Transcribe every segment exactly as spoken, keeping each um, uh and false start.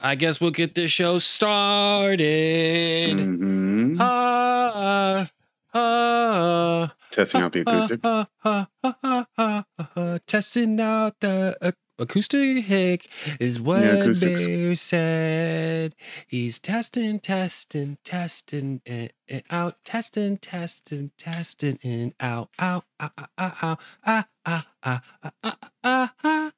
I guess we'll get this show started. Mm-hmm. ah, ah, ah, testing ah, out the acoustic. Ah, ah, ah, ah, ah, ah, ah. Testing out the ac acoustic is what yeah, Bear said. He's testing, testing, testing, and, and out. Testing, testing, testing, and out, out, out, out, out, out, out, out, out, out, out, out, out.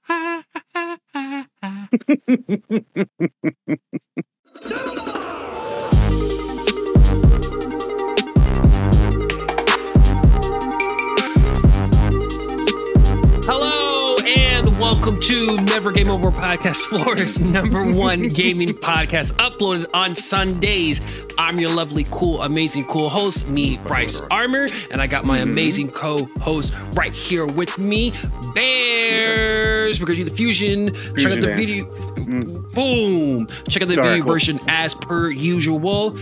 Hello and welcome to Never Game Over Podcast, Florida's number one gaming podcast, uploaded on Sundays. I'm your lovely, cool, amazing, cool host, me, Bryce Armour, and I got my mm-hmm. amazing co-host right here with me, Bears. We're gonna do the fusion. fusion Check out the dance. video. Mm. Boom! Check out the Dark video cool. version as per usual.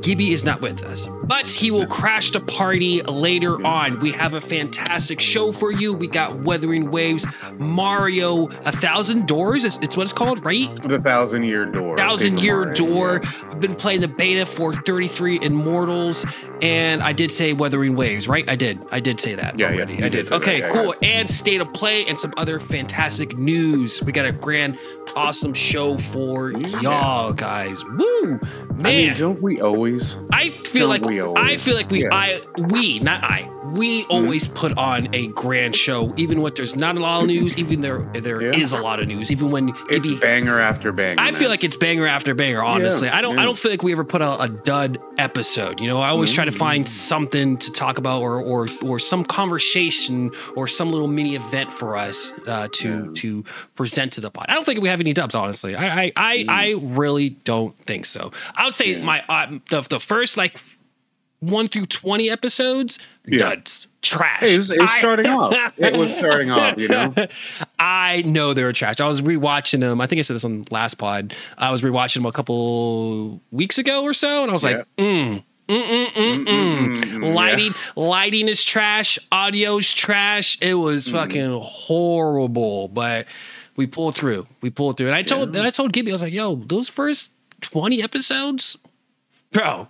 Gibby is not with us, but he will crash the party later on. We have a fantastic show for you. We got Wuthering Waves, Mario, A Thousand Doors. It's, it's what it's called, right? The Thousand Year Door. Thousand Paper Year Mario, Door. Yeah. I've been playing the beta for thirty-three Immortals, and I did say Wuthering Waves, right? I did. I did say that yeah, already. Yeah, I did. did okay, that, yeah, cool. Yeah. And State of Play and some other fantastic news. We got a grand, awesome show for yeah. y'all, guys. Woo! Man. I mean, don't we always I feel, like, we always, I feel like we yeah. I we not I we always mm. put on a grand show, even when there's not a lot of news, even there there yeah. is a lot of news, even when it's Gibby, banger after banger. I man. feel like it's banger after banger, honestly. Yeah. I don't yeah. I don't feel like we ever put out a dud episode. You know, I always mm. try to find something to talk about, or or or some conversation or some little mini event for us uh, to yeah. to present to the pod. I don't think we have any dubs, honestly. I I I, mm. I really don't think so. I would say yeah. my uh, The, the first like one through twenty episodes, yeah. duds, trash. Hey, it was, it was I, starting off. It was starting off, you know? I know they were trash. I was rewatching them. I think I said this on last pod. I was rewatching them a couple weeks ago or so, and I was yeah. like, mm. Mm -mm -mm -mm. Mm -mm -mm, lighting yeah. lighting is trash. Audio's trash. It was mm. fucking horrible, but we pulled through. We pulled through. And I told yeah. and I told Gibby, I was like, yo, those first twenty episodes, bro, garbage.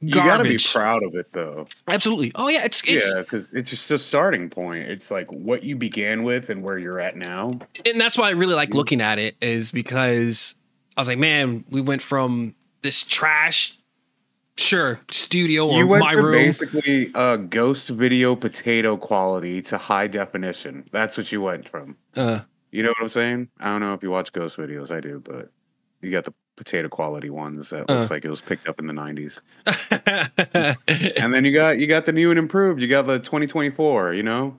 You gotta be proud of it, though. Absolutely. Oh yeah, it's, it's yeah, because it's just a starting point. It's like what you began with and where you're at now. And that's why I really like looking at it, is because I was like, man, we went from this trash, sure, studio or you went my to room, basically a uh, ghost video potato quality to high definition. That's what you went from. Uh, you know what I'm saying? I don't know if you watch ghost videos. I do, but you got the potato quality ones that looks uh. like it was picked up in the nineties. And then you got you got the new and improved. You got the twenty twenty-four, you know?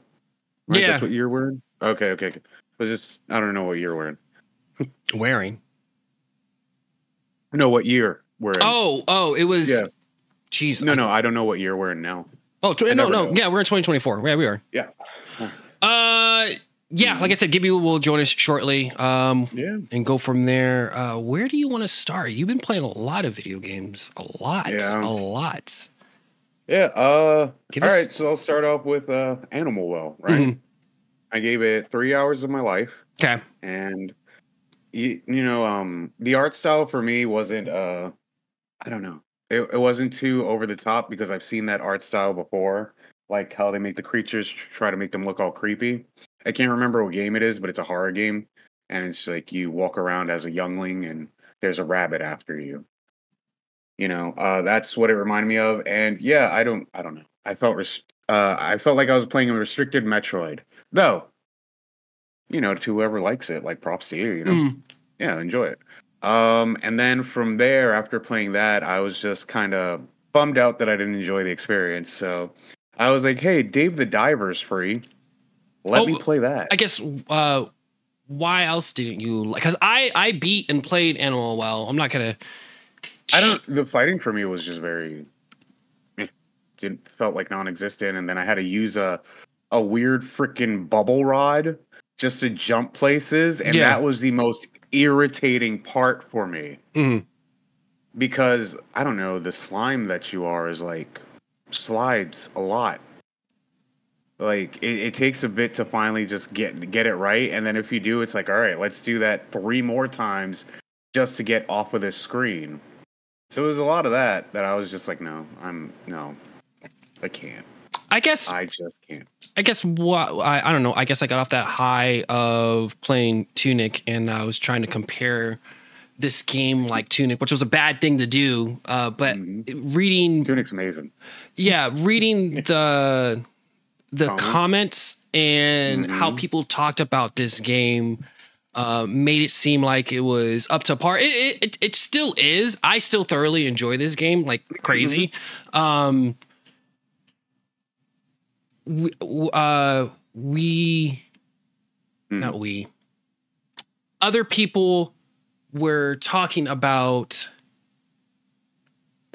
Right? Yeah. That's what you're wearing? Okay, okay. okay. I was just, I don't know what you're wearing. Wearing? No, what year we're in. Oh, oh, it was, yeah. Jeez. No, I, no, I don't know what year we're in now. Oh, no, no. Know. Yeah, we're in twenty twenty-four. Yeah, we are. Yeah. Uh... Yeah, like I said, Gibby will join us shortly um, yeah. and go from there. Uh, where do you want to start? You've been playing a lot of video games. A lot. Yeah. A lot. Yeah. Uh, all right, so I'll start off with uh, Animal Well, right? Mm-hmm. I gave it three hours of my life. Okay. And, you, you know, um, the art style for me wasn't, uh, I don't know, it, it wasn't too over the top, because I've seen that art style before, like how they make the creatures try to make them look all creepy. I can't remember what game it is, but it's a horror game, and it's like you walk around as a youngling, and there's a rabbit after you. You know, uh, that's what it reminded me of. And yeah, I don't, I don't know. I felt, res uh, I felt like I was playing a restricted Metroid, though. You know, to whoever likes it, like props to you. You know, mm. yeah, enjoy it. Um, and then from there, after playing that, I was just kind of bummed out that I didn't enjoy the experience. So I was like, hey, Dave the Diver's free. Let oh, me play that. I guess, uh, why else didn't you? Because I, I beat and played Animal Well. I'm not going to... I don't... The fighting for me was just very... Eh, didn't, felt like non-existent. And then I had to use a, a weird freaking bubble rod just to jump places. And yeah. that was the most irritating part for me. Mm. Because, I don't know, the slime that you are is like... slides a lot. Like it, it takes a bit to finally just get get it right, and then if you do, it's like, all right, let's do that three more times just to get off of this screen. So it was a lot of that that I was just like, no, I'm no, I can't. I guess I just can't. I guess what I, I don't know. I guess I got off that high of playing Tunic, and I was trying to compare this game like Tunic, which was a bad thing to do. Uh, but mm-hmm. reading Tunic's amazing. Yeah, reading the the comments, comments and mm-hmm. how people talked about this game. Uh, made it seem like it was up to par. It, it it still is. I still thoroughly enjoy this game like crazy. um, we, uh, we mm. not we. Other people were talking about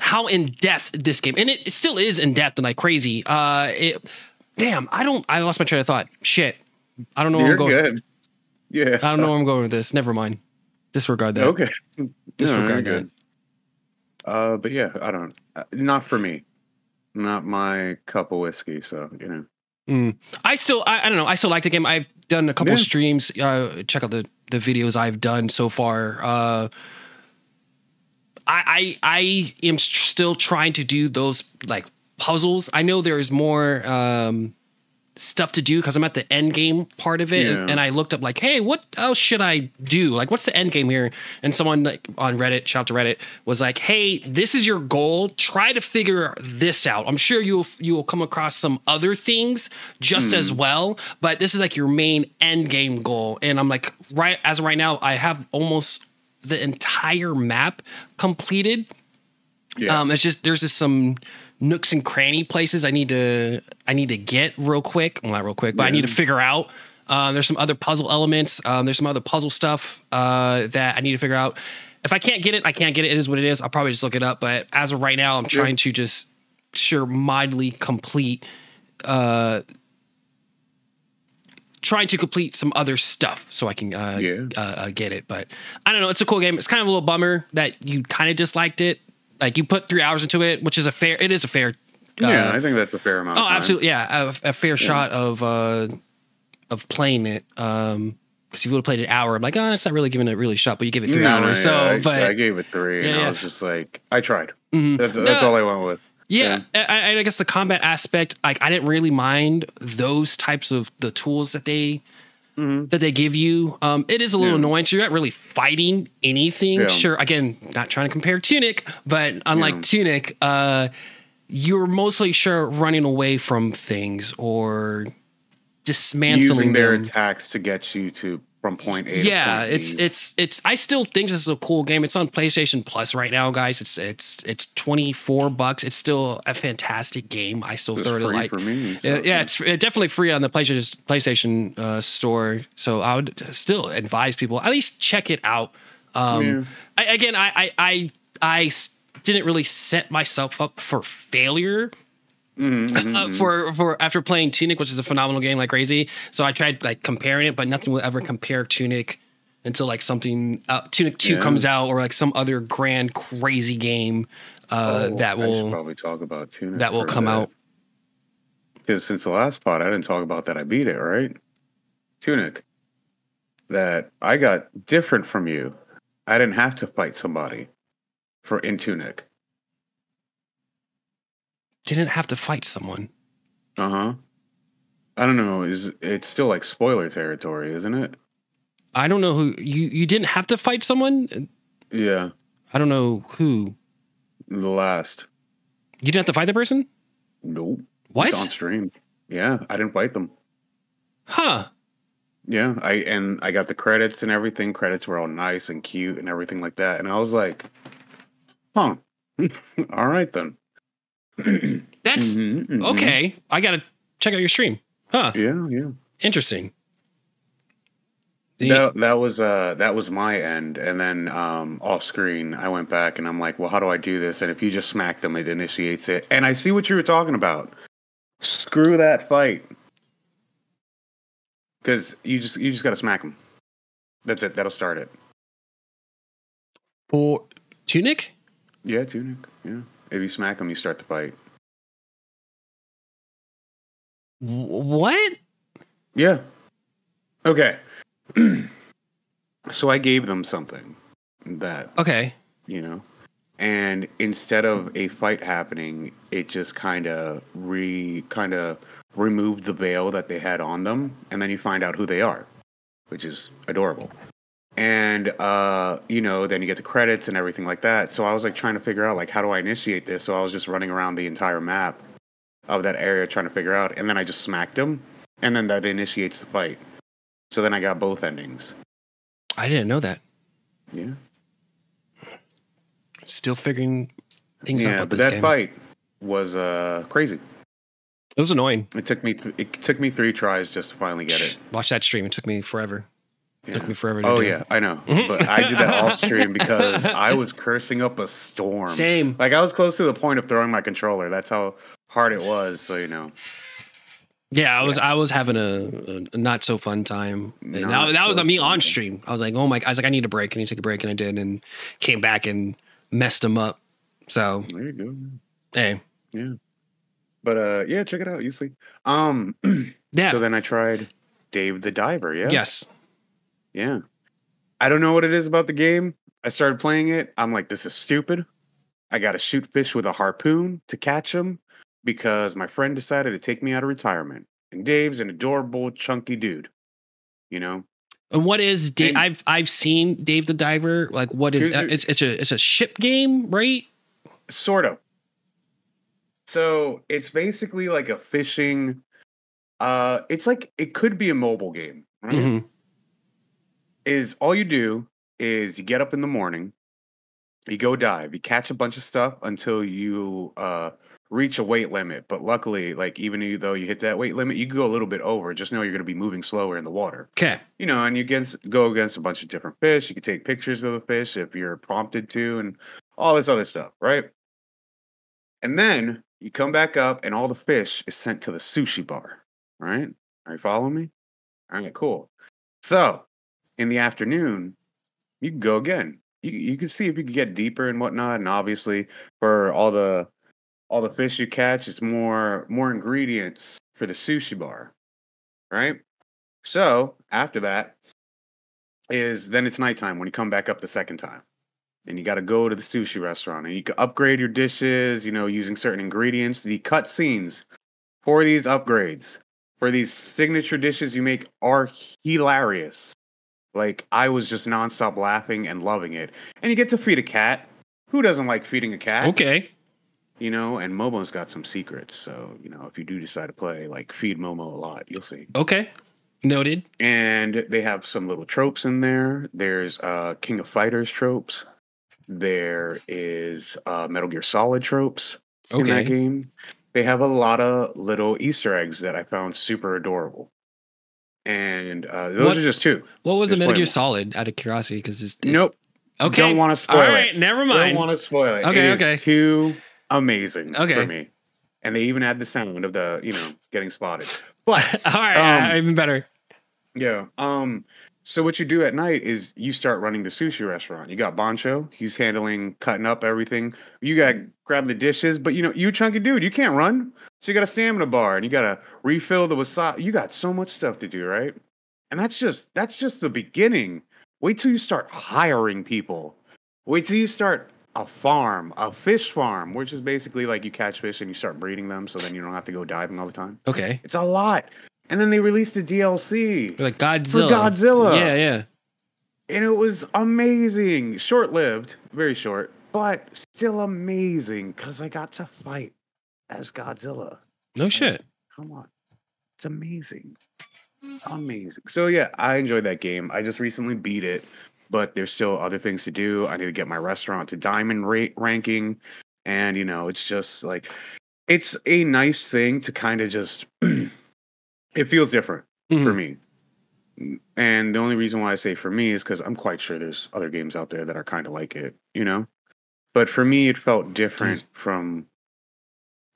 how in depth this game, and it, it still is in depth and like crazy. Uh, it, damn, I don't. I lost my train of thought. Shit, I don't know. You're where I'm going. Good. Yeah, I don't know where I'm going with this. Never mind. Disregard that. Okay. Disregard no, that. Uh, but yeah, I don't. Uh, not for me. Not my cup of whiskey. So you know. Mm. I still. I, I don't know. I still like the game. I've done a couple yeah. streams. Uh, check out the the videos I've done so far. Uh, I I I am still trying to do those like puzzles. I know there is more. Um, stuff to do because I'm at the end game part of it yeah. and, and I looked up like, hey, what else should I do? Like, what's the end game here? And someone like on Reddit, shout out to Reddit, was like, hey, this is your goal. Try to figure this out. I'm sure you'll you'll come across some other things just mm. as well, but this is like your main end game goal. And I'm like, right as of right now, I have almost the entire map completed. Yeah. Um, it's just there's just some nooks and cranny places I need to I need to get real quick. Well, not real quick, but yeah. I need to figure out. Uh, there's some other puzzle elements. Um, there's some other puzzle stuff uh, that I need to figure out. If I can't get it, I can't get it. It is what it is. I'll probably just look it up. But as of right now, I'm trying yeah. to just sure mildly complete, uh, trying to complete some other stuff so I can uh, yeah. uh, uh, get it. But I don't know. It's a cool game. It's kind of a little bummer that you kind of disliked it. Like you put three hours into it, which is a fair. It is a fair. Uh, yeah, I think that's a fair amount. Oh, of time. Absolutely. Yeah, a, a fair yeah. shot of uh, of playing it. Because um, if you would have played an hour, I'm like, oh, it's not really giving it really a shot. But you give it three no, hours, no, yeah, so. I, but I gave it three, yeah, and yeah. I was just like, I tried. Mm-hmm. That's that's no, all I went with. Yeah, yeah. I, I guess the combat aspect, like, I didn't really mind those types of the tools that they. Mm-hmm. that they give you. Um, it is a little yeah. annoying. So you're not really fighting anything. Yeah. Sure. Again, not trying to compare Tunic, but unlike yeah. Tunic, uh, you're mostly sure running away from things or dismantling Using their them. attacks to get you to from point A. Yeah. To point it's, B. it's, it's, I still think this is a cool game. It's on PlayStation Plus right now, guys. It's, it's, it's twenty-four bucks. It's still a fantastic game. I still thoroughly like it. So. Yeah. It's definitely free on the PlayStation PlayStation uh, store. So I would still advise people at least check it out. Um, yeah. I, again, I, I, I, I didn't really set myself up for failure. Mm-hmm. uh, for for after playing Tunic, which is a phenomenal game like crazy, so I tried like comparing it, but nothing will ever compare Tunic until like something uh, Tunic two yeah. comes out, or like some other grand crazy game uh, oh, that will I should probably talk about Tunic that will come that. out. Because since the last pod, I didn't talk about that. I beat it, right? Tunic that I got different from you. I didn't have to fight somebody for in Tunic. Didn't have to fight someone. Uh-huh. I don't know. Is it's still like spoiler territory, isn't it? I don't know who you you didn't have to fight someone? Yeah. I don't know who. The last. You didn't have to fight the person? Nope. What? It's on stream. Yeah, I didn't fight them. Huh. Yeah, I and I got the credits and everything. Credits were all nice and cute and everything like that. And I was like, huh. All right then. That's mm-hmm, mm-hmm. okay. I gotta check out your stream, huh? Yeah, yeah. Interesting. The, that, that was uh, that was my end, and then um, off screen, I went back and I'm like, well, how do I do this? And if you just smack them, it initiates it. And I see what you were talking about. Screw that fight, because you just you just gotta smack them. That's it. That'll start it. For Tunic? Yeah, Tunic. Yeah. If you smack them, you start the fight. What? Yeah. Okay. So I gave them something. that. Okay. You know? And instead of a fight happening, it just kind of re kind of removed the veil that they had on them, and then you find out who they are, which is adorable. And uh, you know, then you get the credits and everything like that. So I was like trying to figure out like, how do I initiate this? So I was just running around the entire map of that area trying to figure out, and then I just smacked him, and then that initiates the fight. So then I got both endings. I didn't know that. Yeah. Still figuring things yeah, out about this that game. That fight was uh, crazy. It was annoying. It took me th- it took me three tries just to finally get it. Watch that stream. It took me forever. It yeah. took me forever to oh, do yeah, it. I know. But I did that off stream because I was cursing up a storm. Same. Like, I was close to the point of throwing my controller. That's how hard it was, so you know. Yeah, I was yeah. I was having a, a not so fun time. And not that, that so was on me on stream. I was like, oh my, I was like, I need a break. I need to take a break, and I did, and came back and messed them up. So there you go. Hey. Yeah. But uh yeah, check it out, you see. Um yeah. So then I tried Dave the Diver, yeah. Yes. Yeah. I don't know what it is about the game. I started playing it. I'm like, this is stupid. I gotta shoot fish with a harpoon to catch them because my friend decided to take me out of retirement. And Dave's an adorable, chunky dude. You know? And what is Dave? And I've I've seen Dave the Diver. Like, what is that? It's it's a it's a ship game, right? Sort of. So it's basically like a fishing. Uh, it's like it could be a mobile game. Right? Mm-hmm. Is all you do is you get up in the morning, you go dive, you catch a bunch of stuff until you uh reach a weight limit. But luckily, like, even though you hit that weight limit, you can go a little bit over. Just know you're going to be moving slower in the water. Okay. You know, and you against, go against a bunch of different fish. You can take pictures of the fish if you're prompted to, and all this other stuff, right? And then you come back up, and all the fish is sent to the sushi bar, right? Are you following me? All right, cool. So in the afternoon, you can go again. You, you can see if you can get deeper and whatnot. And obviously, for all the All the fish you catch, it's more more ingredients for the sushi bar, right? So after that is then it's nighttime when you come back up the second time. And you got to go to the sushi restaurant, and you can upgrade your dishes, you know, using certain ingredients. The cutscenes for these upgrades, for these signature dishes you make, are hilarious. Like, I was just nonstop laughing and loving it. And you get to feed a cat. Who doesn't like feeding a cat? Okay. You know, and Momo's got some secrets. So, you know, if you do decide to play, like, feed Momo a lot, you'll see. Okay. Noted. And they have some little tropes in there. There's uh, King of Fighters tropes. There is uh, Metal Gear Solid tropes okay. in that game. They have a lot of little Easter eggs that I found super adorable. And uh, those what, are just two. What was the Metal Gear Solid, out of curiosity? Because it's, it's... Nope. Okay. Don't want to spoil it. All right, it. never mind. Don't want to spoil it. Okay, it okay. It's two... amazing okay. for me, and they even had the sound of the, you know, getting spotted. But all right, um, even better. Yeah. Um. So what you do at night is you start running the sushi restaurant. You got Boncho. He's handling cutting up everything. You got to grab the dishes, but you know you chunky dude, you can't run, so you got a stamina bar and you got to refill the wasabi. You got so much stuff to do, right? And that's just that's just the beginning. Wait till you start hiring people. Wait till you start. A farm, a fish farm, which is basically like you catch fish and you start breeding them, so then you don't have to go diving all the time. Okay. It's a lot. And then they released the D L C. Like Godzilla. For Godzilla. Yeah, yeah. And it was amazing. Short-lived, very short, but still amazing because I got to fight as Godzilla. No shit. Come on. It's amazing. Amazing. So yeah, I enjoyed that game. I just recently beat it. But there's still other things to do. I need to get my restaurant to diamond rate ranking. And, you know, it's just like, it's a nice thing to kind of just, it feels different mm-hmm. for me. And the only reason why I say for me is because I'm quite sure there's other games out there that are kind of like it, you know? But for me, it felt different mm-hmm. from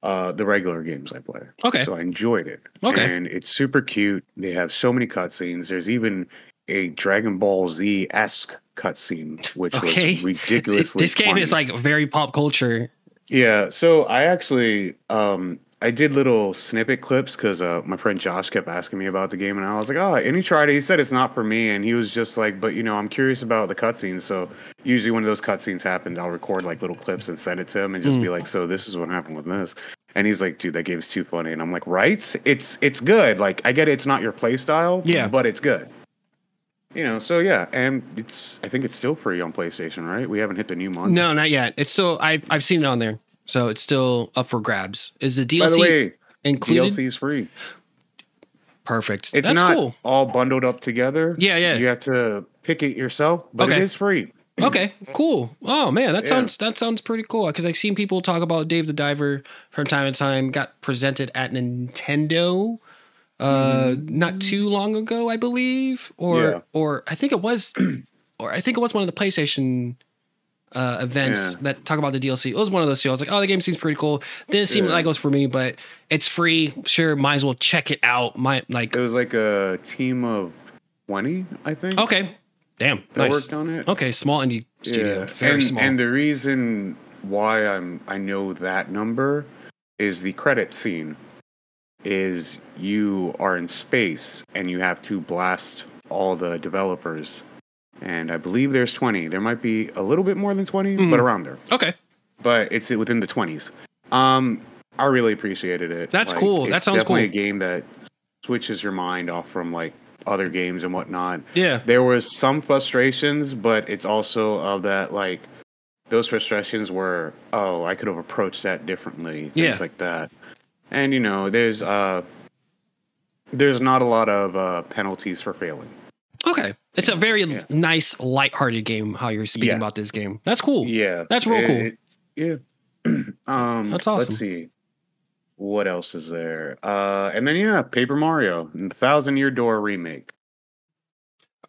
uh, the regular games I play. Okay. So I enjoyed it. Okay. And it's super cute. They have so many cutscenes. There's even a Dragon Ball Z-esque cutscene, which okay. was ridiculously This game funny. Is like very pop culture. Yeah, so I actually, um, I did little snippet clips because uh, my friend Josh kept asking me about the game, and I was like, oh, and he tried it. He said it's not for me, and he was just like, but, you know, I'm curious about the cutscenes. So usually when those cutscenes happened, I'll record, like, little clips and send it to him and just mm. be like, so this is what happened with this. And he's like, dude, that game's too funny. And I'm like, right? It's it's good. Like, I get it. It's not your play style, yeah. but it's good. You know, so, yeah. And it's I think it's still free on PlayStation, right? We haven't hit the new month. No, not yet. It's still, I've, I've seen it on there. So it's still up for grabs. Is the D L C By the way, included? D L C is free. Perfect. It's That's not cool. all bundled up together. Yeah, yeah. You have to pick it yourself, but okay. it is free. Okay, cool. Oh man, that yeah. sounds that sounds pretty cool. Because I've seen people talk about Dave the Diver from time to time. Got presented at Nintendo uh, mm. not too long ago, I believe, or yeah. or I think it was, or I think it was one of the PlayStation. Uh, events yeah. that talk about the D L C. It was one of those two. I was like, oh, the game seems pretty cool. Didn't seem yeah. like it was for me, but it's free. Sure, might as well check it out. My like, it was like a team of twenty, I think. Okay, damn, that nice. worked on it. Okay, small indie studio, yeah. very and, small. And the reason why I'm I know that number is the credit scene is you are in space and you have to blast all the developers. And I believe there's twenty. There might be a little bit more than twenty, mm. but around there. Okay. But it's within the twenties. Um, I really appreciated it. That's like, cool. That sounds cool. It's definitely a game that switches your mind off from, like, other games and whatnot. Yeah. There was some frustrations, but it's also of that, like, those frustrations were, oh, I could have approached that differently. Things yeah. like that. And, you know, there's, uh, there's not a lot of uh, penalties for failing. Okay. It's a very yeah. nice, lighthearted game, how you're speaking yeah. about this game. That's cool. Yeah. That's real cool. It, it, yeah. um, That's awesome. Let's see. What else is there? Uh, and then, yeah, Paper Mario and The Thousand Year Door remake.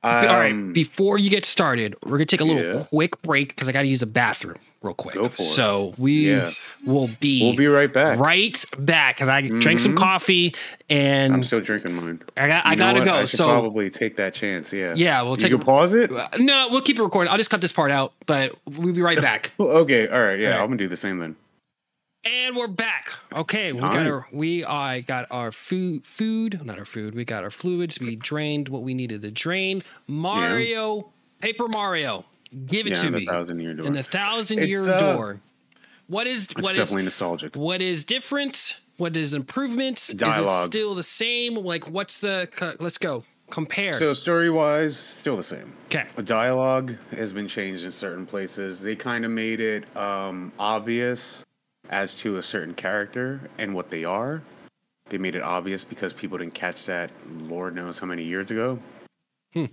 Um, All right. Before you get started, we're going to take a little yeah. quick break because I got to use a bathroom real quick. Go for so it. we yeah. will be We'll be right back. Right back because I mm-hmm. drank some coffee and I'm still drinking mine. I got you I got to go. I so probably take that chance. Yeah. Yeah, we'll you take You can pause it? No, we'll keep it recording. I'll just cut this part out, but we'll be right back. Okay. All right. Yeah, all right. I'm going to do the same then. And we're back. Okay, we All got right. our we I uh, got our food food, not our food. We got our fluids. We drained what we needed to drain. Mario, yeah. Paper Mario, give it yeah, to me. In the Thousand Year Door. Door. What is it's what definitely is, nostalgic. What is different? What is improvements? Dialogue. Is it still the same? Like what's the let's go. Compare. So story-wise, still the same. Okay. The dialogue has been changed in certain places. They kind of made it um, obvious as to a certain character and what they are. They made it obvious because people didn't catch that Lord knows how many years ago. Hmm.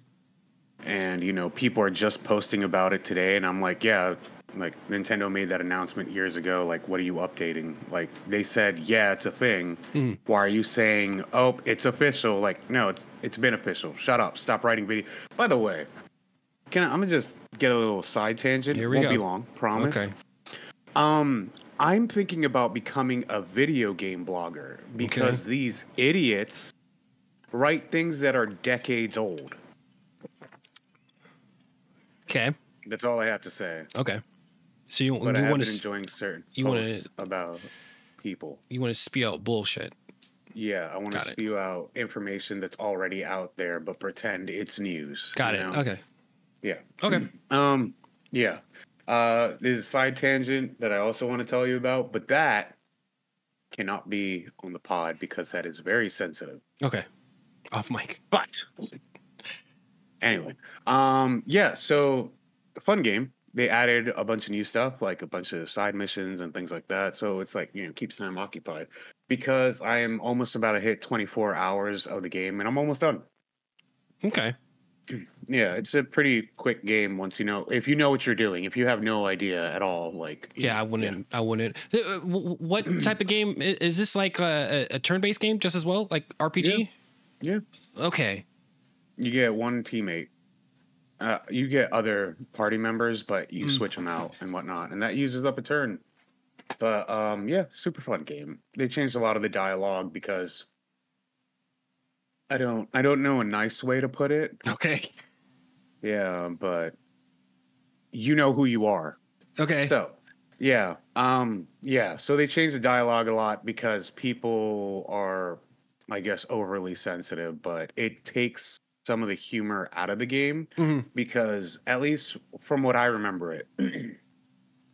And, you know, people are just posting about it today, and I'm like, yeah, like, Nintendo made that announcement years ago, like, what are you updating? Like, they said, yeah, it's a thing. Hmm. Why are you saying, oh, it's official? Like, no, it's, it's been official. Shut up. Stop writing video. By the way, can I, I'm going to just get a little side tangent. Here we Won't go. Be long, promise. Okay. Um... I'm thinking about becoming a video game blogger because okay. these idiots write things that are decades old. Okay. That's all I have to say. Okay. So you, but you I want to enjoying certain you posts wanna, about people. You want to spew out bullshit. Yeah, I want to spew it. out information that's already out there, but pretend it's news. Got it. Know? Okay. Yeah. Okay. Um. Yeah. Uh, there's a side tangent that I also want to tell you about, but that cannot be on the pod because that is very sensitive. Okay. Off mic. But anyway, um, yeah, so fun game. They added a bunch of new stuff, like a bunch of side missions and things like that. So it's like, you know, keeps time occupied because I am almost about to hit twenty-four hours of the game and I'm almost done. Okay. Yeah, it's a pretty quick game once you know if you know what you're doing. If you have no idea at all, like yeah, I wouldn't. Yeah. I wouldn't. What type of game is this? Like a, a turn-based game, just as well, like R P G. Yeah. yeah. Okay. You get one teammate. Uh, you get other party members, but you mm. switch them out and whatnot, and that uses up a turn. But um, yeah, super fun game. They changed a lot of the dialogue because I don't. I don't know a nice way to put it. Okay. Yeah, but you know who you are. Okay. So Yeah. Um, yeah. So they changed the dialogue a lot because people are, I guess, overly sensitive, but it takes some of the humor out of the game mm-hmm. because, at least from what I remember it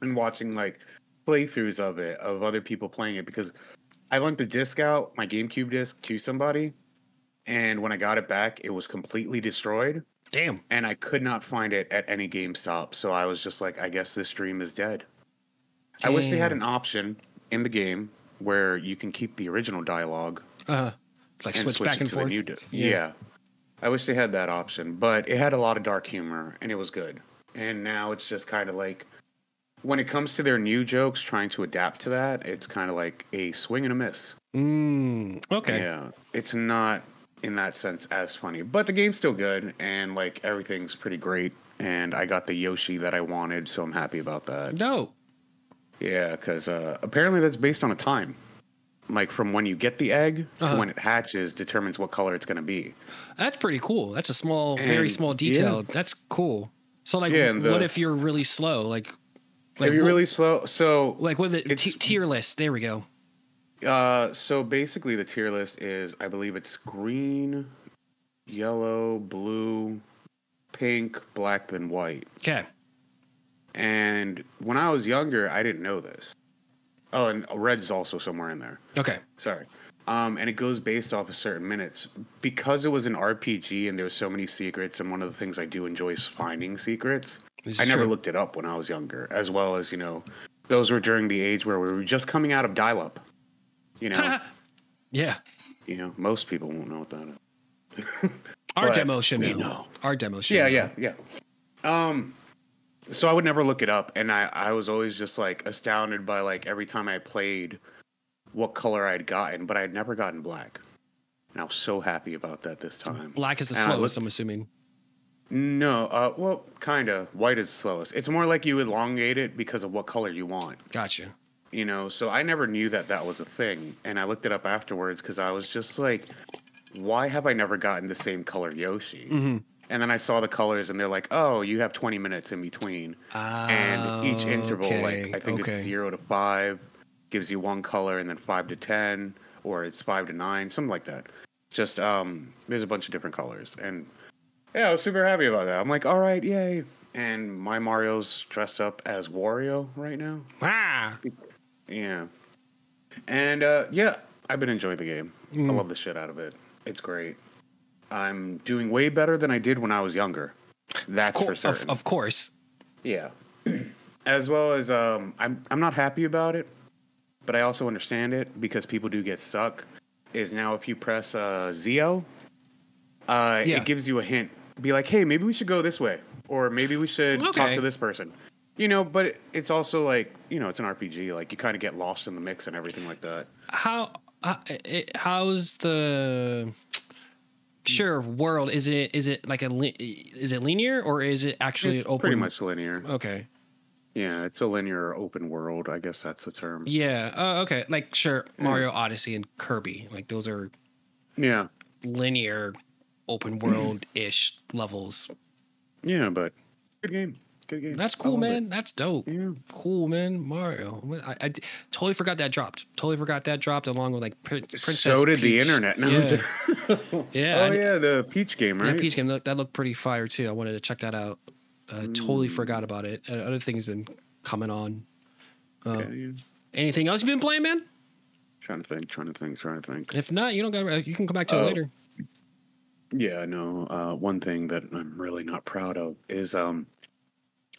and watching like playthroughs of it, of other people playing it, because I lent the disc out, my GameCube disc, to somebody, and when I got it back, it was completely destroyed. Damn. And I could not find it at any GameStop, so I was just like, I guess this dream is dead. Damn. I wish they had an option in the game where you can keep the original dialogue. Uh-huh. Like and switch, switch back and forth? New di- yeah. yeah. I wish they had that option, but it had a lot of dark humor, and it was good. And now it's just kind of like, when it comes to their new jokes, trying to adapt to that, it's kind of like a swing and a miss. Mm, okay. Yeah. It's not, in that sense, as funny. But the game's still good, and like everything's pretty great, and I got the Yoshi that I wanted, so I'm happy about that. No. Yeah, because uh, apparently that's based on a time. Like, from when you get the egg uh-huh. to when it hatches determines what color it's going to be. That's pretty cool. That's a small, and, very small detail. Yeah. That's cool. So, like, yeah, the, what if you're really slow? Like, like if you're what, really slow, so... Like, what the t- tier list? There we go. Uh, so, basically, the tier list is, I believe it's green, yellow, blue, pink, black, and white. Okay. And when I was younger, I didn't know this. Oh, and red's also somewhere in there. Okay. Sorry. Um, and it goes based off of certain minutes. Because it was an R P G and there was so many secrets, and one of the things I do enjoy is finding secrets, I never true. looked it up when I was younger, as well as, you know, those were during the age where we were just coming out of dial-up, you know? Yeah. You know, most people won't know what that is. Our demo should know. know. Our demo should yeah, know. Yeah, yeah, Um... So I would never look it up, and I, I was always just, like, astounded by, like, every time I played what color I'd gotten, but I'd never gotten black. And I was so happy about that this time. Black is the and slowest, looked, I'm assuming. No, uh, well, kind of. White is the slowest. It's more like you elongate it because of what color you want. Gotcha. You know, so I never knew that that was a thing, and I looked it up afterwards because I was just like, why have I never gotten the same color Yoshi? Mm-hmm. And then I saw the colors, and they're like, "Oh, you have twenty minutes in between, oh, and each interval, okay. like I think okay. it's zero to five, gives you one color, and then five to ten, or it's five to nine, something like that. Just um, there's a bunch of different colors, and yeah, I was super happy about that. I'm like, all right, yay! And my Mario's dressed up as Wario right now. Ah, yeah, and uh, yeah, I've been enjoying the game. Mm. I love the shit out of it. It's great. I'm doing way better than I did when I was younger. That's for certain. Of, of course. Yeah. As well as um, I'm I'm not happy about it, but I also understand it because people do get stuck. Is now if you press uh, Z L, uh, yeah. it gives you a hint. Be like, hey, maybe we should go this way, or maybe we should okay. talk to this person. You know, but it, it's also like, you know, it's an R P G. Like, you kind of get lost in the mix and everything like that. How uh, it, how's the... Sure, world is it is it like a is it linear or is it actually it's open? Pretty much linear. Okay. Yeah, it's a linear open world. I guess that's the term. Yeah. Uh, okay. Like sure, Mario Odyssey and Kirby, like those are yeah linear open world ish mm. levels. Yeah, but good game, good game. That's cool, man. It. That's dope. Yeah. Cool, man. Mario. I, I totally forgot that dropped. Totally forgot that dropped along with like Prin- Princess. So did Peach. The internet. No, yeah. yeah. Oh, I, yeah, the Peach game, right? That Peach game, that looked pretty fire, too. I wanted to check that out. Uh, mm. Totally forgot about it. Other things have been coming on. Uh, okay. Anything else you've been playing, man? Trying to think, trying to think, trying to think. If not, you don't got. You can come back to uh, it later. Yeah, no. Uh, one thing that I'm really not proud of is um,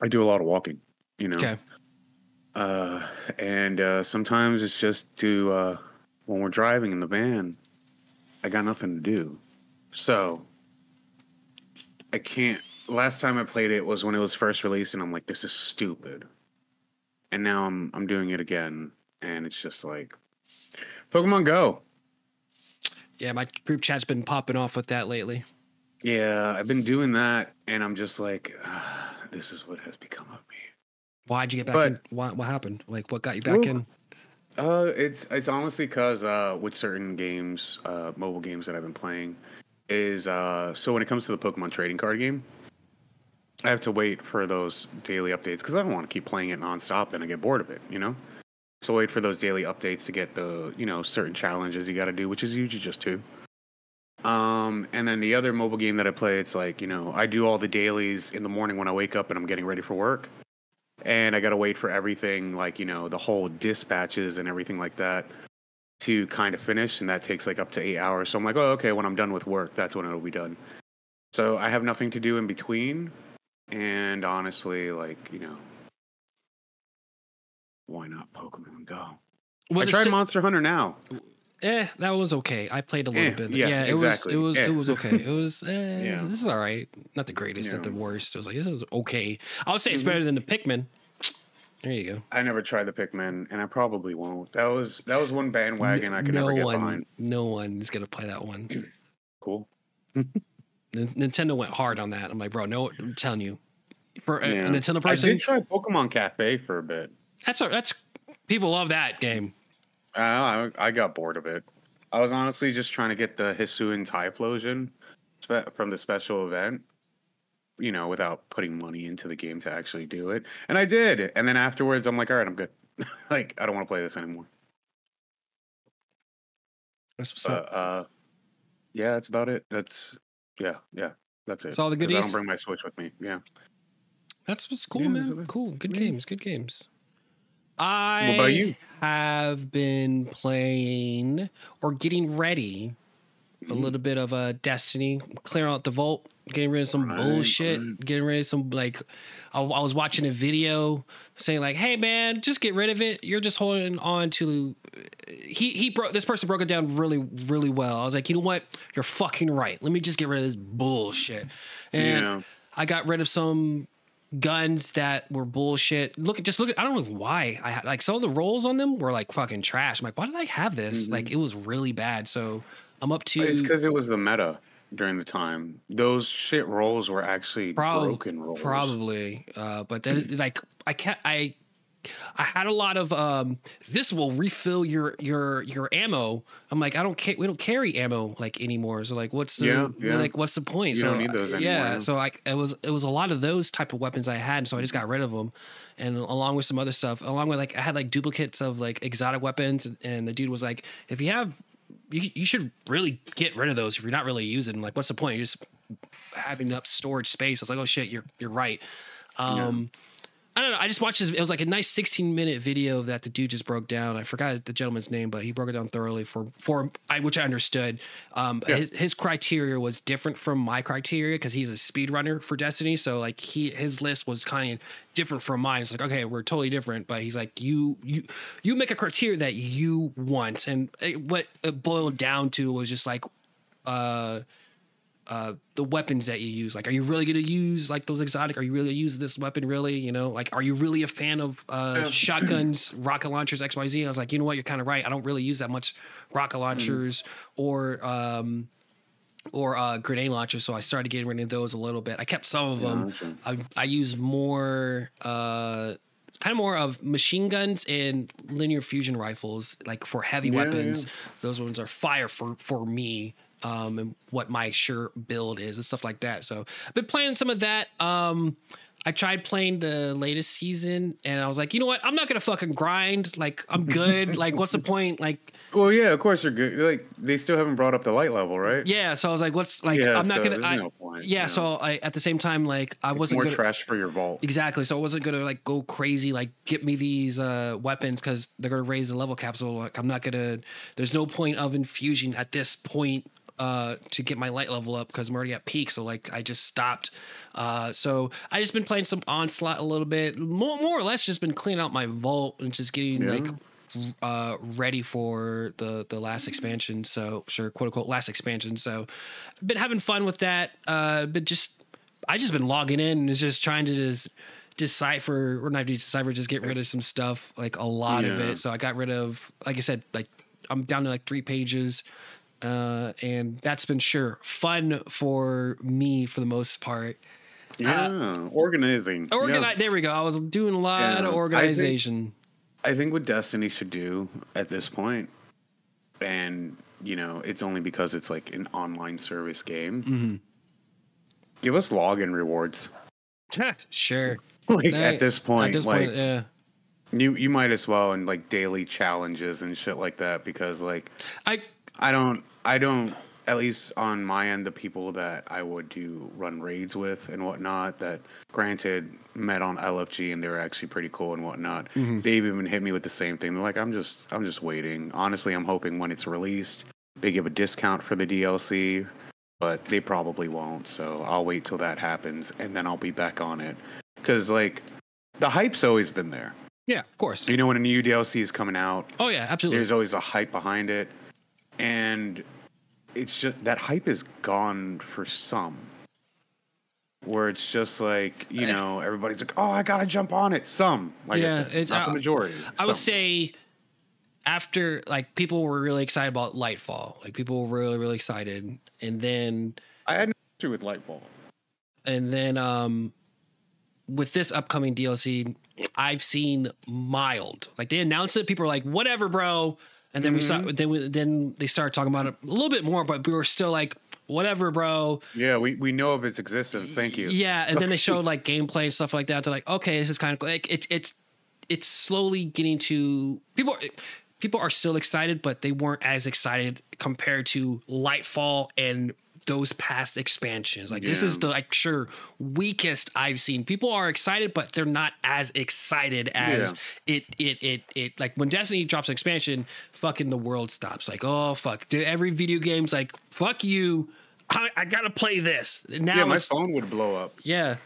I do a lot of walking, you know? Okay. Uh, and uh, sometimes it's just to, uh, when we're driving in the van, I got nothing to do. So I can't. Last time I played it was when it was first released, and I'm like, this is stupid. And now I'm I'm doing it again, and it's just like Pokemon Go. Yeah, my group chat's been popping off with that lately. Yeah, I've been doing that, and I'm just like, ah, this is what has become of me. Why'd you get back but, in? Why, what happened? Like, what got you back well, in? Uh, it's it's honestly because uh, with certain games, uh, mobile games that I've been playing, is uh, so when it comes to the Pokemon trading card game, I have to wait for those daily updates because I don't want to keep playing it nonstop. Then I get bored of it, you know. So wait for those daily updates to get the, you know, certain challenges you got to do, which is usually just two. Um, and then the other mobile game that I play, it's like, you know, I do all the dailies in the morning when I wake up and I'm getting ready for work. And I got to wait for everything, like, you know, the whole dispatches and everything like that to kind of finish. And that takes like up to eight hours. So I'm like, oh, okay, when I'm done with work, that's when it'll be done. So I have nothing to do in between. And honestly, like, you know, why not Pokemon Go? Was I tried st- Monster Hunter Now. Eh, that was okay. I played a little eh, bit. Yeah, yeah it exactly. was. It was. Eh. It was okay. It was. Eh, yeah. this, this is all right. Not the greatest. Yeah. Not the worst. It was like this is okay. I'll say it's mm-hmm. better than the Pikmin. There you go. I never tried the Pikmin, and I probably won't. That was that was one bandwagon no, I could no never get one, behind. No one is gonna play that one. Cool. Nintendo went hard on that. I'm like, bro, no, I'm telling you, for a, yeah. a Nintendo person. I did try Pokemon Cafe for a bit. That's a, that's people love that game. Uh, I I got bored of it. I was honestly just trying to get the Hisuian Typhlosion spe- from the special event, you know, without putting money into the game to actually do it. And I did. And then afterwards, I'm like, all right, I'm good. Like, I don't want to play this anymore. That's what's up. Uh, uh, yeah, that's about it. That's yeah, yeah, that's it. That's all the goodies. I don't bring my Switch with me. Yeah, that's what's cool, yeah, man. Cool, good yeah. games, good games. I what about you? Have been playing or getting ready mm-hmm. a little bit of a Destiny, clearing out the vault, getting rid of some right, bullshit, right. getting rid of some like. I, I was watching a video saying like, "Hey man, just get rid of it. You're just holding on to." He he broke this person broke it down really really well. I was like, you know what? You're fucking right. Let me just get rid of this bullshit, and yeah. I got rid of some. Guns that were bullshit. Look at just look at. I don't know why I had like some of the rolls on them were like fucking trash. I'm like, why did I have this? Mm-hmm. Like it was really bad. So I'm up to. It's because it was the meta during the time. Those shit rolls were actually Prob- broken rolls. Probably, uh, but that is like I can't. I I had a lot of um. This will refill your your your ammo. I'm like, I don't care. We don't carry ammo like anymore. So like, what's the yeah, yeah. like what's the point? You so don't need those anymore. Yeah. So like, it was it was a lot of those type of weapons I had. So I just got rid of them, and along with some other stuff, along with like I had like duplicates of like exotic weapons, and the dude was like, if you have, you, you should really get rid of those if you're not really using them. Like, what's the point? You're just having up storage space. I was like, oh shit, you're you're right. Um, yeah. I don't know. I just watched this. It was like a nice sixteen minute video that the dude just broke down. I forgot the gentleman's name, but he broke it down thoroughly for, for I, which I understood. Um, yeah. his, his criteria was different from my criteria because he's a speedrunner for Destiny. So like he, his list was kind of different from mine. It's like, okay, we're totally different, but he's like, you, you, you make a criteria that you want. And it, what it boiled down to was just like, uh, Uh, the weapons that you use, like, are you really going to use like those exotic? Are you really going to use this weapon? Really? You know, like, are you really a fan of uh, yeah. shotguns, rocket launchers, X, Y, Z? I was like, you know what? You're kind of right. I don't really use that much rocket launchers mm-hmm. or, um, or uh, grenade launchers. So I started getting rid of those a little bit. I kept some of them. Yeah, okay. I, I use more, uh, kind of more of machine guns and linear fusion rifles, like for heavy yeah, weapons. Yeah. Those ones are fire for, for me. Um, and what my sure build is and stuff like that. So I've been playing some of that. Um, I tried playing the latest season and I was like, you know what? I'm not going to fucking grind. Like I'm good. Like what's the point? Like, well, yeah, of course you're good. Like they still haven't brought up the light level, right? Yeah. So I was like, what's like, yeah, I'm not so going to, no point, yeah. You know? So I, at the same time, like I it's wasn't more gonna, trash for your vault. Exactly. So I wasn't going to like go crazy, like get me these uh, weapons cause they're going to raise the level cap. So like, I'm not going to, there's no point of infusion at this point. Uh, to get my light level up because I'm already at peak. So like I just stopped. Uh, so I just been playing some Onslaught a little bit, more, more or less just been cleaning out my vault and just getting yeah. like uh, ready for the, the last expansion. So sure. Quote unquote last expansion. So I've been having fun with that. Uh, but just, I just been logging in and just trying to just decipher or not decipher, just get rid of some stuff, like a lot yeah. of it. So I got rid of, like I said, like I'm down to like three pages. Uh, and that's been sure fun for me for the most part. Yeah, uh, organizing. Organi- yeah. There we go. I was doing a lot yeah. of organization. I think, I think what Destiny should do at this point, and you know, it's only because it's like an online service game. Mm-hmm. Give us login rewards. Sure. Like no, at this point, at this like point, yeah. you you might as well in like daily challenges and shit like that, because like I I don't I don't at least on my end, the people that I would do run raids with and whatnot that granted met on L F G and they were actually pretty cool and whatnot. Mm-hmm. They've even hit me with the same thing. They're like, I'm just I'm just waiting. Honestly, I'm hoping when it's released, they give a discount for the D L C, but they probably won't. So I'll wait till that happens and then I'll be back on it. Because like the hype's always been there. Yeah, of course. You know, when a new D L C is coming out. Oh, yeah, absolutely. There's always a hype behind it. And it's just that hype is gone for some, where it's just like, you know, everybody's like, oh, I got to jump on it. Some, like yeah, I said, it's not I, the majority. I some. would say after, like, people were really excited about Lightfall. Like, people were really, really excited. And then I had no issue with Lightfall. And then um, with this upcoming D L C, I've seen mild. Like, they announced it. People were like, whatever, bro. And then mm-hmm. we saw, then we, then they started talking about it a little bit more, but we were still like, whatever, bro. Yeah, we, we know of its existence. Thank you. Yeah, and then they showed like gameplay and stuff like that. They're like, okay, this is kind of cool. Like it's it's it's slowly getting to people. People are still excited, but they weren't as excited compared to Lightfall and those past expansions. Like yeah. this is the like sure weakest I've seen. People are excited, but they're not as excited as yeah. it it it it like when Destiny drops an expansion, fucking the world stops. Like, oh fuck, every video game's like, fuck you, I, I gotta play this now. Yeah, my phone would blow up. Yeah,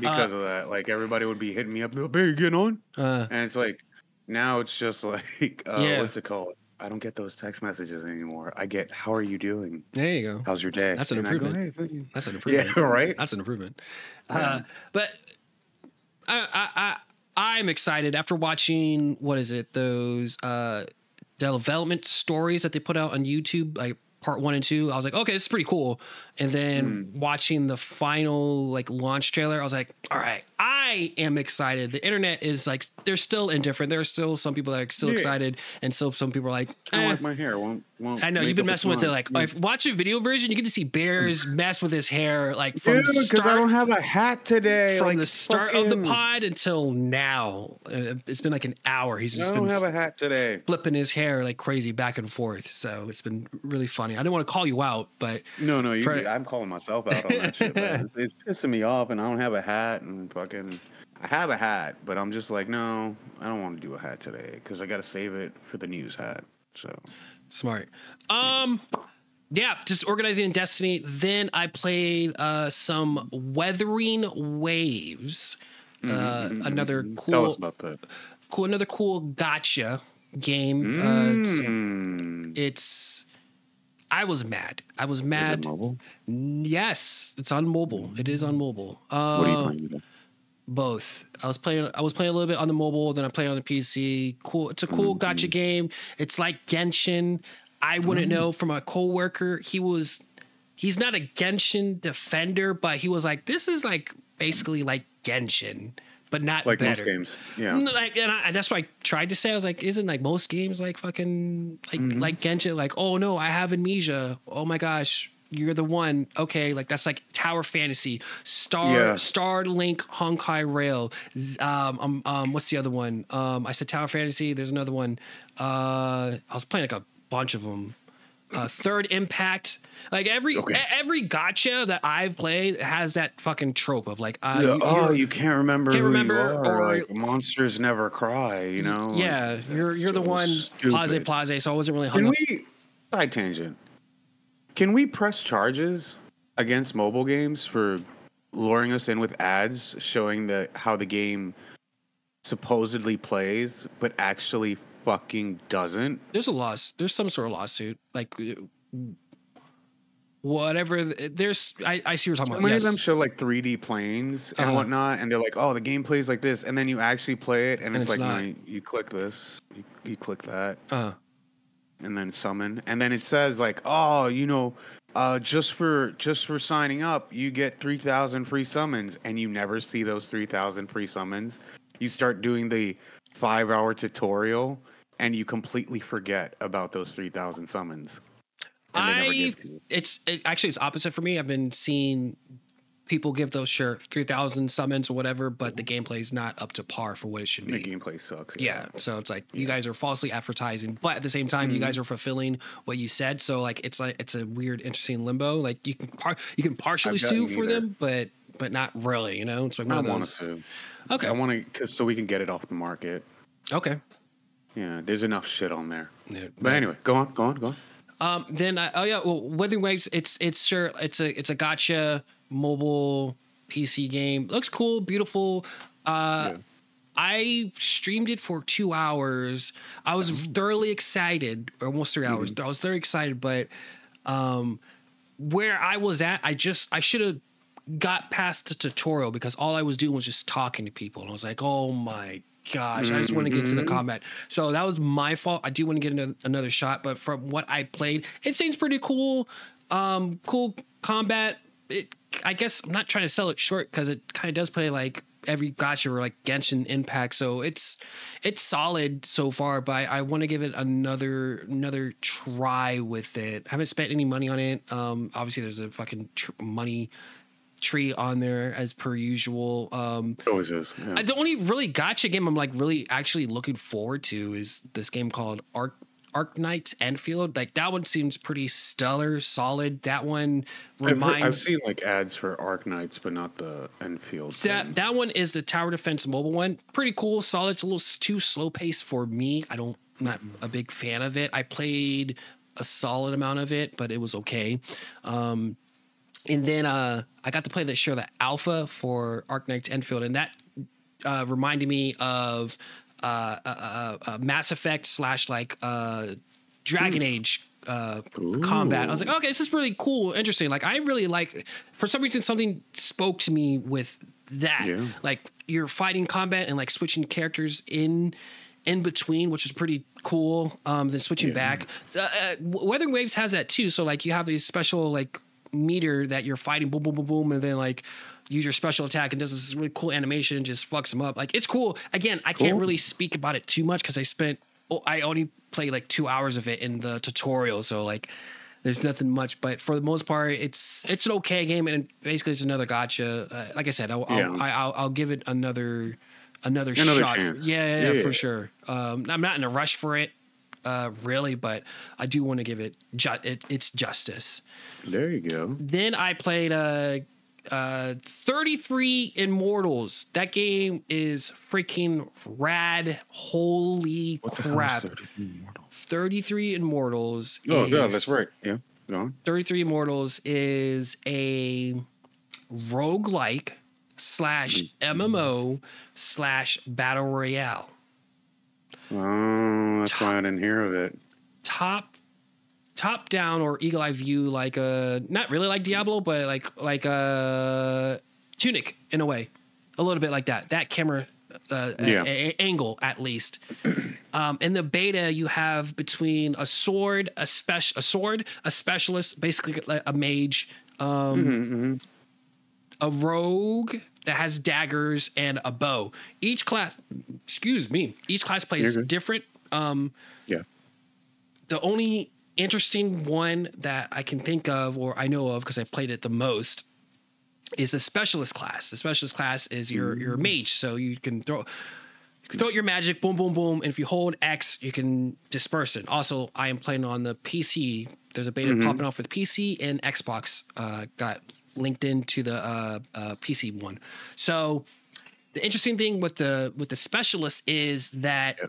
because uh, of that. Like everybody would be hitting me up. Like, hey, you getting on? Uh, and it's like now it's just like uh, yeah. what's it called? I don't get those text messages anymore. I get, how are you doing? There you go. How's your day? That's an and improvement. I go, hey, thank you. That's an improvement. Yeah, right? That's an improvement. Yeah. Uh, but I, I, I, I'm excited after watching, what is it, those uh, development stories that they put out on YouTube, like part one and two. I was like, okay, this is pretty cool. And then mm. watching the final like launch trailer, I was like, all right, I am excited. The internet is like, they're still indifferent. There are still some people that are still yeah. excited, and still some people are like, eh. I don't like my hair. Won't, won't I know you've been messing with it. Like, yeah. if watch a video version, you get to see Bears mess with his hair, like from yeah, because start, I don't have a hat today. From like, the start fucking... of the pod until now, it's been like an hour. He's just I don't been have a hat today, flipping his hair like crazy back and forth. So it's been really funny. I didn't want to call you out, but no, no, you, I'm calling myself out on that shit. But it's, it's pissing me off, and I don't have a hat, and fucking, I have a hat, but I'm just like, no, I don't want to do a hat today because I got to save it for the news hat. So smart. Um, yeah, just organizing in Destiny. Then I played uh some Wuthering Waves. Uh, mm-hmm. Another cool. Tell us about that. Cool, another cool gotcha game. Mm. Uh, it's. it's I was mad. I was mad. Is it mobile? Yes, it's on mobile. It is on mobile. Uh, what are you playing with? Both. I was playing. I was playing a little bit on the mobile, then I played on the P C. Cool. It's a cool mm-hmm. gotcha game. It's like Genshin. I wouldn't mm-hmm. know from a coworker. He was. He's not a Genshin defender, but he was like, this is like basically like Genshin, but not like better. Most games. Yeah. Like, and I, that's what I tried to say. I was like, isn't like most games like fucking like mm-hmm. like Genshin? Like, oh no, I have amnesia. Oh my gosh, you're the one. Okay, like that's like Tower Fantasy, Star yeah. Starlink, Honkai Rail. Um, um, um, what's the other one? Um, I said Tower Fantasy. There's another one. Uh, I was playing like a bunch of them. Uh, Third Impact, like every okay. every gotcha that I've played has that fucking trope of like, uh, yeah, you, oh, you can't remember, can't remember, who you are. Or like, monsters never cry, you know. Yeah, like, you're you're so the one. Plaza Plaza. So I wasn't really hung Can up. We, side tangent. Can we press charges against mobile games for luring us in with ads showing the how the game supposedly plays, but actually fucking doesn't? There's a loss. There's some sort of lawsuit. Like whatever. There's. I, I see what you're talking about. Many yes. of them show like three D planes and uh-huh. whatnot, and they're like, "Oh, the game plays like this," and then you actually play it, and, and it's, it's like, no, you, you click this, you, you click that, uh-huh. and then summon, and then it says like, "Oh, you know, uh, just for just for signing up, you get three thousand free summons," and you never see those three thousand free summons. You start doing the five hour tutorial, and you completely forget about those three thousand summons. And I, they never get to you. It's it, actually, it's opposite for me. I've been seeing people give those, sure, three thousand summons or whatever, but the gameplay is not up to par for what it should be. The gameplay sucks. Yeah, yeah. So it's like, you yeah. guys are falsely advertising, but at the same time, mm-hmm. you guys are fulfilling what you said. So like, it's like, it's a weird, interesting limbo. Like you can, par you can partially sue for them, but, but not really, you know? It's like, I don't want to sue. Okay. I want to, cause so we can get it off the market. Okay. Yeah. There's enough shit on there, yeah. but anyway, go on, go on, go on. Um, then, I, oh yeah, well, Wuthering Waves, it's, it's sure, it's a, it's a gotcha mobile P C game. Looks cool, beautiful. Uh, yeah. I streamed it for two hours. I was thoroughly excited, or almost three hours. Mm-hmm. I was very excited, but um, where I was at, I just, I should have got past the tutorial because all I was doing was just talking to people. And I was like, oh my gosh, I just want to get to the combat. So that was my fault. I do want to get another shot, but from what I played, it seems pretty cool. Um, cool combat. It, I guess I'm not trying to sell it short because it kind of does play like every gacha or like Genshin Impact. So it's it's solid so far, but I, I want to give it another another try with it. I haven't spent any money on it. Um, obviously, there's a fucking tr money tree on there as per usual. Um, it always is. Yeah. The only really gacha game I'm like really actually looking forward to is this game called Ark. Arknights Endfield. Like that one seems pretty stellar, solid. That one reminds. I've, heard, I've seen like ads for Arknights, but not the Enfield. That thing. That one is the tower defense mobile one. Pretty cool, solid. It's a little too slow paced for me. I don't, I'm not a big fan of it. I played a solid amount of it, but it was okay. Um, and then uh, I got to play the sure the alpha for Arknights Endfield, and that uh, reminded me of. Uh, uh, uh, uh, Mass Effect slash like uh, Dragon Ooh. Age uh, combat. I was like, okay, this is really cool, interesting. Like, I really like. For some reason, something spoke to me with that. Yeah. Like, you're fighting combat and like switching characters in in between, which is pretty cool. Um, then switching yeah. back. Uh, uh, Wuthering Waves has that too. So like, you have a special like meter that you're fighting. Boom, boom, boom, boom, and then like. Use your special attack and does this really cool animation and just fucks them up. Like, it's cool. Again, I cool. can't really speak about it too much because I spent, oh, I only played like two hours of it in the tutorial. So like, there's nothing much, but for the most part, it's, it's an okay game. And basically it's another gacha. Uh, like I said, I'll, yeah. I'll, I'll, I'll give it another, another, another shot. Yeah, yeah, yeah, yeah, for sure. Um, I'm not in a rush for it. Uh, really, but I do want to give it, ju it its justice. There you go. Then I played a, uh, Uh, thirty-three Immortals. That game is freaking rad. Holy what crap. thirty-three Immortals. Oh, yeah, that's right. Yeah, go on. thirty-three Immortals is a roguelike slash M M O slash battle royale. Oh, that's top, why I didn't hear of it. Top Top down or eagle eye view, like a not really like Diablo, but like like a Tunic in a way, a little bit like that. That camera uh, yeah. a, a angle at least. Um, in the beta, you have between a sword, a special, a sword, a specialist, basically like a mage, um, mm-hmm, mm-hmm. a rogue that has daggers and a bow. Each class, excuse me, each class plays different. Um, yeah, the only interesting one that I can think of, or I know of because I played it the most, is the specialist class. The specialist class is your your mage, so you can throw you can throw out your magic, boom, boom, boom, and if you hold X, you can disperse it. Also, I am playing on the P C. There's a beta mm-hmm. popping off for the P C and Xbox. Uh, got linked into the uh, uh, P C one. So the interesting thing with the with the specialist is that.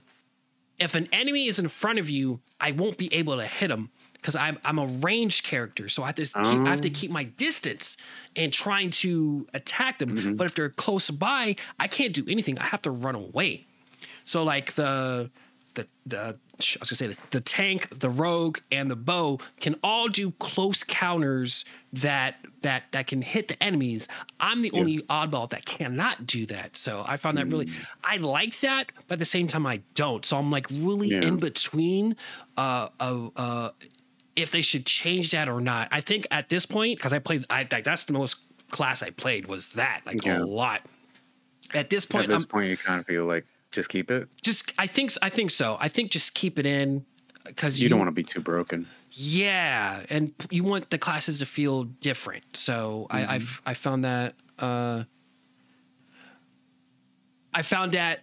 If an enemy is in front of you, I won't be able to hit him because I'm, I'm a ranged character. So I have, to keep, um. I have to keep my distance and trying to attack them. Mm-hmm. But if they're close by, I can't do anything. I have to run away. So like the, the, the I was going to say the, the tank, the rogue, and the bow can all do close counters that, that, that can hit the enemies. I'm the yeah. only oddball that cannot do that. So I found that really, I like that, but at the same time I don't. So I'm like really yeah. in between uh, uh, uh, if they should change that or not. I think at this point, cause I played, I like, that's the most class I played was that like yeah. a lot. At this point, at this I'm, point you kind of feel like, just keep it. Just I think I think so. I think just keep it in. because you, you don't want to be too broken. Yeah, and you want the classes to feel different. So mm-hmm. I, I've I found that uh, I found that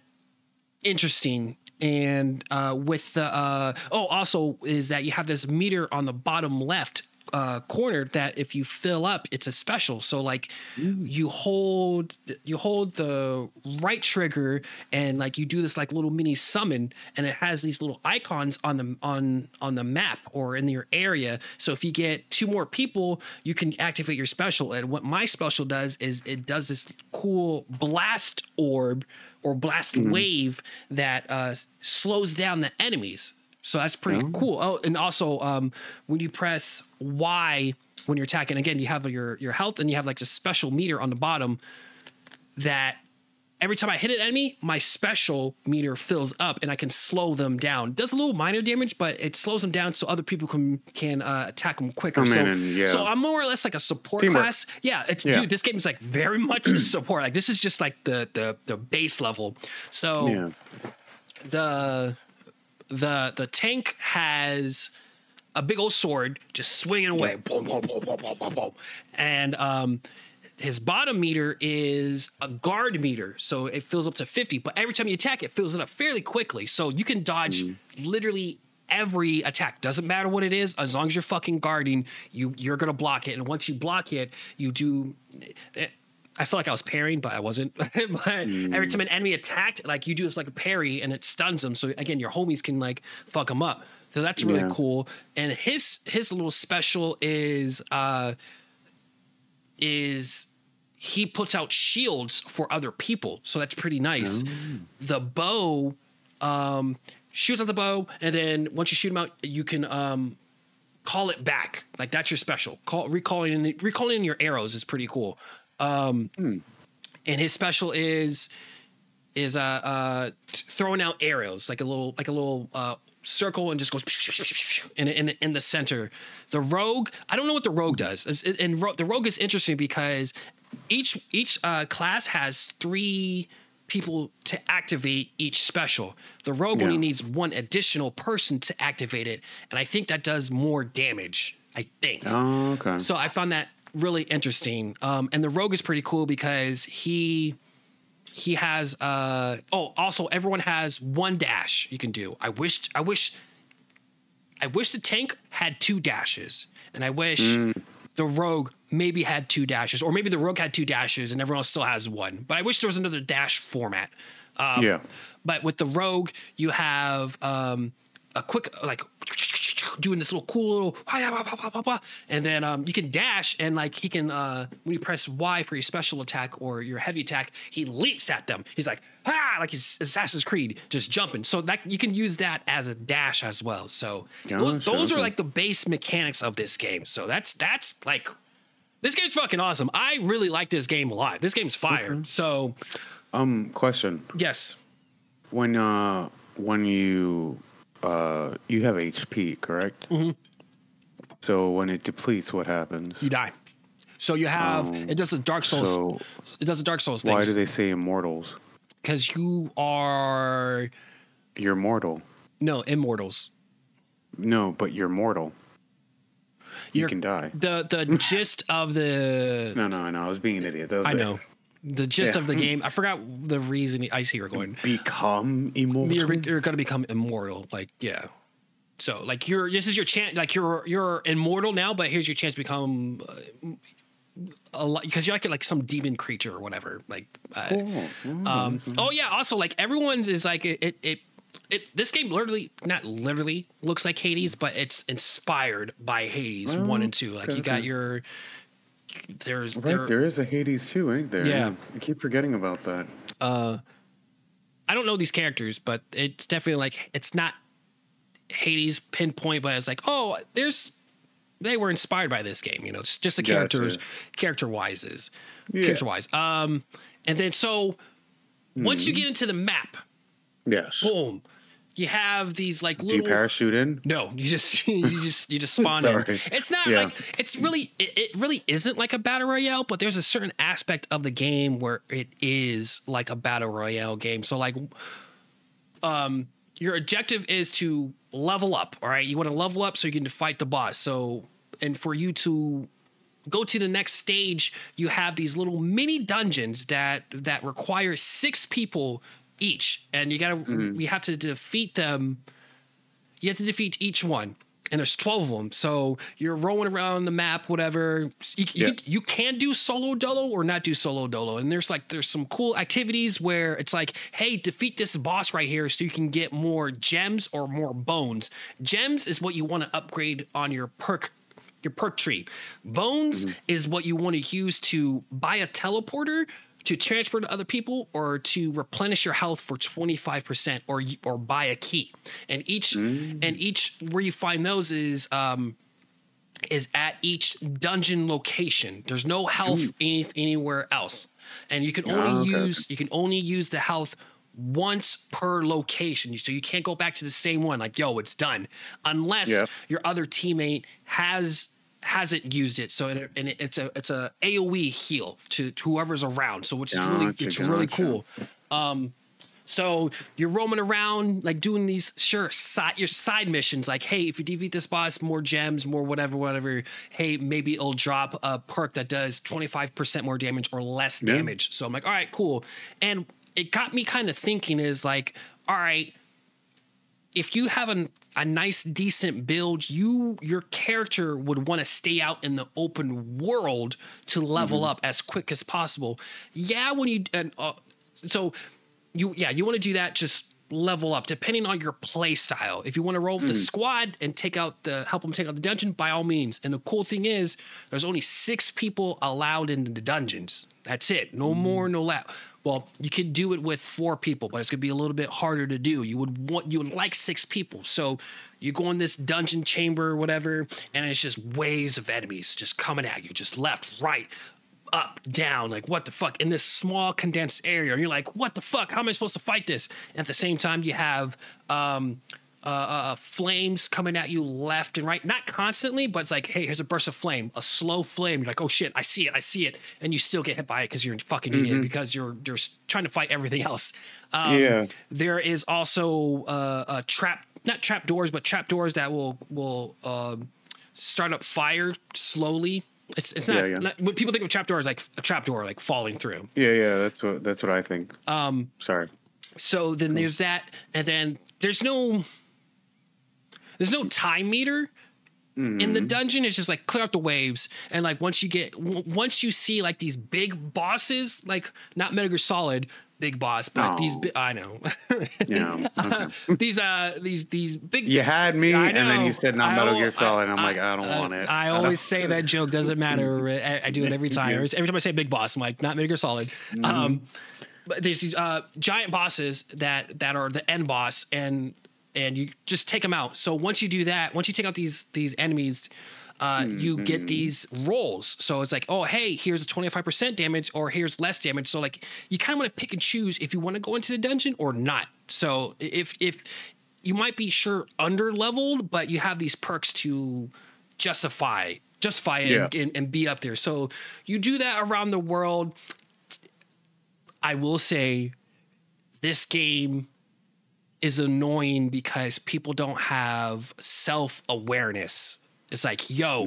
interesting. And uh, with the uh, oh, also is that you have this meter on the bottom left uh, corner that if you fill up, it's a special. So like Ooh. you hold you hold the right trigger and like you do this like little mini summon, and it has these little icons on the on on the map or in your area. So if you get two more people, you can activate your special. And what my special does is it does this cool blast orb. Or blast mm-hmm. wave that uh, slows down the enemies. So that's pretty yeah. cool. Oh, and also um, when you press Y when you're attacking, again, you have your your health and you have like a special meter on the bottom that every time I hit an enemy, my special meter fills up and I can slow them down. Does a little minor damage, but it slows them down so other people can can uh, attack them quicker. So, in, yeah. so I'm more or less like a support Teamwork. class. Yeah, it's yeah. dude, this game is like very much support. Like this is just like the the the base level. So yeah. the the the tank has a big old sword just swinging away, boom, boom, boom, boom, boom, boom, boom, and um. his bottom meter is a guard meter, so it fills up to fifty. But every time you attack, it fills it up fairly quickly. So you can dodge mm. literally every attack. Doesn't matter what it is, as long as you're fucking guarding, you you're gonna block it. And once you block it, you do. It, I feel like I was parrying, but I wasn't. But mm. every time an enemy attacked, like you do, it's like a parry, and it stuns them. So again, your homies can like fuck them up. So that's really yeah. cool. And his his little special is uh, is. he puts out shields for other people. So that's pretty nice. Oh. The bow um, shoots out the bow. And then once you shoot him out, you can um, call it back. Like that's your special. Call recalling, recalling your arrows is pretty cool. Um, mm. And his special is, is uh, uh, throwing out arrows, like a little, like a little uh, circle, and just goes in, in, in the center. The rogue, I don't know what the rogue does. And ro- the rogue is interesting because Each each uh, class has three people to activate each special. The rogue yeah. only needs one additional person to activate it, and I think that does more damage, I think. Oh, okay. So I found that really interesting. Um, and the rogue is pretty cool because he he has uh oh also everyone has one dash you can do. I wish I wish I wish the tank had two dashes, and I wish mm. the rogue maybe had two dashes, or maybe the rogue had two dashes and everyone else still has one. But I wish there was another dash format. Um, yeah. But with the rogue, you have um, a quick, like, doing this little cool little, and then um, you can dash, and like he can, uh, when you press Y for your special attack or your heavy attack, he leaps at them. He's like, ah, like he's Assassin's Creed, just jumping. So that you can use that as a dash as well. So Gosh, those, those okay. are like the base mechanics of this game. So that's that's like. This game's fucking awesome. I really like this game a lot. This game's fire. Mm-hmm. So, um, question. Yes. When uh, when you uh, you have H P, correct? Mm-hmm. So when it depletes, what happens? You die. So you have um, it does a Dark Souls. So it does a Dark Souls thing. Why do they say immortals? Because you are. You're mortal. No, immortals. No, but you're mortal. You Your, can die. The the gist of the no no I know I was being an idiot. I know it. the gist yeah. of the game. I forgot the reason. I see you're going become immortal. You're, you're going to become immortal. Like yeah. So like you're this is your chance. Like you're you're immortal now, but here's your chance to become a lot because you're like like some demon creature or whatever. Like uh, oh, oh, um oh yeah. Also like everyone's is like it it. it It, this game literally, not literally, looks like Hades, but it's inspired by Hades oh, one and two. Like, okay. you got your... There's... Right, there, there is a Hades two, ain't there? Yeah. I keep forgetting about that. Uh, I don't know these characters, but it's definitely like... It's not Hades pinpoint, but it's like, oh, there's... They were inspired by this game, you know? It's just the gotcha. characters, character-wise. Yeah. Character-wise. Um, and then, so, mm. once you get into the map... Yes. Boom. You have these like little. Do you parachute in? No, you just you just you just spawn in. It's not yeah. like it's really it, it really isn't like a battle royale, but there's a certain aspect of the game where it is like a battle royale game. So like, um, your objective is to level up, all right? You want to level up so you can fight the boss. So, and for you to go to the next stage, you have these little mini dungeons that that require six people each, and you gotta mm-hmm. we have to defeat them. You have to defeat each one, and there's twelve of them. So you're rolling around the map, whatever. You, yeah. you, you can do solo dolo or not do solo dolo. And there's like there's some cool activities where it's like, hey, defeat this boss right here so you can get more gems or more bones. Gems is what you want to upgrade on your perk. Your perk tree. Bones mm-hmm. is what you want to use to buy a teleporter to transfer to other people or to replenish your health for twenty-five percent or or buy a key. And each mm-hmm. and each where you find those is um is at each dungeon location. There's no health mm-hmm. any, anywhere else. And you can only oh, okay. use you can only use the health once per location, so you can't go back to the same one like, yo, it's done, unless yeah. your other teammate has hasn't used it. So and it, it's a it's a AoE heal to, to whoever's around, so which is really gotcha, it's gotcha. really cool. Um so you're roaming around like doing these sure side your side missions like, hey, if you defeat this boss, more gems, more whatever whatever hey, maybe it'll drop a perk that does twenty-five percent more damage or less yeah. damage. So I'm like, all right, cool. And it got me kind of thinking is like, all right, if you have a, a nice, decent build, you your character would want to stay out in the open world to level mm-hmm. up as quick as possible. Yeah, when you and uh, so you yeah you want to do that, just level up depending on your play style. If you want to roll with mm-hmm. the squad and take out the help them take out the dungeon, by all means. And the cool thing is, there's only six people allowed into the dungeons. That's it. No mm-hmm. more, no less. Well, you could do it with four people, but it's going to be a little bit harder to do. You would want, you would like six people. So you go in this dungeon chamber or whatever, and it's just waves of enemies just coming at you, just left, right, up, down, like what the fuck, in this small condensed area. And you're like, what the fuck? How am I supposed to fight this? And at the same time, you have um, uh, uh, flames coming at you left and right. Not constantly, but it's like, hey, here's a burst of flame, a slow flame. You're like, oh shit, I see it, I see it. And you still get hit by it because you're a fucking mm-hmm. idiot, because you're, you're trying to fight everything else. Um, yeah. There is also uh, a trap, not trap doors, but trap doors that will, will uh, start up fire slowly. It's it's not, yeah, yeah. not when people think of trapdoor as like a trapdoor, like falling through. Yeah, yeah, that's what that's what I think. Um, sorry. So then cool. there's that, and then there's no there's no time meter mm-hmm. in the dungeon. It's just like clear out the waves, and like once you get w- once you see like these big bosses, like not Metal Gear Solid big boss, but oh. these bi- I know. yeah. Okay. These uh these these big You had me and then you said not Metal Gear Solid, and I'm I, like, I don't uh, want it. I always I say that joke, doesn't matter. I, I do it every time. yeah. Every time I say big boss, I'm like, not Metal Gear Solid. Mm-hmm. Um but there's these uh giant bosses that that are the end boss, and and you just take them out. So once you do that, once you take out these these enemies, Uh, you mm-hmm. get these rolls. So it's like, oh, hey, here's a twenty-five percent damage, or here's less damage. So like you kind of want to pick and choose if you want to go into the dungeon or not. So if if you might be sure under leveled, but you have these perks to justify justify it yeah. and, and, and be up there. So you do that around the world. I will say this game is annoying because people don't have self-awareness. It's like, yo,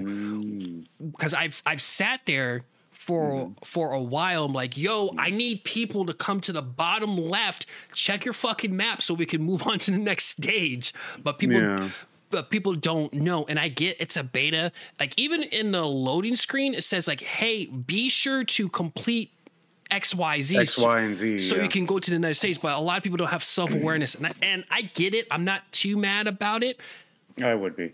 because mm. I've I've sat there for mm. for a while. I'm like, yo, I need people to come to the bottom left, check your fucking map so we can move on to the next stage. But people, yeah. but people don't know. And I get it's a beta. Like even in the loading screen, it says like, hey, be sure to complete X, Y, Z, X, Y, and Z, so yeah. you can go to the next stage. But a lot of people don't have self awareness, and I, and I get it. I'm not too mad about it. I would be.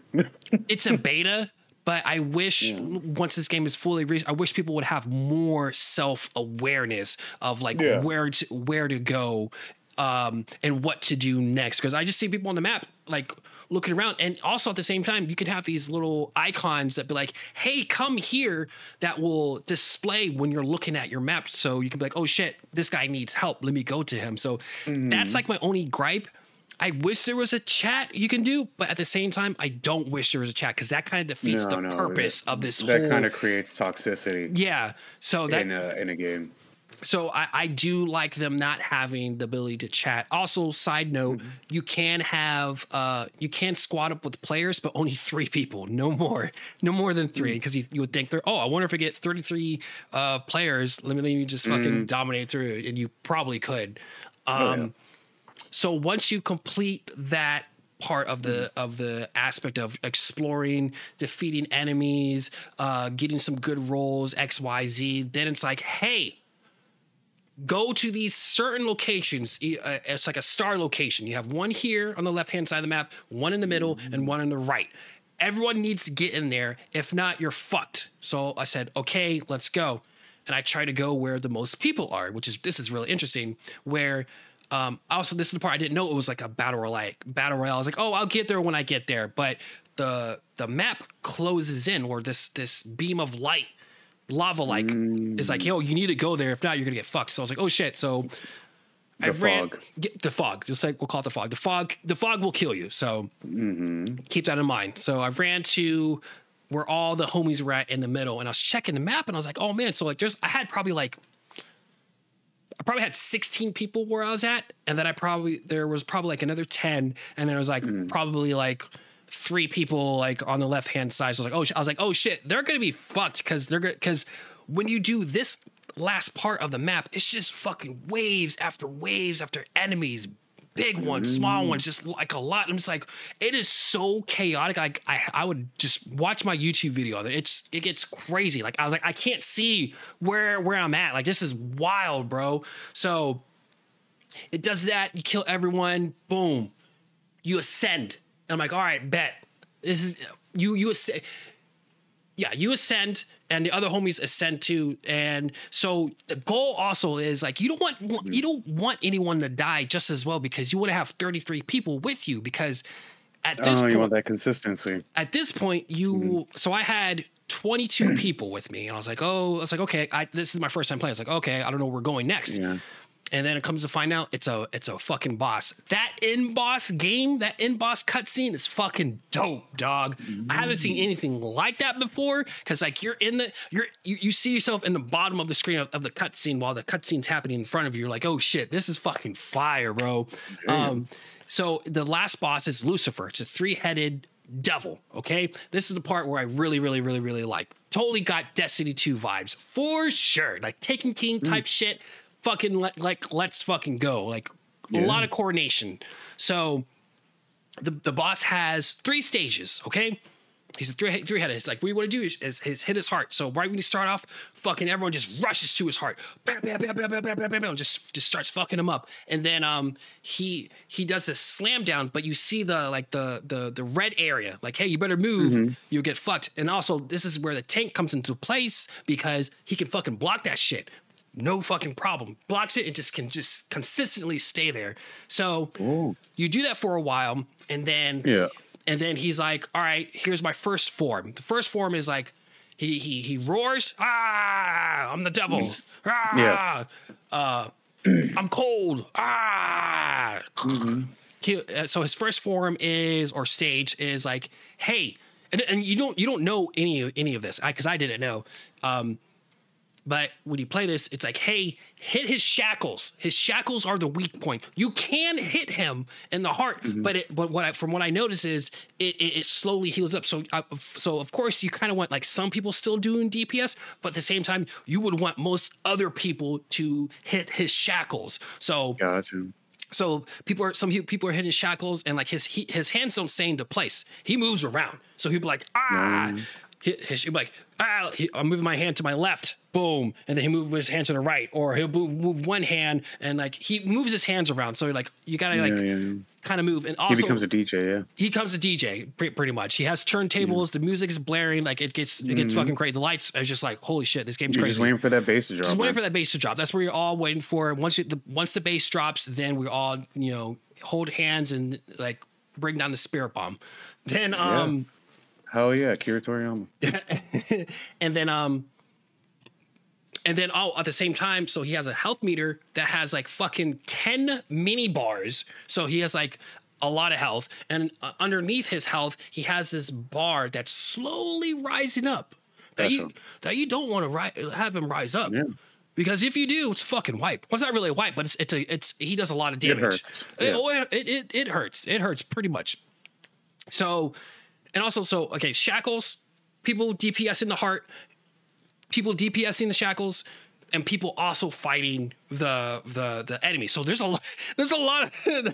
It's a beta, but I wish yeah. once this game is fully released, I wish people would have more self-awareness of like yeah. where to, where to go um, and what to do next. Because I just see people on the map like looking around, and also at the same time, you could have these little icons that be like, "Hey, come here," that will display when you're looking at your map, so you can be like, "Oh shit, this guy needs help. Let me go to him." So mm-hmm. that's like my only gripe. I wish there was a chat you can do, but at the same time, I don't wish there was a chat, because that kind of defeats no, the no, purpose it, of this that whole... That kind of creates toxicity. Yeah, so that... In a, in a game. So I, I do like them not having the ability to chat. Also, side note, mm-hmm. you can have uh, you can squad up with players, but only three people, no more, no more than three, because mm-hmm. you, you would think they're, oh, I wonder if I get thirty-three uh, players. Let me, let me just fucking mm-hmm. dominate through, and you probably could. Um, oh, yeah. So once you complete that part of the mm-hmm. of the aspect of exploring, defeating enemies, uh, getting some good rolls, X, Y, Z, then it's like, hey. Go to these certain locations. It's like a star location. You have one here on the left-hand side of the map, one in the middle, and one on the right. Everyone needs to get in there. If not, you're fucked. So I said, okay, let's go. And I try to go where the most people are, which is, this is really interesting, where um, also this is the part I didn't know it was like a battle royale. Battle royale. I was like, oh, I'll get there when I get there. But the the map closes in, or this this beam of light, lava like mm. is like, yo, you need to go there, if not you're gonna get fucked. So I was like, oh shit. So the I ran fog. Get the fog, just like we'll call it the fog. The fog, the fog will kill you, so mm-hmm. keep that in mind. So I ran to where all the homies were at in the middle, and I was checking the map, and I was like, oh man, so like there's I had probably like I probably had sixteen people where I was at, and then I probably there was probably like another ten, and then it was like mm. probably like three people like on the left hand side. So I was like, oh, sh I was like, oh shit, they're gonna be fucked, because they're gonna because when you do this last part of the map, it's just fucking waves after waves after enemies, big ones, mm. small ones, just like a lot. I'm just like, it is so chaotic. Like I, I would just watch my YouTube video on it. It's it gets crazy. Like I was like, I can't see where where I'm at. Like this is wild, bro. So it does that. You kill everyone. Boom. You ascend. And I'm like, all right, bet. This is you. You ascend. Yeah, you ascend, and the other homies ascend too. And so the goal also is like, you don't want you don't want anyone to die just as well, because you want to have thirty-three people with you, because at this oh, point, you want that consistency. At this point, you mm-hmm. so I had twenty-two people with me, and I was like, oh, I was like, okay, I, this is my first time playing. I was like, okay, I don't know where we're going next. Yeah. And then it comes to find out it's a it's a fucking boss. That end boss game, that end boss cutscene is fucking dope, dog. Mm. I haven't seen anything like that before, because like you're in the you're you, you see yourself in the bottom of the screen of, of the cutscene while the cutscene's happening in front of you. You're like, oh shit, this is fucking fire, bro. Um, so the last boss is Lucifer. It's a three-headed devil. Okay, this is the part where I really, really, really, really like. Totally got Destiny two vibes for sure. Like Taken King type mm. shit. Fucking let, like let's fucking go, like yeah. a lot of coordination. So the the boss has three stages. Okay, he's a three three headed. It's like what you want to do is, is, is hit his heart. So right when you start off, fucking everyone just rushes to his heart, bam, bam, bam, bam, bam, bam, bam, just just starts fucking him up. And then um he he does this slam down, but you see the like the the the red area. Like hey, you better move, mm-hmm. you'll get fucked. And also this is where the tank comes into place, because he can fucking block that shit. No fucking problem. Blocks it and just can just consistently stay there. So ooh. You do that for a while, and then yeah. and then he's like, all right, here's my first form. The first form is like he he he roars, ah, I'm the devil. Ah, yeah. uh, I'm cold. Ah. Mm-hmm. he, uh, so his first form is or stage is like, hey, and, and you don't you don't know any any of this, I because I didn't know. Um But when you play this, it's like, hey, hit his shackles. His shackles are the weak point. You can hit him in the heart, mm-hmm. but it, but what I, from what I notice is it, it, it slowly heals up. So I, so of course you kind of want like some people still doing D P S, but at the same time you would want most other people to hit his shackles. So gotcha. So people are some people are hitting shackles, and like his he, his hands don't stay into place. He moves around, so he'd be like ah. Mm. He'll be like, ah, he, I'm moving my hand to my left, boom, and then he moves his hand to the right, or he'll move, move one hand, and like he moves his hands around. So you're like, you gotta like yeah, yeah. kind of move. And also, he becomes a D J, yeah. He becomes a D J pretty much. He has turntables. Yeah. The music is blaring, like it gets it gets mm-hmm. fucking crazy. The lights are just like, holy shit, this game's you're crazy. Just waiting for that bass to drop. Just man. waiting for that bass to drop. That's where you're all waiting for. Once you, the once the bass drops, then we all you know hold hands and like bring down the spirit bomb. Then um. Yeah. Hell yeah, Kira Toriyama. And then, um, and then, oh, at the same time, so he has a health meter that has like fucking ten mini bars. So he has like a lot of health, and uh, underneath his health, he has this bar that's slowly rising up. That gotcha. you that you don't want to ri have him rise up. Yeah. Because if you do, it's a fucking wipe. Well, it's not really a wipe, but it's it's a it's he does a lot of damage. It hurts. It, yeah. it, it, it hurts. It hurts pretty much. So, and also, so okay, shackles, people DPSing the heart, people DPSing the shackles, and people also fighting the the the enemy. So there's a lot, there's a lot of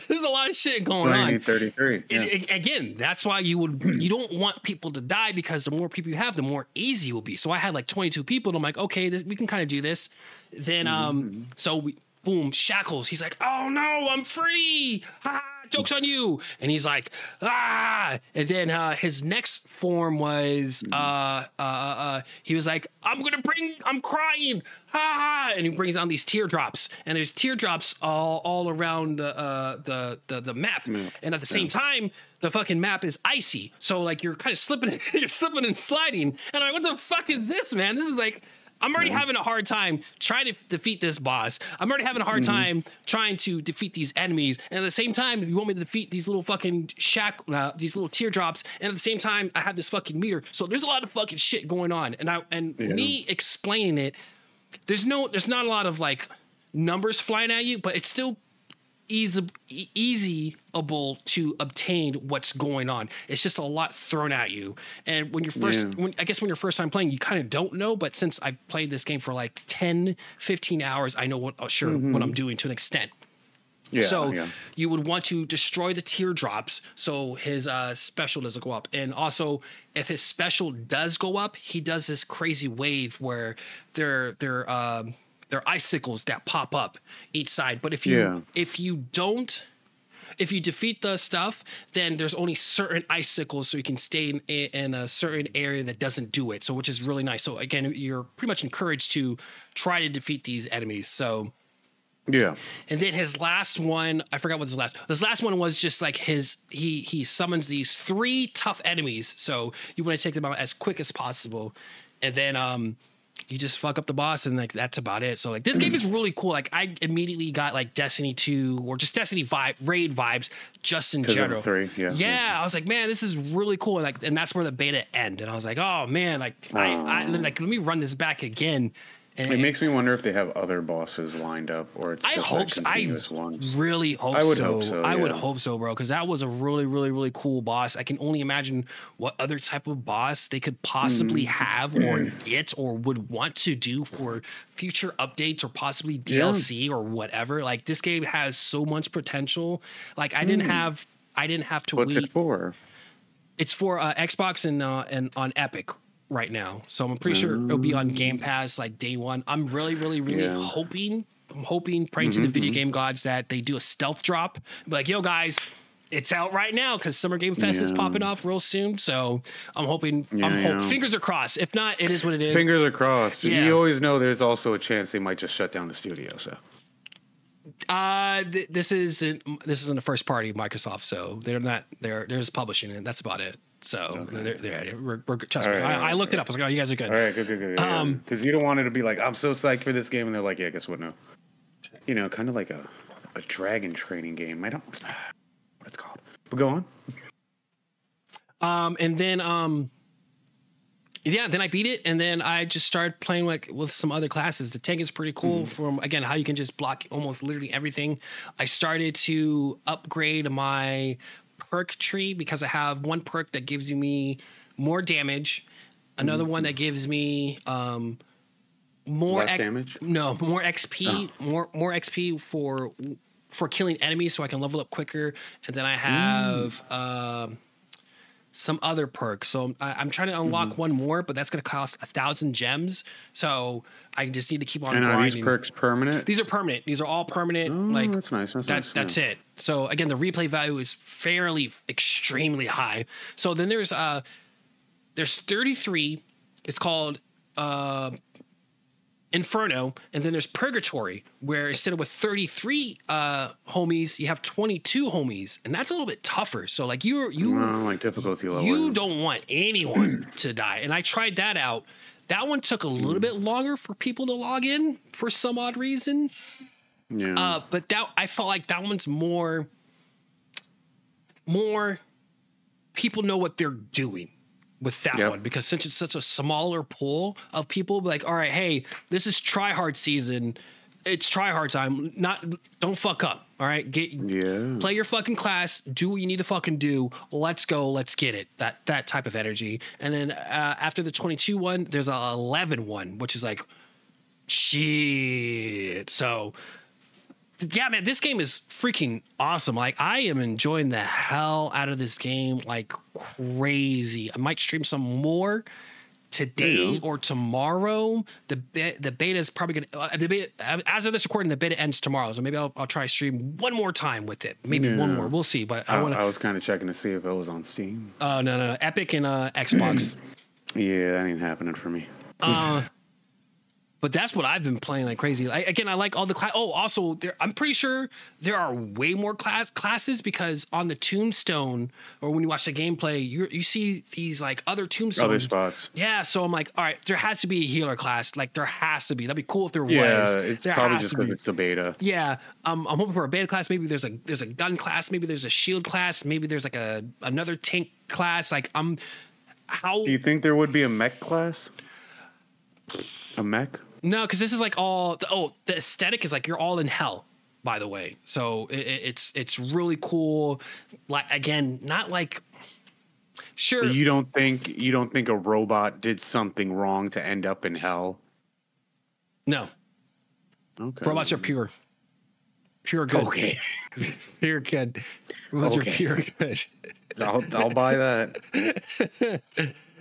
there's a lot of shit going on. thirty-three. Yeah. And, and again, that's why you would you don't want people to die, because the more people you have, the more easy it will be. So I had like twenty-two people, and I'm like, okay, this, we can kind of do this. Then um, mm-hmm. so we boom shackles. He's like, oh no, I'm free. Ah, joke's on you. And he's like, ah. And then uh, his next form was uh, uh uh uh he was like, I'm gonna bring, I'm crying. Ah, and he brings down these teardrops, and there's teardrops all all around the uh, the, the the map, mm. and at the same yeah. time, the fucking map is icy, so like you're kind of slipping, you're slipping and sliding, and I'm like, what the fuck is this, man? This is like, I'm already mm. having a hard time trying to defeat this boss. I'm already having a hard mm. time trying to defeat these enemies, and at the same time, you want me to defeat these little fucking shack, uh, these little teardrops, and at the same time, I have this fucking meter. So there's a lot of fucking shit going on, and I and yeah. me explaining it. There's no, there's not a lot of like numbers flying at you, but it's still easy, easyable to obtain what's going on. It's just a lot thrown at you. And when you're first, yeah. when, I guess when you're first time playing, you kind of don't know. But since I played this game for like ten, fifteen hours, I know what, oh, sure, mm-hmm. what I'm doing to an extent. Yeah, so yeah. you would want to destroy the teardrops so his uh, special doesn't go up. And also, if his special does go up, he does this crazy wave where there there um, there are icicles that pop up each side. But if you yeah. if you don't, if you defeat the stuff, then there's only certain icicles, so you can stay in, in a certain area that doesn't do it. So which is really nice. So again, you're pretty much encouraged to try to defeat these enemies. So. Yeah. And then his last one, I forgot what his last, this last one was just like his, he, he summons these three tough enemies. So you want to take them out as quick as possible. And then, um, you just fuck up the boss, and like, that's about it. So like, this game is really cool. Like I immediately got like Destiny two or just Destiny vibe, raid vibes just in general. Three, yeah. yeah. I was like, man, this is really cool. And like, and that's where the beta ended. And I was like, oh man, like I, I like, let me run this back again. And it makes me wonder if they have other bosses lined up, or it's I just hope so. I one. really hope I would so. Hope so yeah. I would hope so, bro, because that was a really, really, really cool boss. I can only imagine what other type of boss they could possibly mm. have or yeah. get or would want to do for future updates or possibly D L C yeah. or whatever. Like this game has so much potential. Like I mm. didn't have, I didn't have to. What's wait. it for? It's for uh, Xbox and uh, and on Epic right now, so I'm pretty sure it'll be on Game Pass like day one. I'm really, really, really yeah. hoping, I'm hoping, praying mm-hmm, to the video mm-hmm. game gods that they do a stealth drop. Be like, yo guys, it's out right now because Summer Game Fest yeah. is popping off real soon. So I'm hoping, yeah, I'm yeah. hope, fingers are crossed. If not, it is what it is. Fingers are crossed. Yeah. You always know there's also a chance they might just shut down the studio. So uh, th this isn't this isn't a first party Microsoft, so they're not they're they're just publishing it. That's about it. So okay. they're, they're, we're, we're, trust me, right, I, right, I looked right. it up. I was like, oh, you guys are good. All right, good, good, good. Because um, yeah. you don't want it to be like, I'm so psyched for this game. And they're like, yeah, guess what? No. You know, kind of like a, a dragon training game. I don't know what it's called. But go on. Um, and then, um, yeah, then I beat it. And then I just started playing like with some other classes. The tank is pretty cool mm-hmm. from, again, how you can just block almost literally everything. I started to upgrade my perk tree because I have one perk that gives me more damage, another mm-hmm. one that gives me um more Less damage no more X P oh. more more X P for for killing enemies, so I can level up quicker. And then I have mm. um some other perk, so I, I'm trying to unlock mm-hmm. one more, but that's going to cost a thousand gems, so I just need to keep on and grinding. Are these perks permanent? These are permanent. These are all permanent. Oh, like that's nice. That's, that, nice. that's yeah. it. So again, the replay value is fairly extremely high. So then there's uh there's thirty-three. It's called uh Inferno, and then there's Purgatory, where instead of with thirty-three uh homies, you have twenty-two homies, and that's a little bit tougher. So like you're you no, like difficulty level. You don't want anyone to die. And I tried that out. That one took a little mm. bit longer for people to log in for some odd reason. Yeah. Uh, but that I felt like that one's more more people know what they're doing. with that yep. one, because since it's such a smaller pool of people, like, all right, hey, this is try hard season. It's try hard time. Not don't fuck up. All right, get yeah. play your fucking class. Do what you need to fucking do. Let's go. Let's get it. That that type of energy. And then uh, after the twenty-two one, there's a eleven one, which is like shit. So yeah, man, this game is freaking awesome. Like, I am enjoying the hell out of this game like crazy. I might stream some more today yeah. or tomorrow. The be- the beta is probably gonna uh, the beta, as of this recording, the beta ends tomorrow. So maybe I'll, I'll try stream one more time with it. Maybe yeah. one more. We'll see. But I, I, wanna, I was kind of checking to see if it was on Steam. Oh uh, no, no, no, Epic and uh, Xbox. Yeah, that ain't happening for me. uh But that's what I've been playing like crazy. I, again, I like all the class. Oh, also, there, I'm pretty sure there are way more class classes, because on the tombstone, or when you watch the gameplay, you you see these like other tombstones. Other spots. Yeah, so I'm like, all right, there has to be a healer class. Like, there has to be. That'd be cool if there yeah, was. Yeah, it's there probably just because it's the beta. Yeah, um, I'm hoping for a beta class. Maybe there's a there's a gun class. Maybe there's a shield class. Maybe there's like a another tank class. Like, I'm how do you think there would be a mech class? A mech? No, because this is like all the, oh, the aesthetic is like you're all in hell, by the way. So it, it's it's really cool. Like, again, not like sure. You don't think you don't think a robot did something wrong to end up in hell? No. Okay. Robots are pure, pure good. Okay. Pure good. Robots okay. are pure good. I'll I'll buy that.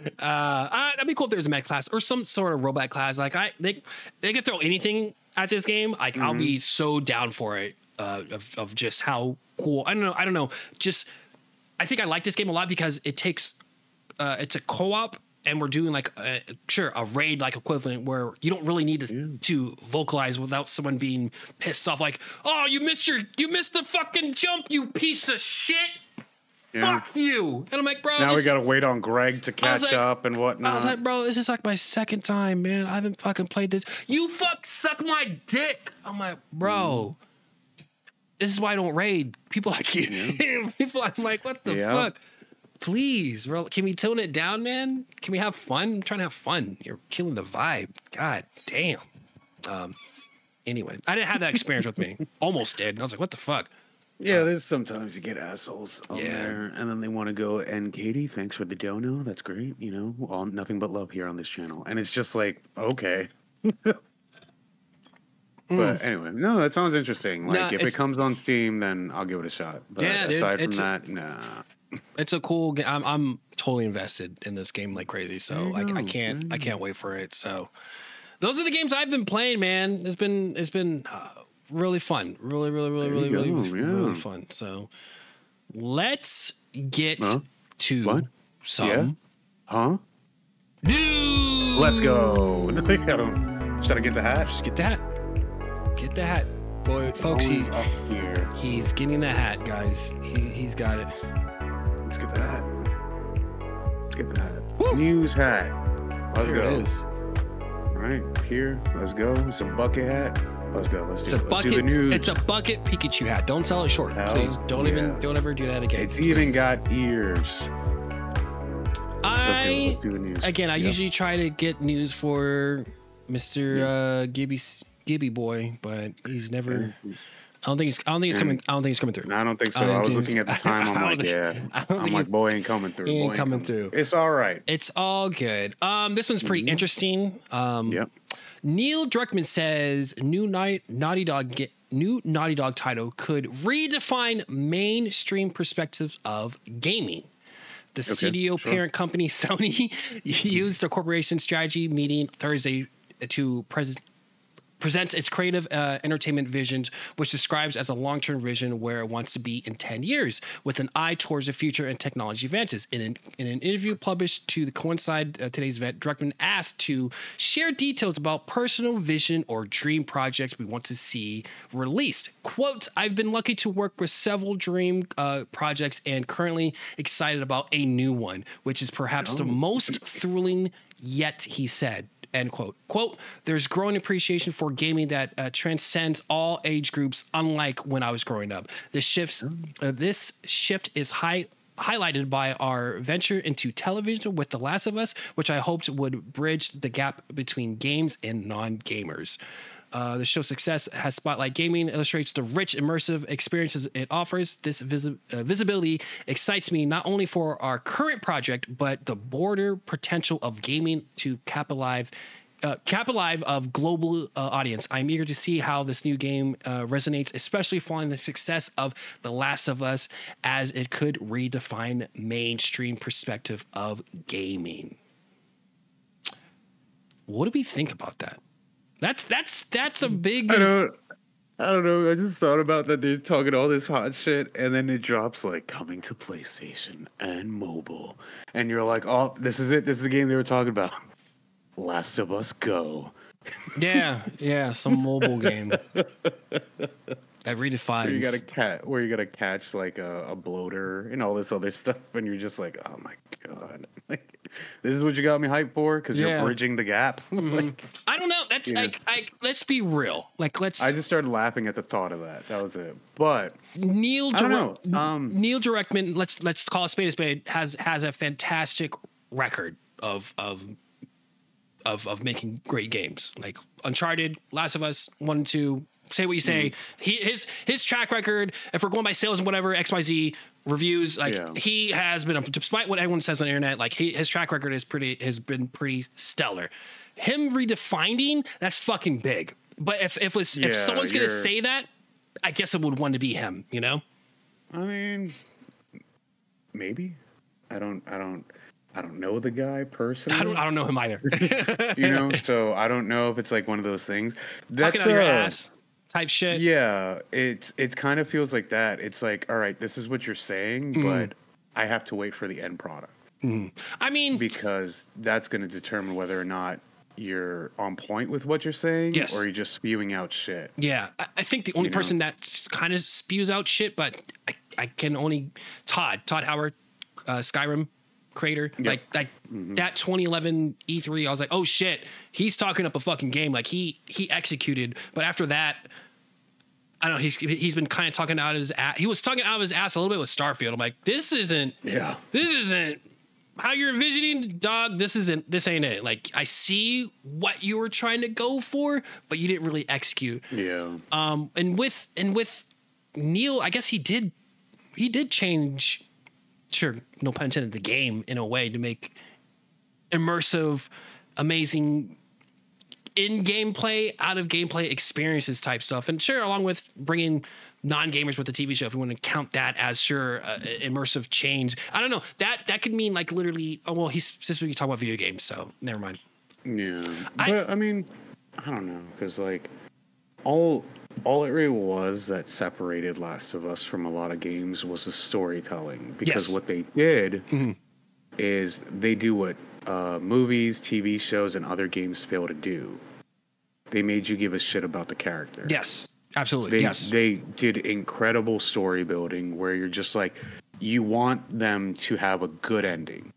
Uh, I, that'd be cool if there's a mech class or some sort of robot class. Like, I, they, they could throw anything at this game. Like, mm-hmm. I'll be so down for it. Uh, of of just how cool. I don't know. I don't know. Just, I think I like this game a lot because it takes, uh, it's a co-op, and we're doing like, a, sure, a raid like equivalent where you don't really need to yeah. to vocalize without someone being pissed off. Like, oh, you missed your, you missed the fucking jump, you piece of shit. Yeah. Fuck you. And I'm like, bro, now we gotta wait on Greg to catch like, up and whatnot. I was like, bro, this is like my second time, man. I haven't fucking played this. You fuck suck my dick. I'm like, bro, mm. this is why I don't raid people like you. Yeah. People, I'm like, what the yeah. fuck? Please, bro, can we tone it down, man? Can we have fun? I'm trying to have fun. You're killing the vibe. God damn. Um. Anyway, I didn't have that experience with me. Almost did. And I was like, what the fuck? Yeah, there's sometimes you get assholes on yeah. there, and then they want to go. And Katie, thanks for the dono. That's great. You know, all, nothing but love here on this channel. And it's just like, okay. mm. But anyway, no, that sounds interesting. Like, nah, if it comes on Steam, then I'll give it a shot. But yeah, aside dude, from that, a, nah. It's a cool game. I'm, I'm totally invested in this game like crazy. So like, I can't, I can't wait for it. So those are the games I've been playing, man. It's been, it's been. Uh, Really fun. Really, really, really, really, really, go, really, yeah. really fun. So let's get huh? to what? some. Yeah. Huh? News! Let's go. Should I get the hat? Just get the hat. Get the hat. Boy, folks, he, here. he's getting the hat, guys. He, he's got it. Let's get the hat. Let's get the hat. Woo! News hat. Let's there go. It is. All right, here. Let's go. It's a bucket hat. Let's go. Let's do, it's a let's bucket, do the news. It's a bucket Pikachu hat. Don't sell it short. Hell please don't yeah. even don't ever do that again. It's please. even got ears. I let's do, it. Let's do the news. Again, I yep. usually try to get news for Mister Yep. Uh, Gibby Gibby boy, but he's never I don't think he's I don't think he's coming I don't think he's coming through. I don't think so. I, don't I was think, looking at the time. I'm like, think, yeah. I don't I'm think like boy ain't coming through. He ain't boy ain't coming, coming through. It's all right. It's all good. Um this one's pretty mm-hmm. interesting. Um Yep. Neil Druckmann says new Naughty Dog get, new Naughty Dog title could redefine mainstream perspectives of gaming. The okay, studio sure. parent company Sony used a corporation strategy meeting Thursday to present presents its creative uh, entertainment visions, which describes as a long-term vision where it wants to be in ten years with an eye towards the future and technology advances. In an, in an interview published to the coincide uh, today's event, Druckmann asked to share details about personal vision or dream projects we want to see released. Quote, I've been lucky to work with several dream uh, projects and currently excited about a new one, which is perhaps oh. the most thrilling yet, he said. End quote. Quote, there's growing appreciation for gaming that uh, transcends all age groups, unlike when I was growing up. This shifts, uh, this shift is high highlighted by our venture into television with The Last of Us, which I hoped would bridge the gap between games and non-gamers. Uh, the show's success has Spotlight Gaming illustrates the rich, immersive experiences it offers. This vis uh, visibility excites me not only for our current project, but the broader potential of gaming to capitalize Uh, capitalize of global uh, audience. I'm eager to see how this new game uh, resonates, especially following the success of The Last of Us, as it could redefine mainstream perspective of gaming. What do we think about that? That's that's that's a big. I don't, I don't know. I just thought about that dude talking all this hot shit, and then it drops like coming to PlayStation and mobile, and you're like, oh, this is it. This is the game they were talking about. Last of Us Go. Yeah, yeah, some mobile game that redefines. Where you gotta catch, where you gotta catch like a, a bloater and all this other stuff, and you're just like, oh my god, like this is what you got me hyped for because yeah. you're bridging the gap. Mm-hmm. Like, I don't know. That's like, know. I, let's be real. Like, let's. I just started laughing at the thought of that. That was it. But Neil, I don't know. Um, Neil Druckmann. Let's let's call a spade a spade. Has has a fantastic record of of. Of, of making great games like Uncharted, Last of Us one and two. Say what you say. Mm-hmm. He his his track record. If we're going by sales and whatever X Y Z reviews, like yeah. he has been, despite what everyone says on the internet, like he, his track record is pretty has been pretty stellar. Him redefining that's fucking big. But if if was yeah, if someone's gonna say that, I guess it would want to be him. You know. I mean, maybe. I don't. I don't. I don't know the guy personally. I don't, I don't know him either. You know, so I don't know if it's like one of those things. That's Talking out uh, your ass type shit. Yeah, it, it kind of feels like that. It's like, all right, this is what you're saying, mm. but I have to wait for the end product. Mm. I mean. Because that's going to determine whether or not you're on point with what you're saying yes. or you're just spewing out shit. Yeah, I, I think the only you person know? that kind of spews out shit, but I, I can only, Todd, Todd Howard, uh, Skyrim. Creator yep. like like mm-hmm. that twenty eleven E three I was like, oh shit, he's talking up a fucking game, like he he executed. But after that, I don't know, he's he's been kind of talking out of his ass. He was talking out of his ass a little bit with Starfield. I'm like, this isn't yeah this isn't how you're envisioning, dog. This isn't this ain't it. Like, I see what you were trying to go for, but you didn't really execute. Yeah. Um and with and with Neil, I guess he did he did change, sure, no pun intended, the game in a way to make immersive, amazing in-game play, out-of-game play experiences type stuff. And sure, along with bringing non-gamers with the T V show, if we want to count that as sure, uh, immersive change. I don't know. That that could mean like literally, oh, well, he's specifically talking about video games, so never mind. Yeah. I, but I mean, I don't know, because like all... all it really was that separated Last of Us from a lot of games was the storytelling, because yes. what they did mm-hmm. is they do what uh, movies, T V shows, and other games fail to do. They made you give a shit about the character. Yes, absolutely. They, yes, they did incredible story building where you're just like, you want them to have a good ending,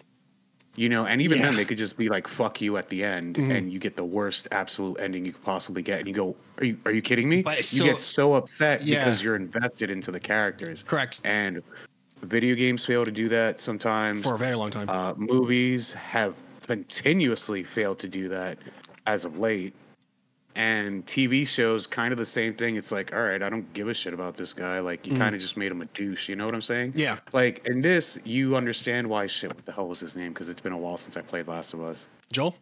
you know. And even yeah. then, they could just be like, "Fuck you" at the end, mm-hmm. and you get the worst absolute ending you could possibly get. And you go, "Are you are you kidding me?" But so, you get so upset yeah. because you're invested into the characters. Correct. And video games fail to do that sometimes for a very long time. Uh, movies have continuously failed to do that as of late, and T V shows kind of the same thing. It's like, all right, I don't give a shit about this guy. Like, you mm-hmm. kind of just made him a douche. You know what I'm saying? Yeah. Like, in this, you understand why shit. What the hell was his name? Because it's been a while since I played Last of Us. Joel.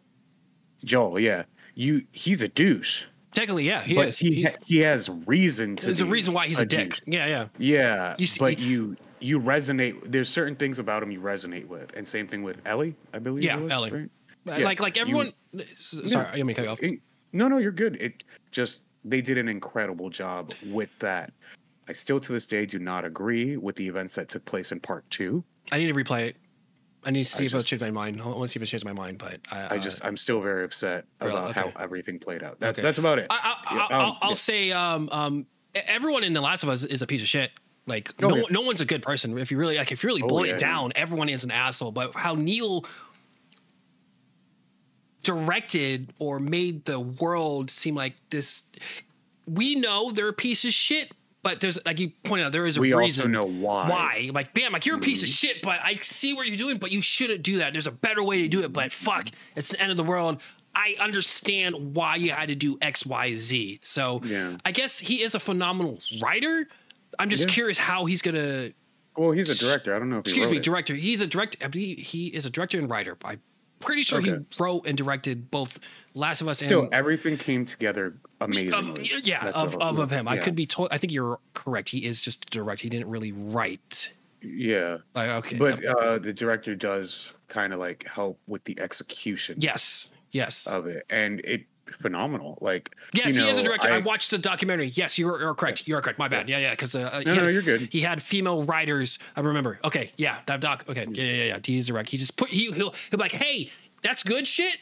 Joel, yeah. You, he's a douche. Technically, yeah, he but is. He, he's, he has reason to. There's a reason why he's a, a dick. Douche. Yeah, yeah. Yeah, you see, but he, you you resonate. There's certain things about him you resonate with, and same thing with Ellie, I believe. Yeah, it was, Ellie. Right? Yeah. Like like everyone. You, sorry, yeah, let me cut you off. It, No, no, you're good. It just, they did an incredible job with that. I still to this day do not agree with the events that took place in part two. I need to replay it. I need to see I if I changed my mind. I want to see if I changed my mind, but I, uh, I just, I'm still very upset really? about okay. how everything played out. That, okay. That's about it. I, I, yeah, I'll, um, I'll yeah. say, um, um, everyone in The Last of Us is a piece of shit. Like oh, no, yeah. no one's a good person. If you really like, if you really oh, boil yeah, it down, yeah. everyone is an asshole. But how Neil directed or made the world seem like this, we know they're a piece of shit, But there's, like you pointed out, there is a we reason. We also know why. Why? Like, bam, like, you're a piece mm. of shit, but I see what you're doing, but you shouldn't do that. There's a better way to do it, but fuck, it's the end of the world. I understand why you had to do X, Y, Z. So yeah. I guess he is a phenomenal writer. I'm just yeah. curious how he's going to... Well, he's a director. I don't know if Excuse he wrote me, it. director. He's a director. He is a director and writer. I'm pretty sure okay. he wrote and directed both Last of Us Still, and... Still, everything came together amazingly. Of, yeah, of, of, of him. Yeah. I could be told... I think you're correct. He is just a director. He didn't really write. Yeah. Like, okay. But uh, the director does kind of like help with the execution. Yes, yes. Of it. And it... phenomenal. Like, yes, you know, he is a director. I, I watched the documentary. Yes, you're, you're correct. You're correct. My bad. Yeah, yeah. Because uh, no, no, you're good. He had female writers. I remember. Okay, yeah, that doc. Okay, yeah, yeah, yeah. He's direct. He just put he he'll he'll be like, hey, that's good shit.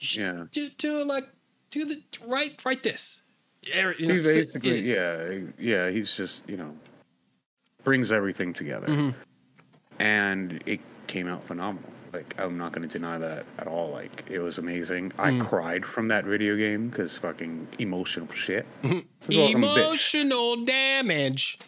Yeah. Do do like do the write write this. You know, he basically, yeah, yeah. He's just you know brings everything together, mm-hmm. and it came out phenomenal. Like, I'm not going to deny that at all. Like, it was amazing. Mm. I cried from that video game because fucking emotional shit. Emotional damage.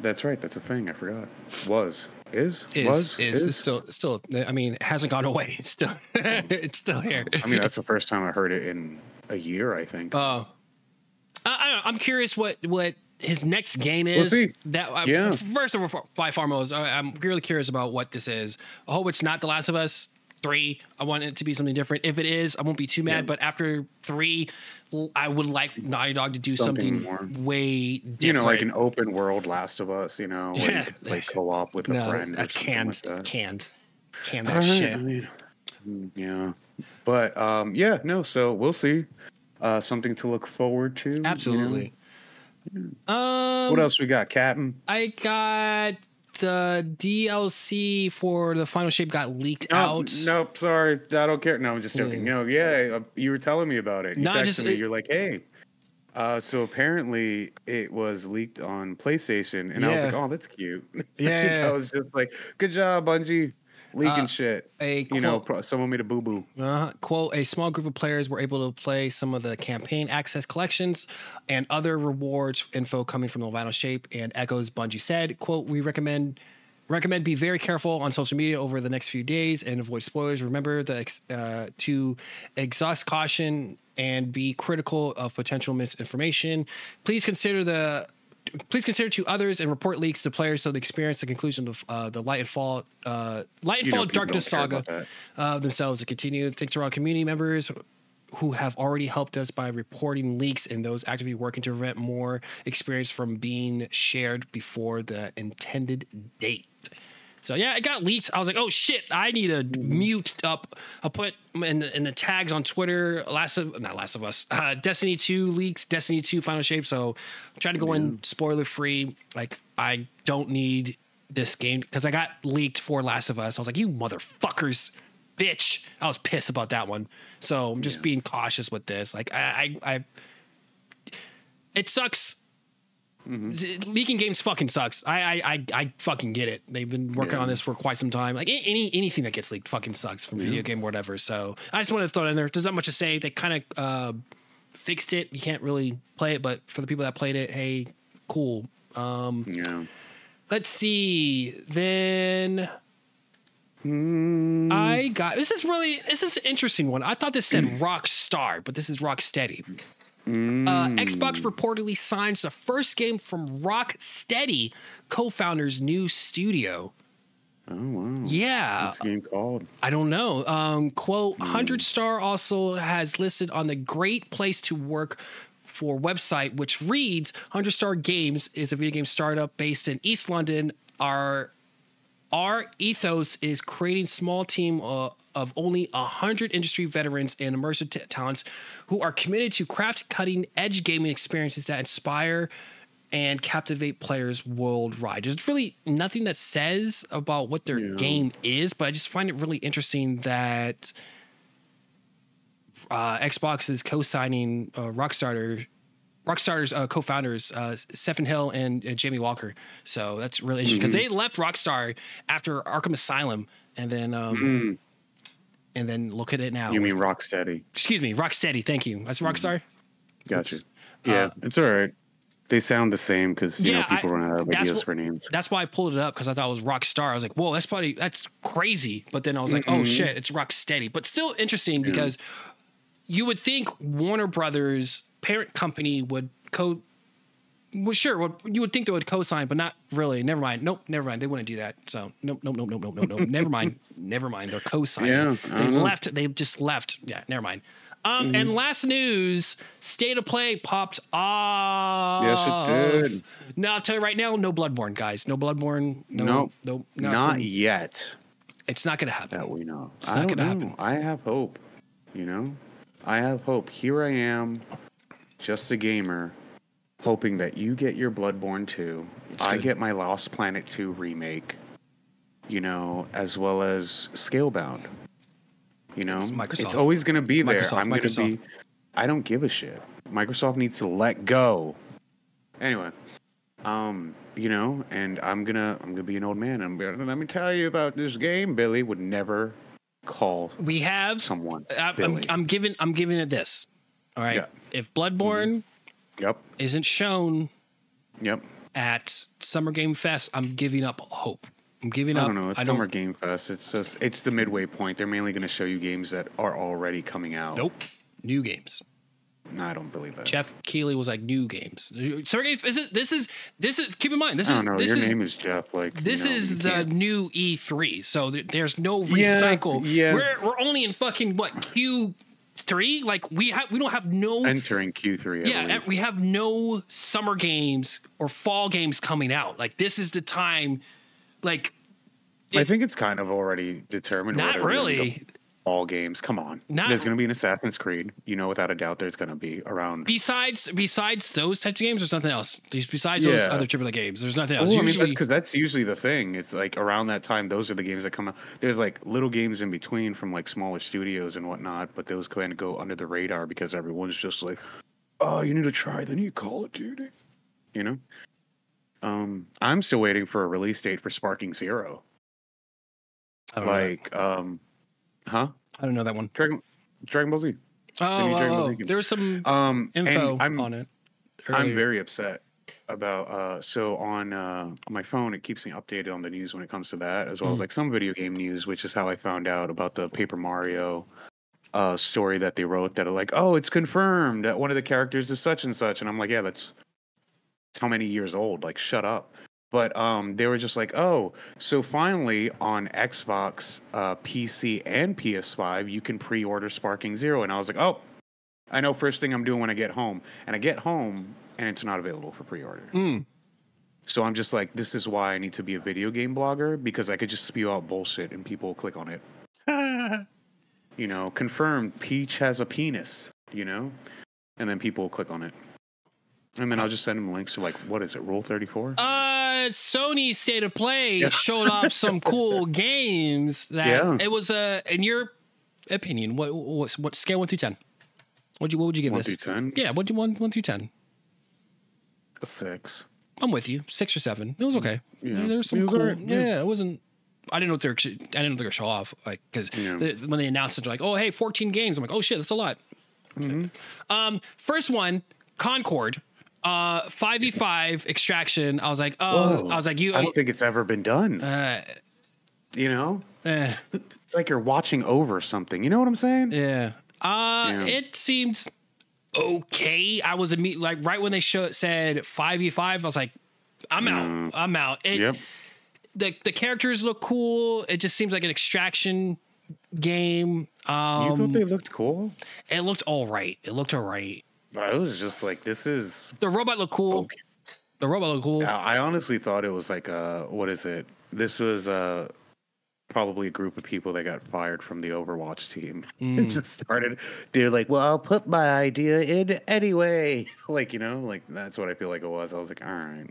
That's right. That's a thing. I forgot. Was. Is. Is. Was, is. is. It's still, still, I mean, it hasn't gone away. It's still, it's still here. I mean, that's the first time I heard it in a year, I think. Oh. Uh, I, I don't know. I'm curious what, what his next game is. We'll see. That uh, yeah. First of all, by far most, I'm really curious about what this is. I hope it's not The Last of Us three. I want it to be something different. If it is, I won't be too mad. Yeah. But after three, I would like Naughty Dog to do something, something way different. You know, like an open world Last of Us. You know, yeah. like, like co-op with no, a friend. I can't, like that. can't, can't that right, shit. I mean, yeah, but um, yeah, no. So we'll see. Uh, something to look forward to. Absolutely. You know? Um, what else we got, Captain? I got the D L C for the Final Shape got leaked no, out. Nope, sorry, I don't care. No, I'm just joking. Yeah. No, yeah, you were telling me about it. You Not just me. It, you're like, hey. Uh, so apparently it was leaked on PlayStation, and yeah. I was like, oh, that's cute. Yeah, I was just like, good job, Bungie. Leaking uh, shit. A you quote, know, someone made a boo-boo. Uh, quote, a small group of players were able to play some of the campaign access collections and other rewards info coming from the Final Shape and Echoes. Bungie said, quote, we recommend recommend be very careful on social media over the next few days and avoid spoilers. Remember the ex uh, to exhaust caution and be critical of potential misinformation. Please consider the... Please consider to others and report leaks to players so they experience the conclusion of uh, the Lightfall, uh, Lightfall you know, Darkness saga uh, themselves. To continue, thanks to our community members who have already helped us by reporting leaks and those actively working to prevent more experience from being shared before the intended date. So yeah, it got leaked. I was like, oh shit, I need to mute up. I'll put in, in the tags on Twitter, Last of not Last of Us, uh, Destiny two leaks, Destiny two Final Shape. So I'm trying to go yeah. in spoiler free. Like, I don't need this game because I got leaked for Last of Us. I was like, you motherfuckers, bitch. I was pissed about that one. So I'm just yeah. being cautious with this. Like I, I, I it sucks. Mm-hmm. Leaking games fucking sucks. I, I I I fucking get it. They've been working yeah. on this for quite some time. Like any anything that gets leaked fucking sucks from yeah. video game or whatever. So I just wanted to throw it in there. There's not much to say. They kind of uh, fixed it. You can't really play it, but for the people that played it, hey, cool. Um, yeah. Let's see. Then mm. I got this is really this is an interesting one. I thought this said Rockstar, but this is Rocksteady. Uh, Xbox reportedly signs the first game from Rocksteady, co-founder's new studio. Oh, wow. Yeah. What's the game called? I don't know. Um, quote, mm. one hundred star also has listed on the great place to work for website, which reads, one hundred star Games is a video game startup based in East London. Our, our ethos is creating small team uh, of only one hundred industry veterans and immersive t talents who are committed to craft cutting-edge gaming experiences that inspire and captivate players worldwide. There's really nothing that says about what their yeah. game is, but I just find it really interesting that uh, Xbox is co-signing uh, Rockstarter, Rockstarter's uh, co-founders, uh, Stephen Hill and uh, Jamie Walker. So that's really interesting, because mm-hmm. they left Rockstar after Arkham Asylum, and then... Um, mm-hmm. And then look at it now. You mean Rocksteady? Excuse me, Rocksteady. Thank you. That's Rockstar. Gotcha. Yeah, uh, it's all right. They sound the same because you yeah, know people I, run out of ideas what, for names. That's why I pulled it up, because I thought it was Rockstar. I was like, whoa, that's probably that's crazy. But then I was like, mm-hmm. oh shit, it's Rocksteady. But still interesting yeah. because you would think Warner Brothers, parent company, would co well sure would, you would think they would co-sign, but not really. Never mind. Nope, never mind. They wouldn't do that. So nope, nope, nope, nope, nope, nope, nope. Never mind. Never mind. They're co-signing. Yeah, they uh-huh. left, they just left. Yeah, never mind. Um, mm-hmm. And last news, State of Play popped off. Yes, it did. Now, I'll tell you right now, no Bloodborne, guys. No Bloodborne. No, nope. no, not, not yet. It's not going to happen. That we know. It's not going to happen. I have hope, you know? I have hope. Here I am, just a gamer, hoping that you get your Bloodborne two. It's I good. get my Lost Planet two remake, you know, as well as Scalebound. You know, it's, it's always going to be there. I'm going to be. I don't give a shit. Microsoft needs to let go. Anyway, um, you know, and I'm gonna, I'm gonna be an old man. I'm gonna. Let me tell you about this game. Billy would never call. We have someone. I, I'm, I'm giving. I'm giving it this. All right. Yeah. If Bloodborne. Mm-hmm. Yep. Isn't shown. Yep. At Summer Game Fest, I'm giving up hope. I'm giving up. I don't know. It's Summer Game Fest. It's just it's the midway point. They're mainly going to show you games that are already coming out. Nope, new games. No, I don't believe that. Jeff Keighley was like, new games. Summer Game Fest. This is this is this is. Keep in mind, this is. I don't know. Your name is Jeff. Like this is the new E three. So th there's no recycle. Yeah, yeah. We're we're only in fucking what Q three. Like we have we don't have no entering Q three. I yeah, believe. We have no summer games or fall games coming out. Like this is the time. Like, I think it's kind of already determined. Not really. All games. Come on. Not there's going to be an Assassin's Creed. You know, without a doubt, there's going to be around. Besides, besides those types of games, there's nothing else. Besides yeah. those other triple A games, there's nothing else. Well, usually, I mean, because that's, that's usually the thing. It's like around that time, those are the games that come out. There's like little games in between from like smaller studios and whatnot, but those kind of go under the radar because everyone's just like, oh, you need to try the new Call of Duty. You know. Um, I'm still waiting for a release date for Sparking Zero. I don't like, know um, huh? I don't know that one. Dragon, Dragon Ball Z. Oh, the oh, Dragon Ball Z there was some um, info on it. Earlier. I'm very upset about. Uh, so on uh, on my phone, it keeps me updated on the news when it comes to that, as well mm. as like some video game news, which is how I found out about the Paper Mario uh, story that they wrote. That are like, oh, it's confirmed that one of the characters is such and such, and I'm like, yeah, that's. How many years old? Like, shut up. But um, they were just like, oh, so finally on Xbox, uh, P C, and P S five, you can pre-order Sparking Zero. And I was like, oh, I know first thing I'm doing when I get home. And I get home, and it's not available for pre-order. Mm. So I'm just like, this is why I need to be a video game blogger, because I could just spew out bullshit and people will click on it. You know, confirmed, Peach has a penis, you know? And then people will click on it. And then I'll just send them links to like, what is it? Rule thirty-four? Uh, Sony State of Play yeah. showed off some cool games that yeah. it was, uh, in your opinion, what, what, what scale one through ten? What'd you, what would you give one this? one through ten? Yeah. What'd you want? one through ten? A six. I'm with you. Six or seven. It was okay. Yeah. There was some was cool. Right. Yeah. yeah. It wasn't, I didn't know if they're, I didn't know if they're gonna show off. Like, cause yeah. they, when they announced it, they're like, oh, hey, fourteen games. I'm like, oh shit, that's a lot. Mm-hmm. Um, first one, Concord. Uh, five v five extraction. I was like, oh, Whoa. I was like, you. I don't think it's ever been done. Uh, you know, eh. It's like you're watching over something. You know what I'm saying? Yeah. Uh, yeah. It seemed okay. I was immediately like, right when they showed said five v five, I was like, I'm mm. out. I'm out. It, yep. The the characters look cool. It just seems like an extraction game. Um, you thought they looked cool? It looked all right. It looked all right. I was just like, this is the robot looked cool. Okay. The robot looked cool. I honestly thought it was like, uh, what is it? This was uh, probably a group of people that got fired from the Overwatch team. Mm. It just started. They're like, well, I'll put my idea in anyway. Like, you know, like that's what I feel like it was. I was like, all right.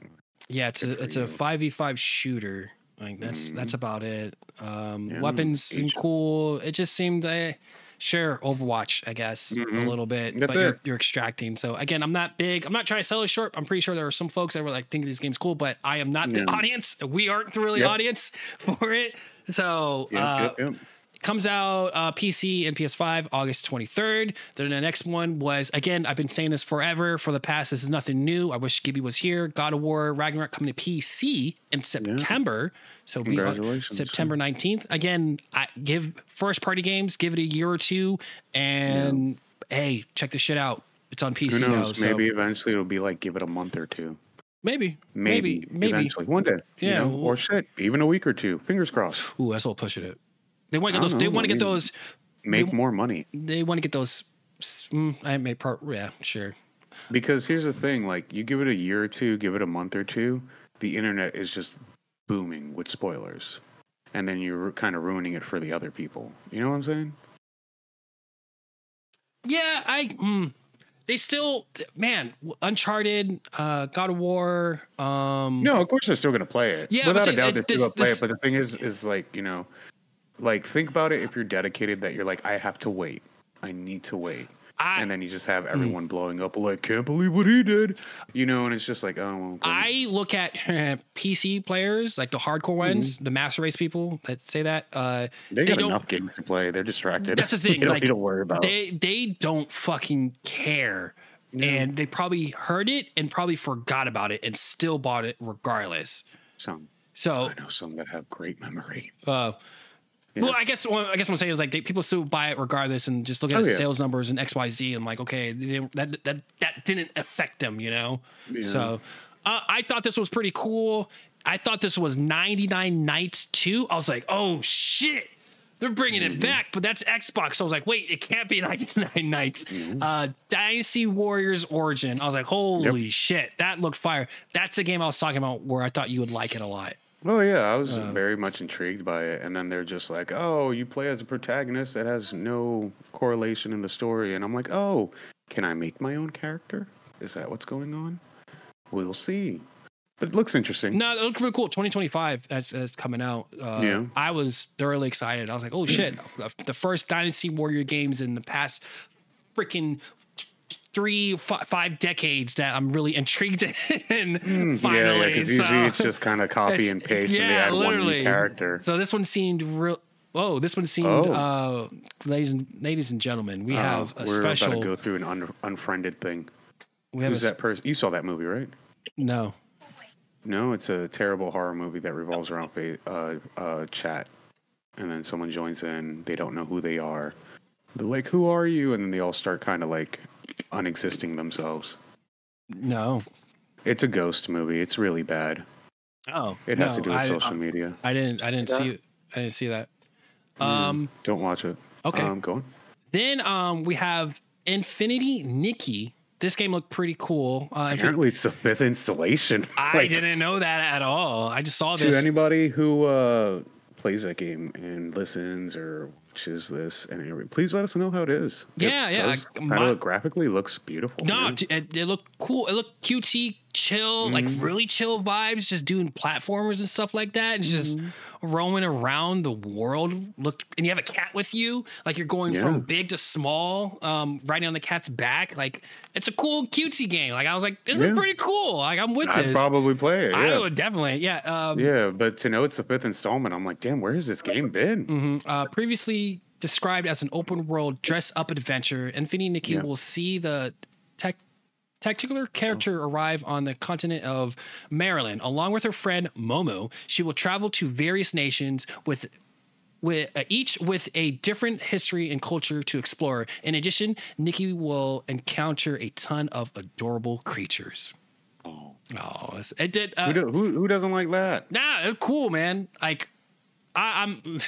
Yeah, it's a, it's a five v five shooter. Like that's mm. that's about it. Um, yeah, weapons seemed cool. It just seemed. Uh, Sure, Overwatch, I guess, mm-hmm. a little bit, That's but you're, you're extracting. So again, I'm not big. I'm not trying to sell it short. I'm pretty sure there are some folks that were like, think these games cool, but I am not yeah. the audience. We aren't the really yep. audience for it. So yep, uh, yep, yep. It comes out uh, P C and P S five August twenty-third. Then the next one was, again, I've been saying this forever for the past. This is nothing new. I wish Gibby was here. God of War Ragnarok coming to P C in September. Yeah. So be September nineteenth. Again, I give first party games, give it a year or two, and yeah. hey, check this shit out. It's on P C. Who knows? Now, maybe so. Eventually it'll be like, give it a month or two. Maybe, maybe, maybe, eventually. One day, yeah, you know? Well, or shit, even a week or two. Fingers crossed. Ooh, that's all pushing it. They want to get those. Know, they want to get those. Make they, more money. They want to get those. Mm, I may part. Yeah, sure. Because here's the thing: like, you give it a year or two, give it a month or two, the internet is just booming with spoilers, and then you're kind of ruining it for the other people. You know what I'm saying? Yeah, I. Mm. They still, man, Uncharted, uh, God of War. Um, no, of course they're still going to play it. Yeah, without a doubt, they're still going to play it. But the thing is, is like, you know, like, think about it if you're dedicated that you're like, I have to wait. I need to wait. I, and then you just have everyone mm. blowing up like, can't believe what he did. You know, and it's just like, oh. Okay. I look at P C players, like the hardcore ones, mm-hmm. the master race people that say that. Uh, they, they got don't, enough games to play. They're distracted. That's the thing. They don't like, need to worry about they, they don't fucking care. Mm. And they probably heard it and probably forgot about it and still bought it regardless. Some. So I know some that have great memory. Uh Yeah. Well, I guess I guess what I'm saying is like they, people still buy it regardless, and just look at oh, yeah. sales numbers and X, Y, Z, and like, okay, they, that that that didn't affect them, you know. Yeah. So uh, I thought this was pretty cool. I thought this was ninety-nine Nights two. I was like, oh shit, they're bringing mm-hmm. it back, but that's Xbox. So I was like, wait, it can't be ninety-nine Nights. Mm-hmm. Uh, Dynasty Warriors Origin. I was like, holy yep. shit, that looked fire. That's a game I was talking about where I thought you would like it a lot. Well, yeah, I was um, very much intrigued by it. And then they're just like, oh, you play as a protagonist that has no correlation in the story. And I'm like, oh, can I make my own character? Is that what's going on? We'll see. But it looks interesting. No, it looks really cool. twenty twenty-five, that's, that's coming out. Uh, yeah. I was thoroughly excited. I was like, oh, shit. The first Dynasty Warrior games in the past freaking three, five, five decades that I'm really intrigued in. Mm, finally, yeah, because yeah, so, usually it's just kind of copy and paste, yeah, and they add literally. one new character. So this one seemed real. Oh, this one seemed, oh. uh, ladies and ladies and gentlemen, we uh, have a we're special. We're about to go through an un unfriended thing. We have Who's a, that person? You saw that movie, right? No, no, it's a terrible horror movie that revolves around uh, uh, chat, and then someone joins in. They don't know who they are. They're like, "Who are you?" And then they all start kind of like unexisting themselves. No, it's a ghost movie. It's really bad. Oh, it has no, to do with I, social I, media. I didn't. I didn't yeah. see. I didn't see that. Mm, um, don't watch it. Okay, um, go on. Then um, we have Infinity Nikki. This game looked pretty cool. Uh, Apparently, it's the fifth installation. I like, didn't know that at all. I just saw this. To anybody who uh, plays that game and listens or is this and please let us know how it is. Yeah, it yeah. Does, I, my, graphically looks beautiful. No, it, it looked cool. It looked cutesy, chill, mm. like really chill vibes, just doing platformers and stuff like that, and mm. just roaming around the world. Look, and you have a cat with you, like you're going yeah. from big to small, um, riding on the cat's back. Like it's a cool cutesy game. Like I was like, this yeah. is pretty cool. Like I'm with I'd this. I'd probably play it. Yeah. I would definitely, yeah. Um, yeah, but to know it's the fifth installment, I'm like, damn, where has this game been? Mm-hmm. Uh, previously described as an open world dress up adventure, Infinity Nikki yeah. will see the tech tacticular character oh. arrive on the continent of Maryland. Along with her friend Momo, she will travel to various nations with with uh, each with a different history and culture to explore. In addition, Nikki will encounter a ton of adorable creatures. Oh, oh it did. Uh, who, do, who, who doesn't like that? Nah, cool, man. Like I, I'm.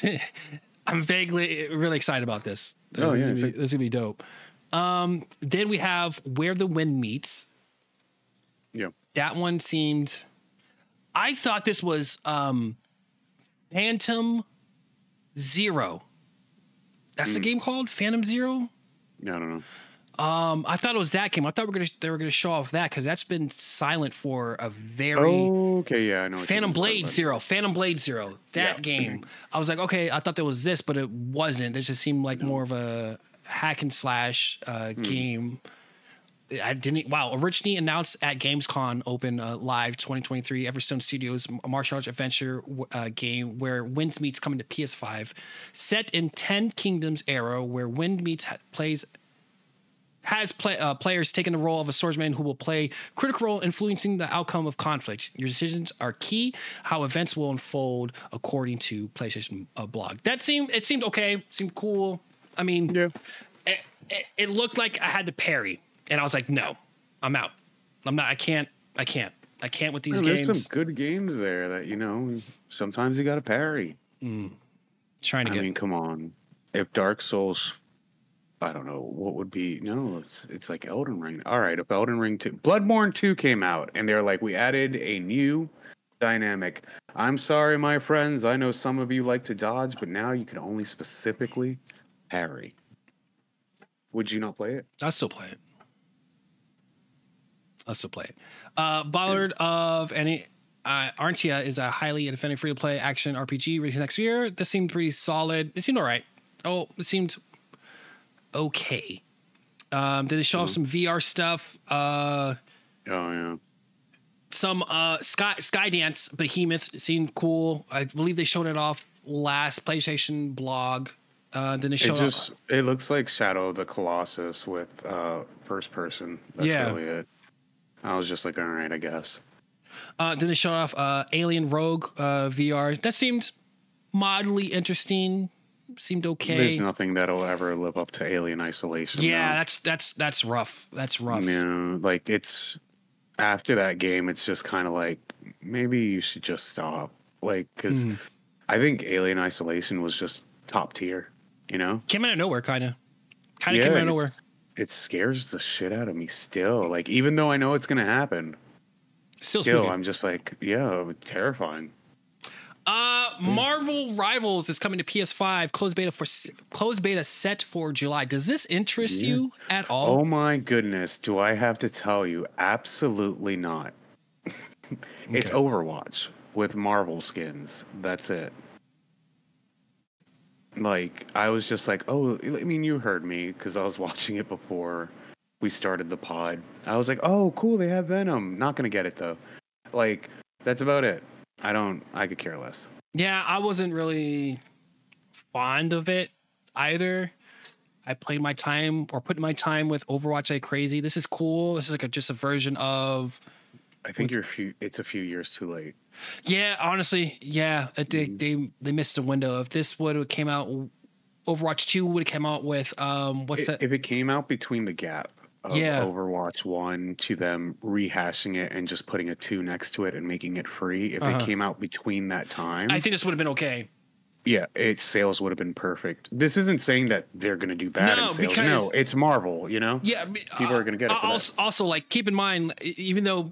I'm vaguely really excited about this. This, oh, is, yeah, gonna be, exactly. this is gonna be dope. Um, then we have Where the Wind Meets. Yeah, that one seemed. I thought this was um, Phantom Zero. That's mm. the game called Phantom Zero. Yeah, I don't know. Um, I thought it was that game. I thought we're gonna they were gonna show off that because that's been silent for a very. Oh. Okay, yeah, I know. Phantom Blade Zero, Phantom Blade Zero, that yeah. game. I was like, okay, I thought there was this, but it wasn't. This just seemed like no. more of a hack and slash uh, mm. game. I didn't. Wow. Originally announced at Gamescon Open uh, Live twenty twenty-three, Everstone Studios martial arts adventure uh, game where Wind Meat's coming to P S five, set in Ten Kingdoms era, where Wind Meat ha- plays has play, uh, players taking the role of a swordsman who will play a critical role influencing the outcome of conflict. Your decisions are key. How events will unfold, according to PlayStation uh, blog. That seemed it seemed okay. Seemed cool. I mean, yeah. it, it, it looked like I had to parry. And I was like, no, I'm out. I'm not. I can't. I can't. I can't with these well, games. There's some good games there that, you know, sometimes you got to parry. Mm. Trying to I get. I mean, come on. If Dark Souls, I don't know what would be. No, it's it's like Elden Ring. All right, if Elden Ring two, Bloodborne two came out, and they're like, we added a new dynamic. I'm sorry, my friends. I know some of you like to dodge, but now you can only specifically parry. Would you not play it? I still play it. I'll still play it. Uh, Bollard yeah. of any uh, Arntia is a highly independent free-to-play action R P G released next year. This seemed pretty solid. It seemed all right. Oh, it seemed okay. Um, did they show mm-hmm. off some V R stuff? Uh, oh, yeah. Some uh, Sky Skydance Behemoth seemed cool. I believe they showed it off last PlayStation blog. Uh, then they showed it just, off. It looks like Shadow of the Colossus with uh, first person. That's yeah. really it. I was just like, all right, I guess. Uh, then they showed off uh, Alien Rogue uh, V R. That seemed mildly interesting. Seemed okay. There's nothing that'll ever live up to Alien Isolation. Yeah, though. that's that's that's rough. That's rough. You know, like it's after that game, it's just kind of like maybe you should just stop. Like, because mm. I think Alien Isolation was just top tier. You know, came out of nowhere, kind of, kind of yeah, came out of nowhere. It scares the shit out of me still. Like, even though I know it's going to happen, still, still I'm just like, yeah, terrifying. Uh, mm. Marvel Rivals is coming to P S five. Closed beta for closed beta set for July. Does this interest yeah. you at all? Oh my goodness. Do I have to tell you? Absolutely not. It's okay. Overwatch with Marvel skins. That's it. Like, I was just like, oh, I mean, you heard me because I was watching it before we started the pod. I was like, oh, cool, they have Venom. Not going to get it, though. Like, that's about it. I don't, I could care less. Yeah, I wasn't really fond of it either. I played my time or put my time with Overwatch like crazy. This is cool. This is like a, just a version of. I think with, you're a few, it's a few years too late. Yeah, honestly, yeah, they mm-hmm. they, they missed a window. If this would have came out, Overwatch two would have come out with um, what's it, that? If it came out between the gap of yeah. Overwatch one to them rehashing it and just putting a two next to it and making it free, if uh-huh. it came out between that time, I think this would have been okay. Yeah, its sales would have been perfect. This isn't saying that they're going to do bad no, in sales. Because, no, it's Marvel, you know. Yeah, people uh, are going to get it. Also, also, like, keep in mind, even though.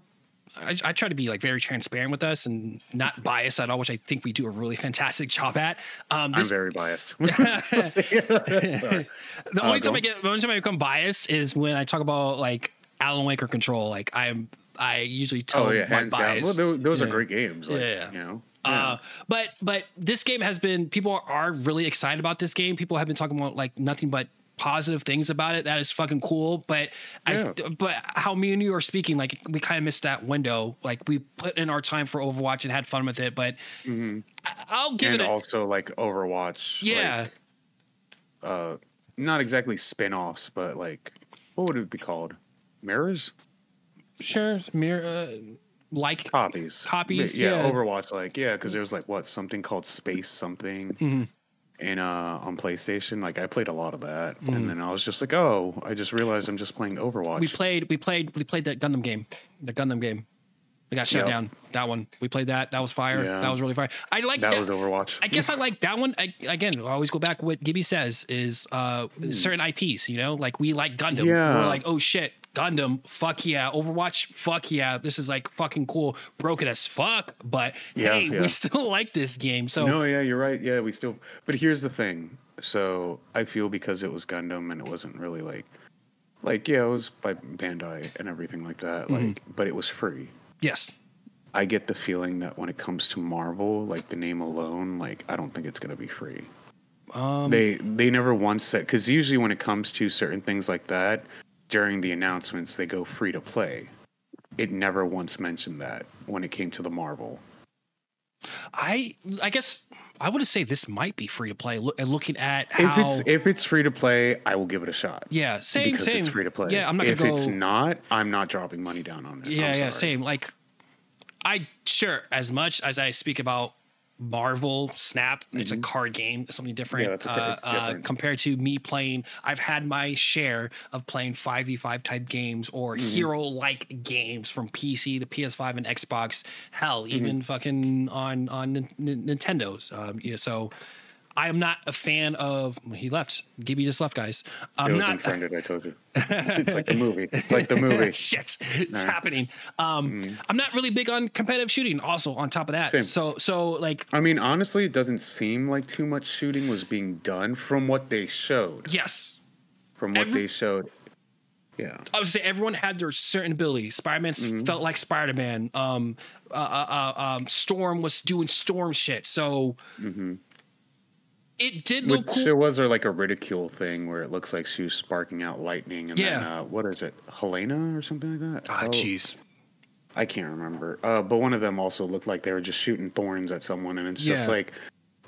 I, I try to be like very transparent with us and not biased at all, which I think we do a really fantastic job at. Um, this, I'm very biased. the uh, only time I get, the only time I become biased is when I talk about like Alan Wake or Control. Like I'm, I usually tell oh, yeah, my bias. Well, those, those yeah. are great games. Like, yeah, you know. Yeah. Uh, but but this game has been people are really excited about this game. People have been talking about like nothing but positive things about it. That is fucking cool. But yeah. I, but how me and you are speaking, like we kind of missed that window. Like we put in our time for Overwatch and had fun with it, but mm-hmm. I, I'll give and it. And also like Overwatch. Yeah. Like, uh, not exactly spin-offs, but like, what would it be called? Mirrors? Sure. Mirror, uh, like copies, copies. Yeah. yeah. Overwatch. Like, yeah. Cause there's like, what, something called Space something. Mm-hmm. And uh, on PlayStation, like I played a lot of that, mm. and then I was just like, "Oh, I just realized I'm just playing Overwatch." We played, we played, we played that Gundam game, the Gundam game. We got shut yep. down. That one, we played that. That was fire. Yeah. That was really fire. I like that, that was Overwatch. I guess I like that one. I, again, I always go back. What Gibby says is uh, mm. certain I Ps. You know, like we like Gundam. Yeah. We're like, oh shit, Gundam. Fuck yeah, Overwatch. Fuck yeah, this is like fucking cool. Broken as fuck, but yeah, hey, yeah. we still like this game. So no, yeah, you're right. Yeah, we still. But here's the thing. So I feel because it was Gundam and it wasn't really like, like yeah, it was by Bandai and everything like that. Mm-hmm. Like, but it was free. Yes. I get the feeling that when it comes to Marvel, like the name alone, like I don't think it's gonna be free. Um, they they never once said because usually when it comes to certain things like that. during the announcements they go free to play. It never once mentioned that when it came to the Marvel. I I guess I would say this might be free to play. Look, looking at how if it's, if it's free to play, I will give it a shot. Yeah, same, because same. It's free to play. Yeah, I'm not. If gonna go... it's not, I'm not dropping money down on it. Yeah, yeah, same. Like, I sure as much as I speak about Marvel Snap, mm-hmm. it's a card game. It's something different, yeah, that's okay. uh, it's different. Uh, compared to me playing. I've had my share of playing five v five type games or mm-hmm. hero like games from P C to P S five and Xbox. Hell, mm-hmm. even fucking on on N N Nintendo's. Um, you know, so I am not a fan of. Well, he left. Gibby just left, guys. I'm it was not unfriended. I told you. It's like the movie. It's like the movie. Shit, it's nah. happening. Um, mm. I'm not really big on competitive shooting. Also, on top of that, Same. so so like. I mean, honestly, it doesn't seem like too much shooting was being done from what they showed. Yes. From what Every they showed. Yeah. I would say everyone had their certain abilities. Spider-Man mm-hmm. felt like Spider-Man. Um, uh, uh, uh, um, Storm was doing Storm shit. So. Mm-hmm. It did look Which cool. There was there like a ridicule thing where it looks like she was sparking out lightning. And yeah. then, uh, what is it? Helena or something like that? Oh, jeez. Oh, I can't remember. Uh, but one of them also looked like they were just shooting thorns at someone. And it's yeah. just like,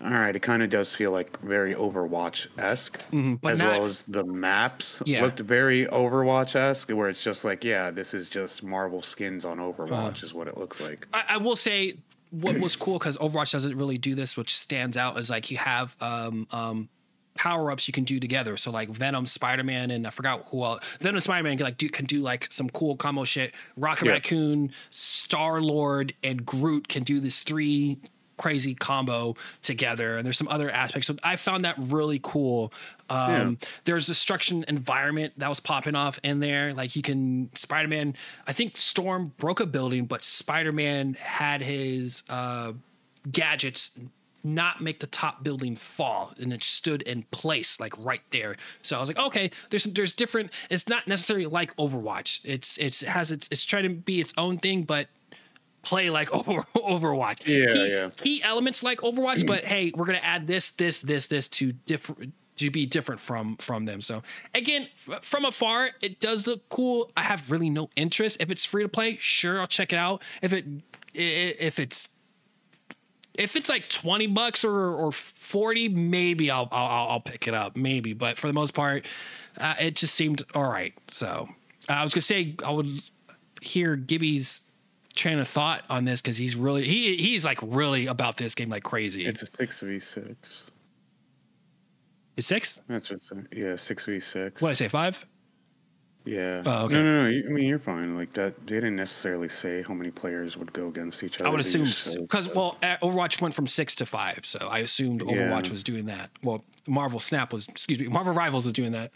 all right, it kind of does feel like very Overwatch-esque. Mm-hmm, as not, well as the maps yeah. looked very Overwatch-esque, where it's just like, yeah, this is just Marvel skins on Overwatch uh, is what it looks like. I, I will say... What was cool, because Overwatch doesn't really do this, which stands out, is like you have um, um, power-ups you can do together. So like Venom, Spider-Man, and I forgot who else. Venom and Spider-Man can like, do, can do like some cool combo shit. Rocket yeah. Raccoon, Star-Lord, and Groot can do this three crazy combo together. And there's some other aspects. So I found that really cool. Um, yeah. There's destruction environment that was popping off in there. Like you can Spider-Man, I think Storm broke a building, but Spider-Man had his uh, gadgets not make the top building fall, and it stood in place like right there. So I was like, okay, there's there's different. It's not necessarily like Overwatch. It's it's it has its it's trying to be its own thing, but play like over, Overwatch. Yeah, key, yeah. Key elements like Overwatch, but hey, we're gonna add this this this this to different. to be different from from them. So again, f from afar, it does look cool. I have really no interest. If it's free to play, sure, I'll check it out. If it if it's if it's like twenty bucks or or forty, maybe I'll I'll, I'll pick it up, maybe. But for the most part, uh, it just seemed all right. So uh, I was gonna say I would hear Gibby's train of thought on this, because he's really he he's like really about this game like crazy. It's a six v six. Six? That's what I'm saying. Yeah, six v six. What did I say? Five? Yeah. Oh, okay. No, no, no. I mean, you're fine. Like that, they didn't necessarily say how many players would go against each other. I would assume because so. well, Overwatch went from six to five, so I assumed Overwatch yeah. was doing that. Well, Marvel Snap was, excuse me, Marvel Rivals was doing that.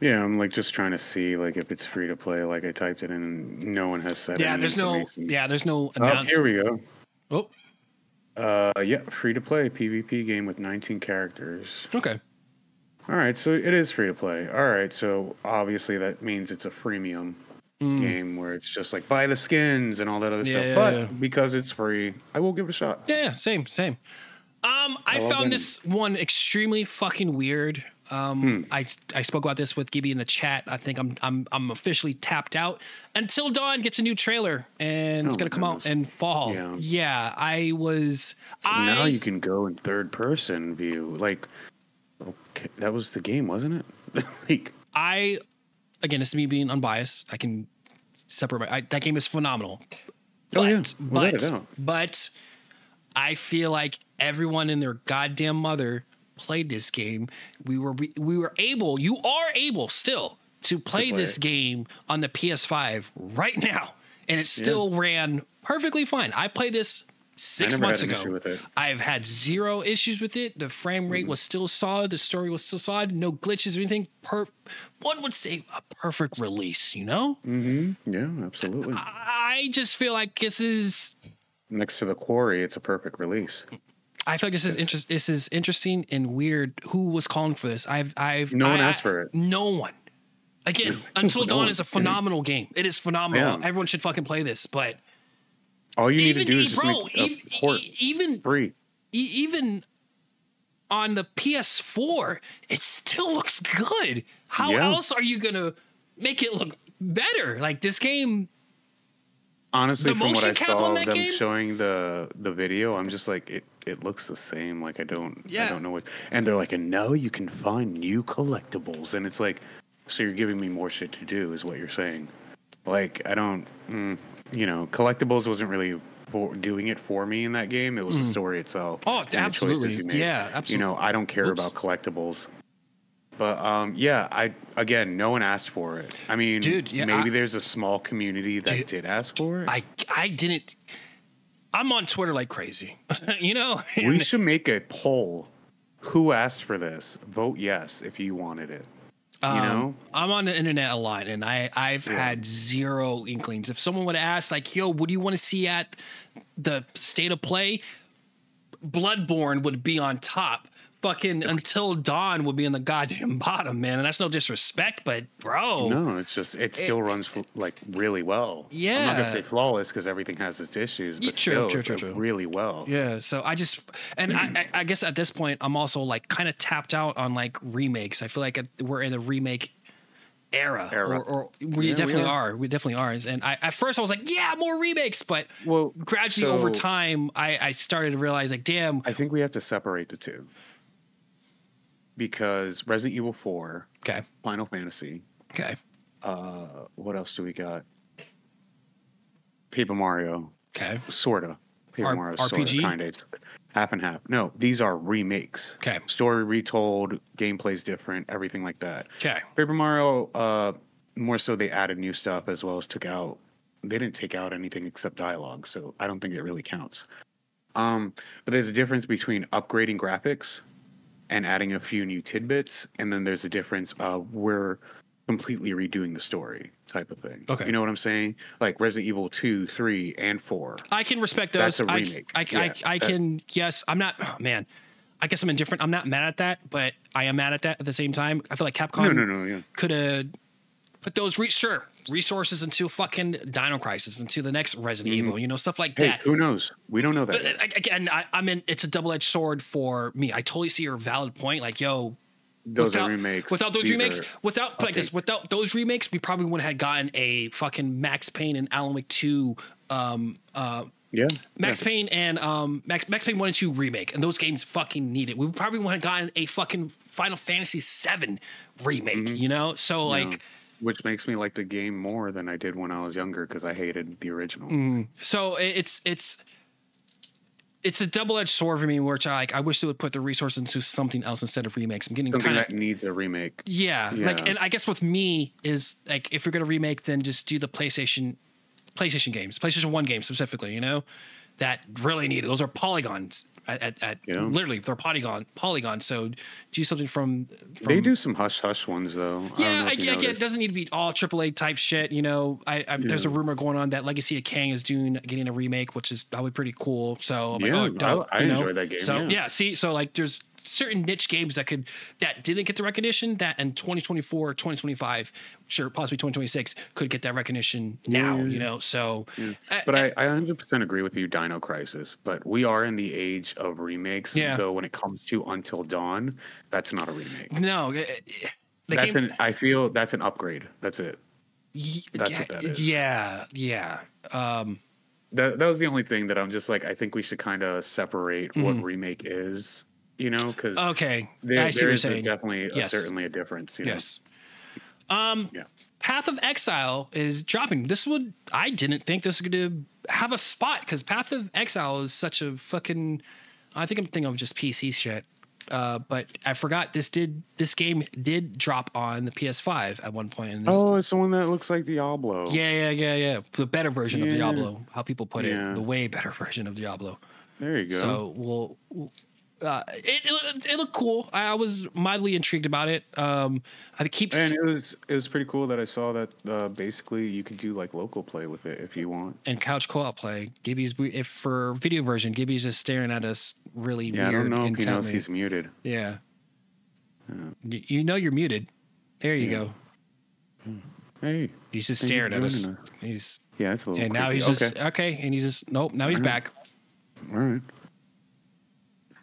Yeah, I'm like just trying to see like if it's free to play. Like I typed it in, and no one has said. Yeah, there's no. Yeah, there's no. Oh, here we go. Oh. Uh, yeah, free to play P v P game with nineteen characters. Okay. All right, so it is free to play. All right, so obviously that means it's a freemium mm. game where it's just like buy the skins and all that other yeah, stuff. Yeah, but yeah. because it's free, I will give it a shot. Yeah, same, same. Um, I, I found winning. this one extremely fucking weird. Um, hmm. I I spoke about this with Gibby in the chat. I think I'm I'm I'm officially tapped out. Until Dawn gets a new trailer, and oh it's gonna come goodness. out in fall. Yeah, yeah I was. So I, now you can go in third person view, like. Okay, that was the game, wasn't it? Like I, again, it's me being unbiased. I can separate. My, I, that game is phenomenal. But, oh yeah, well, but but I feel like everyone and their goddamn mother played this game. We were we, we were able. You are able still to play, to play this it. game on the P S five right now, and it still yeah. ran perfectly fine. I played this. Six months ago, I've had zero issues with it. The frame rate mm-hmm. was still solid. The story was still solid. No glitches or anything. Per one would say a perfect release, you know? Mm-hmm. Yeah, absolutely. I, I just feel like this is next to The Quarry. It's a perfect release. I feel like this is interest. This is interesting and weird. Who was calling for this? I've, I've. No I, one asked I, for it. No one. Again, Until Dawn no is a phenomenal game. It is phenomenal. Yeah. Everyone should fucking play this, but. All you even, need to do is just bro, make a even, port even, free. Even on the P S four, it still looks good. How yeah. else are you going to make it look better. Like this game, honestly, from what I saw them game? showing the the video, I'm just like, it it looks the same. Like I don't, yeah. I don't know what. And they're like, and now you can find new collectibles, and it's like, so you're giving me more shit to do, is what you're saying. Like I don't, mm, you know, collectibles wasn't really for doing it for me in that game. It was mm. the story itself. Oh, and absolutely. The choices you made. Yeah, absolutely. You know, I don't care Oops. about collectibles. But um, yeah, I again, no one asked for it. I mean, dude, yeah, maybe I, there's a small community that dude, did ask for it. I I didn't. I'm on Twitter like crazy, you know. We should make a poll. Who asked for this? Vote yes if you wanted it. You um, know, I'm on the internet a lot, and I I've yeah. had zero inklings. If someone would ask, like, "Yo, what do you want to see at the state of play?" Bloodborne would be on top. Fucking Until Dawn would be in the goddamn bottom, man. And that's no disrespect, but bro, no, it's just it still it, runs like really well. Yeah, I'm not gonna say flawless because everything has its issues, but yeah, true, still true, true, true. really well. Yeah. So I just and mm. I, I guess at this point I'm also like kind of tapped out on like remakes. I feel like we're in a remake era, era. Or, or we yeah, definitely we are. are. We definitely are. And I at first I was like, yeah, more remakes, but well, gradually so over time I I started to realize like, damn, I think we have to separate the two. Because Resident Evil four, okay, Final Fantasy, okay, uh, what else do we got? Paper Mario, okay, sorta. Paper R Mario, R P G, sorta, kinda. It's half and half. No, these are remakes. Okay, story retold, gameplay's different, everything like that. Okay, Paper Mario, uh, more so they added new stuff as well as took out. They didn't take out anything except dialogue, so I don't think it really counts. Um, but there's a difference between upgrading graphics and adding a few new tidbits, and then there's a difference of we're completely redoing the story type of thing. Okay. You know what I'm saying? Like Resident Evil two, three, and four. I can respect those. That's a remake. I, I, yeah, I, I that, can, yes, I'm not, oh man, I guess I'm indifferent. I'm not mad at that, but I am mad at that at the same time. I feel like Capcom no, no, no, yeah. could have put those, re sure, resources into fucking Dino Crisis, into the next Resident mm-hmm. Evil, you know, stuff like hey, that. Who knows? We don't know that. But, again, I, I mean, it's a double-edged sword for me. I totally see your valid point. Like, yo, those without, are remakes. Without those These remakes, without like this, without those remakes, we probably wouldn't have gotten a fucking Max Payne and Alan Wake two. Um, uh, yeah, Max yeah. Payne and um, Max Max Payne one and two remake, and those games fucking need it. We probably wouldn't have gotten a fucking Final Fantasy seven remake. Mm-hmm. You know, so like. Yeah. Which makes me like the game more than I did when I was younger because I hated the original. Mm. So it's it's it's a double-edged sword for me, which I like. I wish they would put the resources into something else instead of remakes. I'm getting something kinda, that needs a remake. Yeah, yeah, like and I guess with me is like if you're gonna remake, then just do the PlayStation PlayStation games, PlayStation one games specifically. You know, that really need it. Those are polygons. At, at, at yeah. literally they're polygon polygon so do something from, from they do some hush hush ones though. Yeah, I, I get it doesn't need to be all triple A type shit, you know. I, I yeah. there's a rumor going on that Legacy of Kang is doing getting a remake, which is probably pretty cool. So I'm yeah, like, oh, dope, I, I you know? enjoy that game. So yeah. yeah, see, so like there's certain niche games that could that didn't get the recognition that in twenty twenty-four, twenty twenty-five, sure, possibly twenty twenty-six could get that recognition now, yeah, yeah, you know. So yeah. I, but I, I one hundred percent agree with you, Dino Crisis, but we are in the age of remakes. Yeah, though when it comes to Until Dawn, that's not a remake. No, that's game, an I feel that's an upgrade. That's it. Y that's yeah, what that is. Yeah, yeah. Um that, that was the only thing that I'm just like, I think we should kind of separate mm. what remake is. You know, because okay, there, there is a definitely yes. a, certainly a difference. You yes. Know? Um, yeah. Path of Exile is dropping. This would I didn't think this was going to have a spot because Path of Exile is such a fucking. I think I'm thinking of just P C shit, uh, but I forgot this did this game did drop on the P S five at one point. And this, oh, it's the one that looks like Diablo. Yeah, yeah, yeah, yeah. The better version yeah. of Diablo, how people put yeah. it, the way better version of Diablo. There you go. So we'll. we'll Uh, it, it it looked cool. I was mildly intrigued about it. Um, I keep and it was it was pretty cool that I saw that uh, basically you could do like local play with it if you want and couch co-op play. Gibby's if for video version, Gibby's just staring at us really yeah, weird. Yeah, I don't know intently. If he knows he's muted. Yeah, yeah. You know you're muted. There you yeah. go. Hey, he's just staring at us. us. He's yeah, it's a little. And creepy. Now he's just okay. okay, and he's just nope. Now he's All right. back. All right.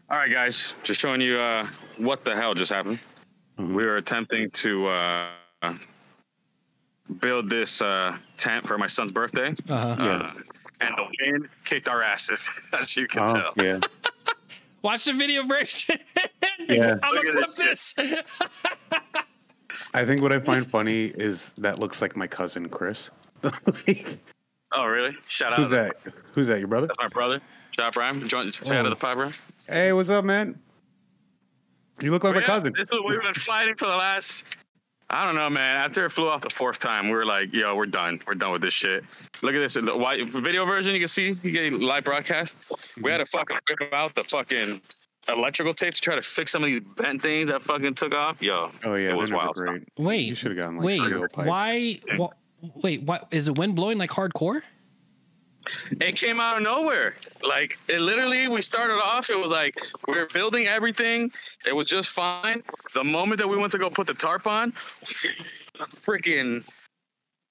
All right, guys, just showing you uh, what the hell just happened. Mm-hmm. We were attempting to uh, build this uh, tent for my son's birthday. Uh-huh. Uh, yeah. And the wind kicked our asses, as you can oh, tell. Yeah. Watch the video version. Yeah. I'm going to clip this. this. I think what I find funny is that looks like my cousin, Chris. Oh, really? Shout out. Who's that? Who's that? Your brother? That's my brother. Shout out, Brian. Join, shout oh. out to the five, Brian. Hey, what's up, man? You look like oh, my yeah, cousin. This is, we've been fighting for the last... I don't know, man. After it flew off the fourth time, we were like, yo, we're done. We're done with this shit. Look at this. In the white video version, you can see, you get live broadcast. We had to fucking rip out the fucking electrical tape to try to fix some of these bent things that fucking took off. Yo. Oh, yeah. It was wild. Great. Wait. You should have gotten like wait, steel pipes. Why? Wh wait, what? Is the wind blowing like hardcore? It came out of nowhere. Like, it literally, we started off, it was like, we were building everything. It was just fine. The moment that we went to go put the tarp on, freaking,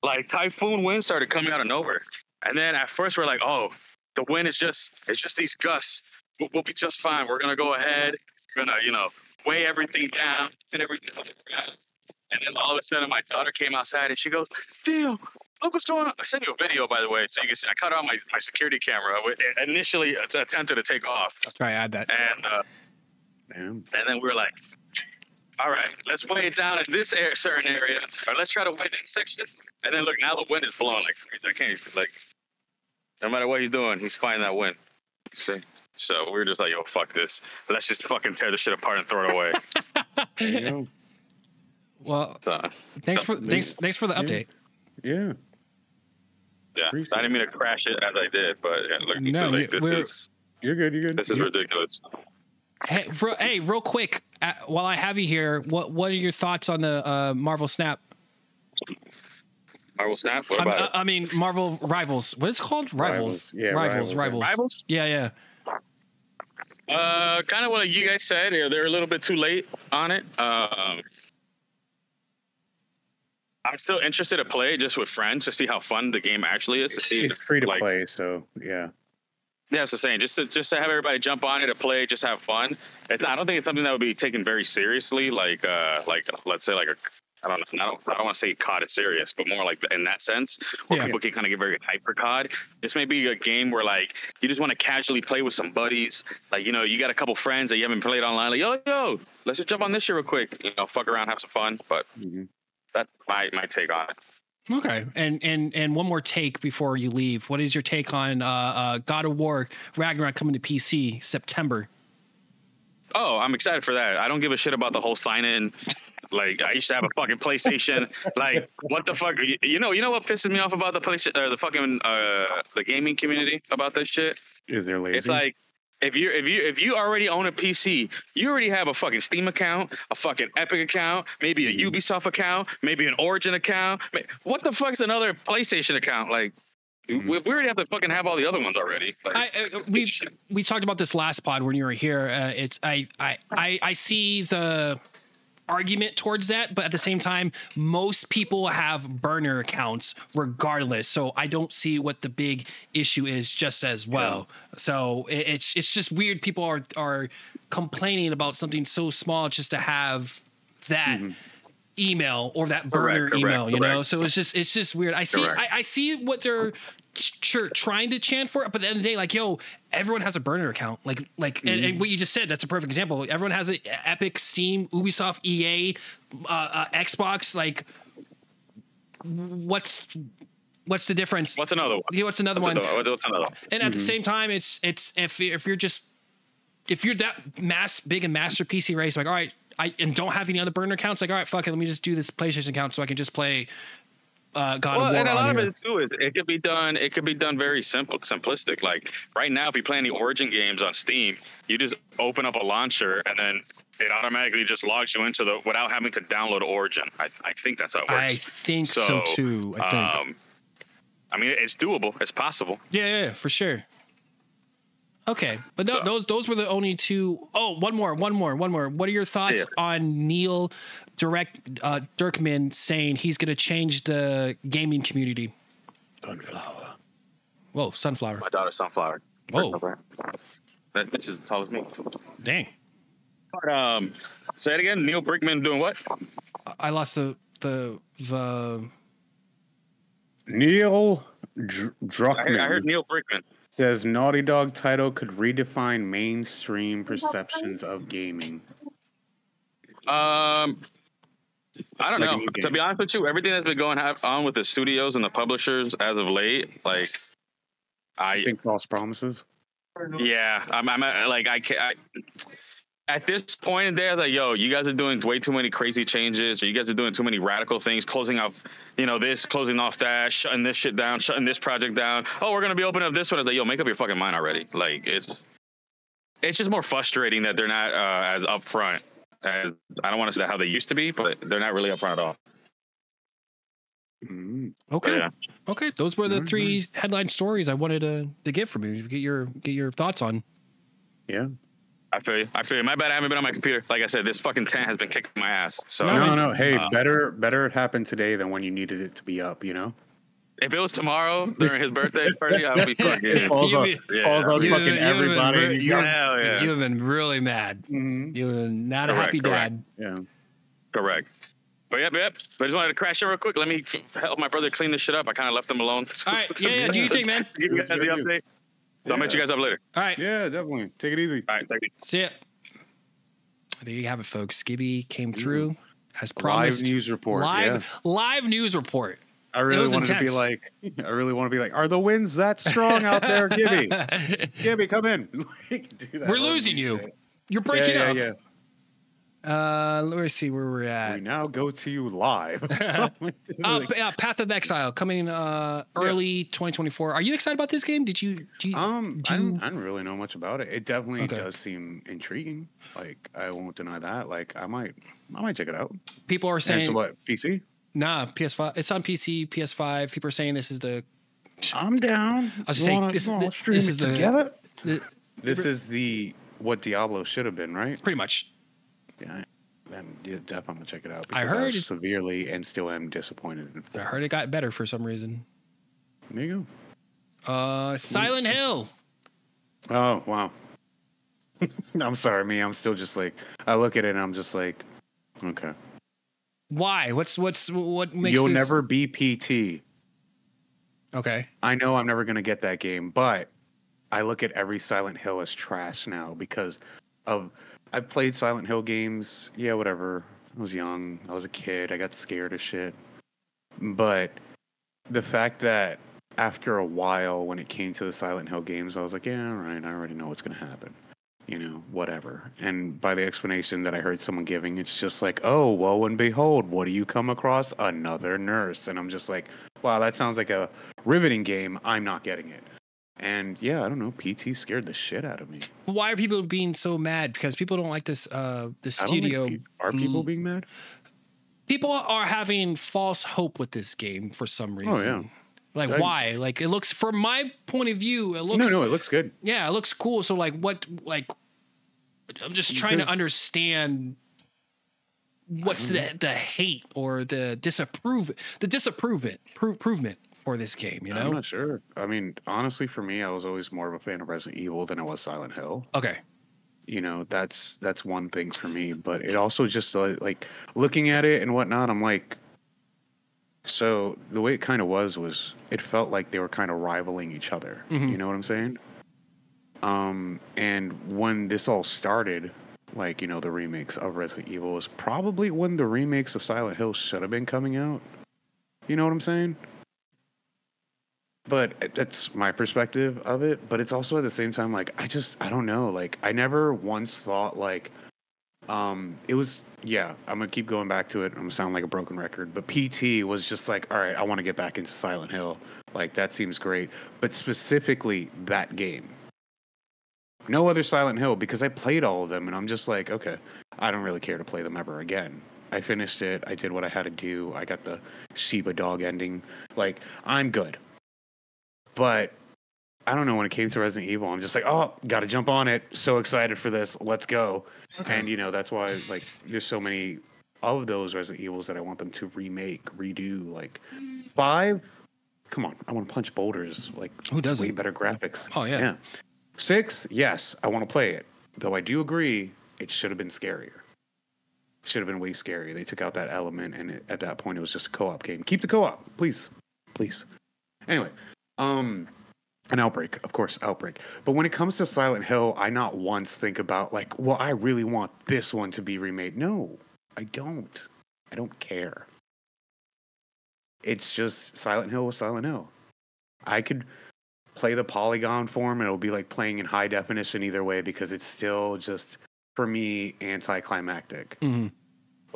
like, typhoon wind started coming out of nowhere. And then at first we're like, oh, the wind is just, it's just these gusts. We'll, we'll be just fine. We're going to go ahead. We're going to, you know, weigh everything down and everything. And then all of a sudden my daughter came outside and she goes, Deal. Look what's going on. I sent you a video, by the way, so you can see. I cut out my, my security camera. It initially attempted to take off. I'll try to add that. And, uh, and then we were like, all right, let's weigh it down in this air, certain area, or let's try to weigh that section. And then, look, now the wind is blowing like crazy. I can't even, like, no matter what he's doing, he's fighting that wind. See? So we were just like, yo, fuck this. Let's just fucking tear this shit apart and throw it away. There you go. Well, so, thanks, for, thanks, thanks for the yeah. update. Yeah. Yeah. Appreciate I didn't mean to crash it as I did, but yeah, look, no, like, this is, you're good. You're good. This is you're ridiculous. Hey, for, hey, real quick, uh, while I have you here, what what are your thoughts on the uh, Marvel Snap? Marvel Snap. What about? I, it? I mean, Marvel Rivals. What is it called? Rivals. Rivals. Yeah. Rivals. Rivals. Rivals. Rivals? Yeah. Yeah. Uh, kind of what you guys said. They're a little bit too late on it. Um. I'm still interested to play just with friends to see how fun the game actually is. To see it's if, free to like, play, so yeah. Yeah, that's what I'm saying. Just to, just to have everybody jump on it to play, just have fun. It's, I don't think it's something that would be taken very seriously. Like, uh, like let's say, like a, I don't know, I don't, I don't want to say C O D is serious, but more like in that sense, where yeah. people can kind of get very hyper C O D. This may be a game where like you just want to casually play with some buddies. Like, you know, you got a couple friends that you haven't played online. Like, yo, yo, let's just jump on this shit real quick. You know, fuck around, have some fun, but. Mm-hmm. That's my, my take on it. Okay. And, and, and one more take before you leave. What is your take on uh, uh, God of War Ragnarok coming to P C September? Oh, I'm excited for that. I don't give a shit about the whole sign-in. Like, I used to have a fucking PlayStation. Like, what the fuck? You know, you know what pisses me off about the PlayStation, or the fucking uh, the gaming community about this shit? Is they're lazy. It's like, If you if you if you already own a P C, you already have a fucking Steam account, a fucking Epic account, maybe a Ubisoft account, maybe an Origin account. What the fuck's another PlayStation account? Like, mm-hmm. we, we already have to fucking have all the other ones already. Like, I, uh, we we talked about this last pod when you were here. Uh, it's I, I I I see the argument towards that, but at the same time, most people have burner accounts regardless, so I don't see what the big issue is just as well. Yeah. So it, it's it's just weird people are are complaining about something so small just to have that mm-hmm. email or that burner correct, email correct, you correct. know, so it's just it's just weird. I see I, I see what they're ch trying to chant for it, but at the end of the day, like, yo, everyone has a burner account, like like mm-hmm. and, and what you just said, that's a perfect example. Everyone has an Epic, Steam, Ubisoft, E A, uh, uh, Xbox. Like, what's what's the difference? What's another one? Yeah, what's another what's one? Another, what's another one? And at mm-hmm. the same time, it's it's if if you're just if you're that mass big and master P C race, like, all right. I and don't have any other burner accounts. Like, all right, fuck it. Let me just do this PlayStation account so I can just play uh, God well, of War. And a lot of it too is it could be done. It could be done very simple, simplistic. Like right now, if you play any Origin games on Steam, you just open up a launcher and then it automatically just logs you into the without having to download Origin. I, I think that's how it works. I think so, so too. I think. Um, I mean, it's doable. It's possible. Yeah, yeah, yeah, for sure. Okay, but th so. those those were the only two. Oh, one more, one more, one more. What are your thoughts yeah. on Neil Direct uh, Druckmann saying he's going to change the gaming community? Sunflower. Whoa, sunflower. My daughter's sunflower. Whoa, that bitch is as tall as me. Dang. But, um, say it again. Neil Druckmann doing what? I lost the the the Neil Dr- Druckmann. I, I heard Neil Druckmann. Says Naughty Dog title could redefine mainstream perceptions of gaming. Um, I don't like know. To be honest with you, everything that's been going on with the studios and the publishers as of late, like, I you think false promises. Yeah, I'm. I'm like I can't. I, at this point in there, like, yo, you guys are doing way too many crazy changes, or you guys are doing too many radical things, closing off, you know, this, closing off that, shutting this shit down, shutting this project down. Oh, we're gonna be opening up this one. It's like, yo, make up your fucking mind already. Like, it's it's just more frustrating that they're not uh, as upfront as I don't want to say how they used to be, but they're not really upfront at all. Okay. Yeah. Okay. Those were the three headline stories I wanted to to get from you. Get your get your thoughts on. Yeah. I feel you. I feel you. My bad. I haven't been on my computer. Like I said, this fucking tent has been kicking my ass. So no, no, no. Hey, uh, better, better it happened today than when you needed it to be up. You know. If it was tomorrow during his birthday party, I'd be fucking. Falls on fucking everybody. You've been, you, yeah. you been really mad. Mm-hmm. You've been not correct, a happy correct. dad. Yeah. Correct. But yep, yep. But I just wanted to crash in real quick. Let me help my brother clean this shit up. I kind of left him alone. All right. Yeah. yeah. Do you think, man? Give you guys the update. So yeah. I'll meet you guys up later. All right. Yeah, definitely. Take it easy. All right. Take it easy. See ya. There you have it, folks. Gibby came through as promised. Live news report. Live, yeah. live news report. I really wanted intense. to be like, I really want to be like, are the winds that strong out there, Gibby? Gibby, come in. We're losing you. Day. You're breaking yeah, yeah, up. Yeah. Uh, let me see where we're at. We now go to you live. uh, yeah, Path of Exile coming uh, early yeah. twenty twenty-four. Are you excited about this game? Did you? Do you um, do I, don't, I don't really know much about it. It definitely okay. does seem intriguing. Like, I won't deny that. Like, I might, I might check it out. People are saying, and so what? P C? Nah, P S five. It's on P C, P S five. People are saying this is the. I'm down. I was just saying wanna, this, the, this is the, the. This is the what Diablo should have been, right? Pretty much. Yeah, I'm definitely gonna check it out. Because I heard I was severely and still am disappointed. I heard it got better for some reason. There you go. Uh, Silent Hill. Oh wow. I'm sorry, me. I'm still just like I look at it and I'm just like, okay. Why? What's what's what makes you'll this... never be P T? Okay, I know I'm never gonna get that game, but I look at every Silent Hill as trash now because of I've played Silent Hill games. Yeah, whatever. I was young. I was a kid. I got scared of shit. But the fact that after a while, when it came to the Silent Hill games, I was like, yeah, all right. I already know what's gonna happen. You know, whatever. And by the explanation that I heard someone giving, it's just like, oh, woe and behold, what do you come across? Another nurse. And I'm just like, wow, that sounds like a riveting game. I'm not getting it. And yeah, I don't know. P T scared the shit out of me. Why are people being so mad? Because people don't like this, uh, the studio. Like, are people mm. being mad? People are having false hope with this game for some reason. Oh, yeah. Like, I, why? Like, it looks, from my point of view, it looks... No, no, it looks good. Yeah, it looks cool. So, like, what, like, I'm just trying to understand what's the, the hate or the disapprove, the disapprove it, prove, provement for this game, you know? I'm not sure. I mean, honestly, for me, I was always more of a fan of Resident Evil than I was Silent Hill. Okay. You know, that's, that's one thing for me. But it also just, uh, like, looking at it and whatnot, I'm like... So the way it kind of was, was it felt like they were kind of rivaling each other. Mm-hmm. You know what I'm saying? Um, and when this all started, like, you know, the remakes of Resident Evil was probably when the remakes of Silent Hill should have been coming out. You know what I'm saying? But that's my perspective of it. But it's also at the same time, like, I just, I don't know. Like, I never once thought, like, um, it was... Yeah, I'm going to keep going back to it. I'm going to sound like a broken record. But P T was just like, all right, I want to get back into Silent Hill. Like, that seems great. But specifically that game. No other Silent Hill, because I played all of them, and I'm just like, okay, I don't really care to play them ever again. I finished it. I did what I had to do. I got the Sheba dog ending. Like, I'm good. But I don't know, when it came to Resident Evil, I'm just like, oh, got to jump on it. So excited for this. Let's go. Okay. And, you know, that's why, like, there's so many of those Resident Evils that I want them to remake, redo. Like, five? Come on. I want to punch boulders. Like, who doesn't? Way better graphics. Oh, yeah. yeah. Six? Yes. I want to play it. Though I do agree, it should have been scarier. Should have been way scarier. They took out that element, and it, at that point, it was just a co-op game. Keep the co-op, please. please. Anyway, um, an Outbreak, of course, Outbreak. But when it comes to Silent Hill, I not once think about like, well, I really want this one to be remade. No, I don't. I don't care. It's just Silent Hill was Silent Hill. I could play the polygon form and it'll be like playing in high definition either way, because it's still just, for me, anticlimactic. Mm-hmm.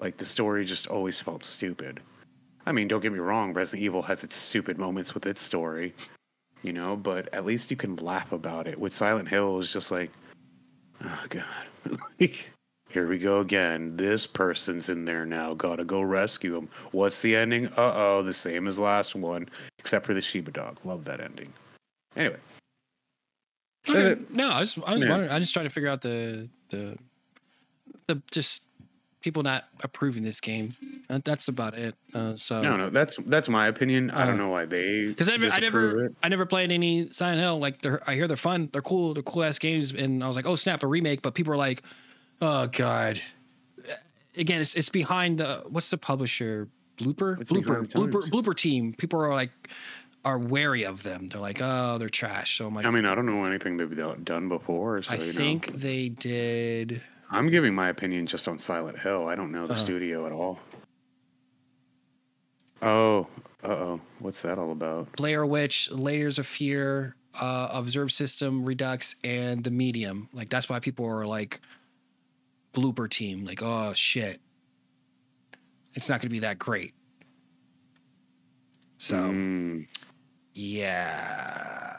Like the story just always felt stupid. I mean, don't get me wrong, Resident Evil has its stupid moments with its story, you know, but at least you can laugh about it. With Silent Hill, it's just like, oh God, like, here we go again. This person's in there now. Gotta go rescue him. What's the ending? Uh-oh, the same as last one, except for the Sheba dog. Love that ending. Anyway. Okay. It. No, I was, I was yeah. wondering. I just trying to figure out the, the, the just people not approving this game. That's about it. Uh, so no, no, that's that's my opinion. Uh, I don't know why they because I, I never, it. I never played any Silent Hill. Like I hear they're fun, they're cool, they're cool ass games, and I was like, oh snap, a remake. But people are like, oh God. Again, it's it's behind the what's the publisher? Blooper? It's Blooper. Blooper Blooper team. People are like are wary of them. They're like, oh, they're trash. So I'm like, I mean, I don't know anything they've done before. So, I you think know. They did. I'm giving my opinion just on Silent Hill. I don't know the uh, studio at all. Oh, uh oh. What's that all about? Blair Witch, Layers of Fear, uh, Observe System, Redux, and The Medium. Like that's why people are like Blooper team, like, oh shit, it's not gonna be that great. So mm. yeah.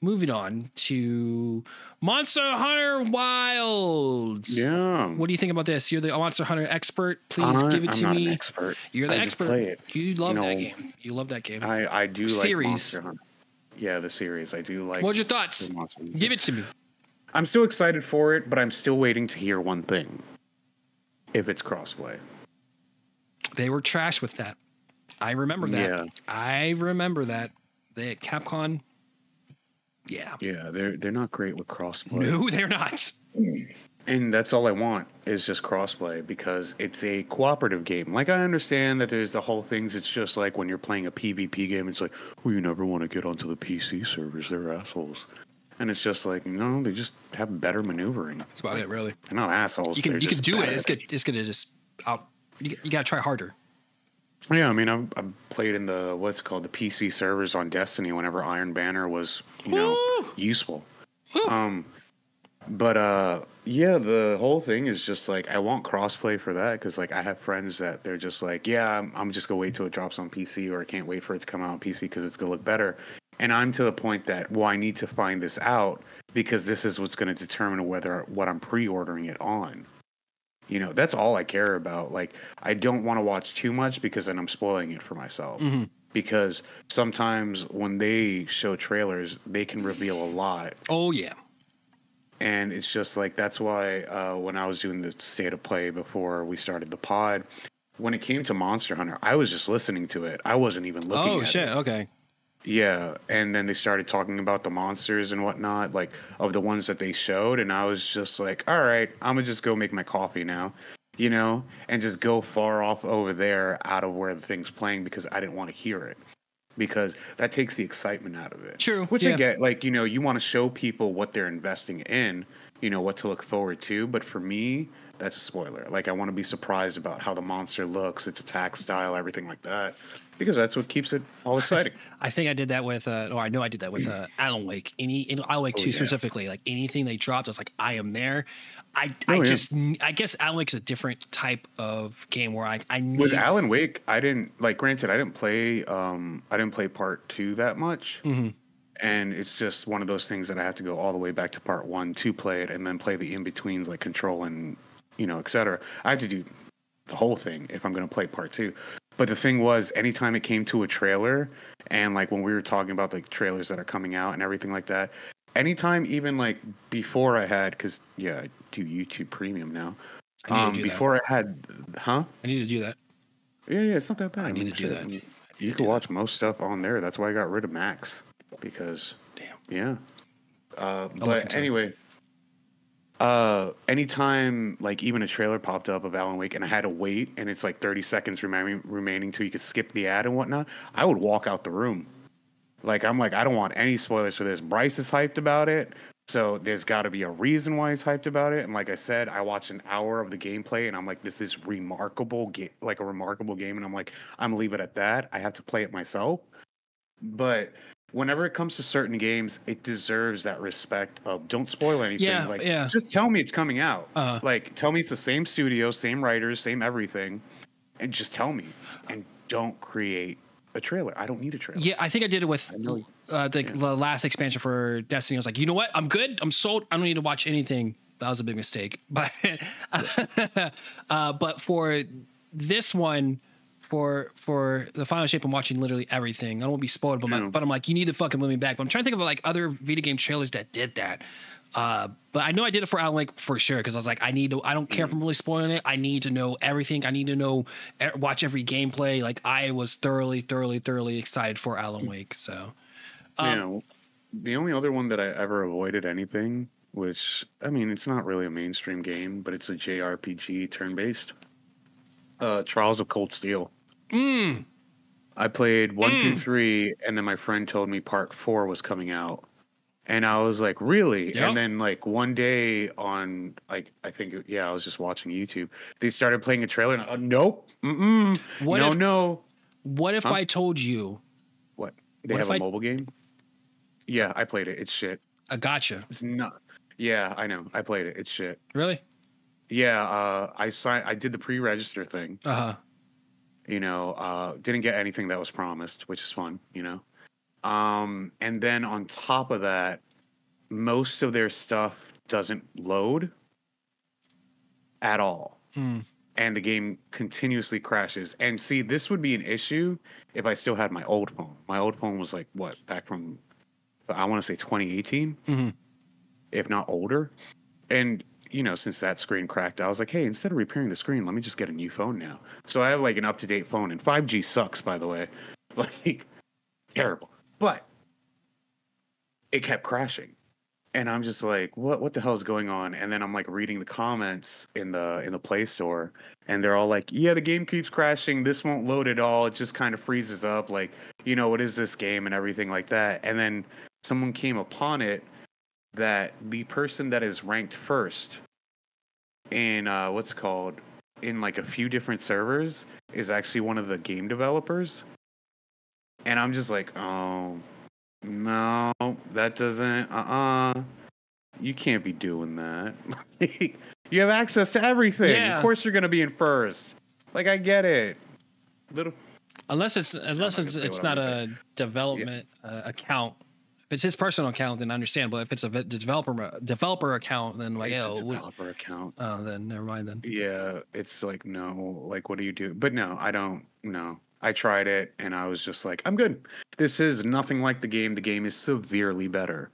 Moving on to Monster Hunter Wilds. Yeah. What do you think about this? You're the Monster Hunter expert. Please uh, give it I'm to not me. An expert. You're the I expert. Just play it. You love you know, that game. You love that game. I, I do the like series. Monster Hunter. Yeah, the series. I do like. What's your thoughts? Give it to me. I'm still excited for it, but I'm still waiting to hear one thing. If it's crossplay. They were trash with that. I remember that. Yeah. I remember that. They Capcom. Yeah. Yeah, they're they're not great with crossplay. No, they're not. And that's all I want is just crossplay, because it's a cooperative game. Like I understand that there's the whole things. It's just like when you're playing a P V P game, it's like, well, you never want to get onto the P C servers. They're assholes. And it's just like, no, they just have better maneuvering. That's about like, it, really. They're not assholes. You can, you can do bad. it. It's good. It's gonna just out. You, you gotta try harder. Yeah, I mean, I've, I've played in the what's called the P C servers on Destiny whenever Iron Banner was, you know, Woo! useful. Woo! Um, but uh, yeah, the whole thing is just like I want crossplay for that, because like I have friends that they're just like, yeah, I'm, I'm just gonna wait till it drops on P C, or I can't wait for it to come out on P C because it's gonna look better. And I'm to the point that, well, I need to find this out, because this is what's going to determine whether what I'm pre-ordering it on. You know, that's all I care about. Like, I don't want to watch too much, because then I'm spoiling it for myself. Mm-hmm. Because sometimes when they show trailers, they can reveal a lot. Oh, yeah. And it's just like, that's why uh, when I was doing the state of play before we started the pod, when it came to Monster Hunter, I was just listening to it. I wasn't even looking oh, at shit. it. Oh, shit. Okay. Yeah, and then they started talking about the monsters and whatnot, like of the ones that they showed, and I was just like, all right, I'm gonna just go make my coffee now, you know, and just go far off over there out of where the thing's playing, because I didn't want to hear it, because that takes the excitement out of it. True. Which yeah. I get, like, you know, you want to show people what they're investing in, you know, what to look forward to, but for me, that's a spoiler. Like, I want to be surprised about how the monster looks, its attack style, everything like that, because that's what keeps it all exciting. I think I did that with, uh, or I know I did that with uh, Alan Wake. Any, in Alan Wake oh, two yeah. specifically, like anything they dropped, I was like, I am there. I, oh, I yeah. just, I guess Alan Wake is a different type of game where I, I need. With Alan Wake, I didn't, like, granted, I didn't play, um, I didn't play part two that much. Mm-hmm. And it's just one of those things that I have to go all the way back to part one to play it, and then play the in-betweens, like Control and, you know, et cetera. I have to do the whole thing if I'm going to play part two. But the thing was, anytime it came to a trailer, and like when we were talking about like trailers that are coming out and everything like that, anytime, even like before I had, because yeah, I do YouTube Premium now. I need um, to do before that. I had, huh? I need to do that. Yeah, yeah, it's not that bad. I need I mean, to do shit. that. I mean, I you can watch that. most stuff on there. That's why I got rid of Max, because damn, yeah. Uh, but anyway, Uh, anytime like even a trailer popped up of Alan Wake and I had to wait and it's like thirty seconds remaining remaining till you could skip the ad and whatnot, I would walk out the room. Like, I'm like, I don't want any spoilers for this. Bryce is hyped about it, so there's got to be a reason why he's hyped about it. And like I said, I watched an hour of the gameplay and I'm like, this is remarkable, like a remarkable game. And I'm like, I'm gonna leave it at that. I have to play it myself. But whenever it comes to certain games, it deserves that respect of don't spoil anything. Yeah, like, yeah. Just tell me it's coming out. Uh, like, tell me it's the same studio, same writers, same everything, and just tell me. And don't create a trailer. I don't need a trailer. Yeah, I think I did it with uh, the, yeah. the last expansion for Destiny. I was like, you know what? I'm good. I'm sold. I don't need to watch anything. That was a big mistake. But yeah. uh, but for this one, for for the Final Shape, I'm watching literally everything. I don't want to be spoiled, but, yeah. my, but I'm like, you need to fucking move me back. But I'm trying to think of like other video game trailers that did that. Uh, but I know I did it for Alan Wake for sure, because I was like, I need to, I don't care if I'm really spoiling it. I need to know everything. I need to know, watch every gameplay. Like, I was thoroughly, thoroughly, thoroughly excited for Alan Wake. So, um, you know, the only other one that I ever avoided anything, which, I mean, it's not really a mainstream game, but it's a J R P G turn-based. Uh, Trials of Cold Steel. Mm. I played one mm. through three, and then my friend told me part four was coming out, and I was like, really? Yep. And then like one day on like I think it, yeah I was just watching YouTube, they started playing a trailer, and I, uh, nope, mm-mm, what no if, no. What if huh? I told you? What they what have a I... mobile game? Yeah, I played it. It's shit. I gotcha. It's not. Yeah, I know. I played it. It's shit. Really? Yeah, uh, I signed. I did the pre-register thing. Uh huh. You know, uh, didn't get anything that was promised, which is fun. You know, um, and then on top of that, most of their stuff doesn't load at all, mm. and the game continuously crashes. And see, this would be an issue if I still had my old phone. My old phone was like what back from, I want to say twenty eighteen, mm-hmm. if not older, and. You know, since that screen cracked, I was like, hey, instead of repairing the screen, let me just get a new phone now. So I have like an up-to-date phone, and five G sucks, by the way. Like, terrible. But it kept crashing. And I'm just like, what what the hell is going on? And then I'm like reading the comments in the in the Play Store, and they're all like, yeah, the game keeps crashing. This won't load at all. It just kind of freezes up. Like, you know, what is this game and everything like that? And then someone came upon it that the person that is ranked first in uh, what's called in like a few different servers is actually one of the game developers. And I'm just like, oh, no, that doesn't, uh-uh. You can't be doing that. You have access to everything. Yeah. Of course you're going to be in first. Like, I get it. Little, Unless it's unless it's, it's not a saying. development yeah. uh, account. If it's his personal account, then I understand. But if it's a developer developer account, then like, oh, developer we, account. Oh, then never mind. Then yeah, it's like no, like what do you do? But no, I don't know. I tried it, and I was just like, I'm good. This is nothing like the game. The game is severely better,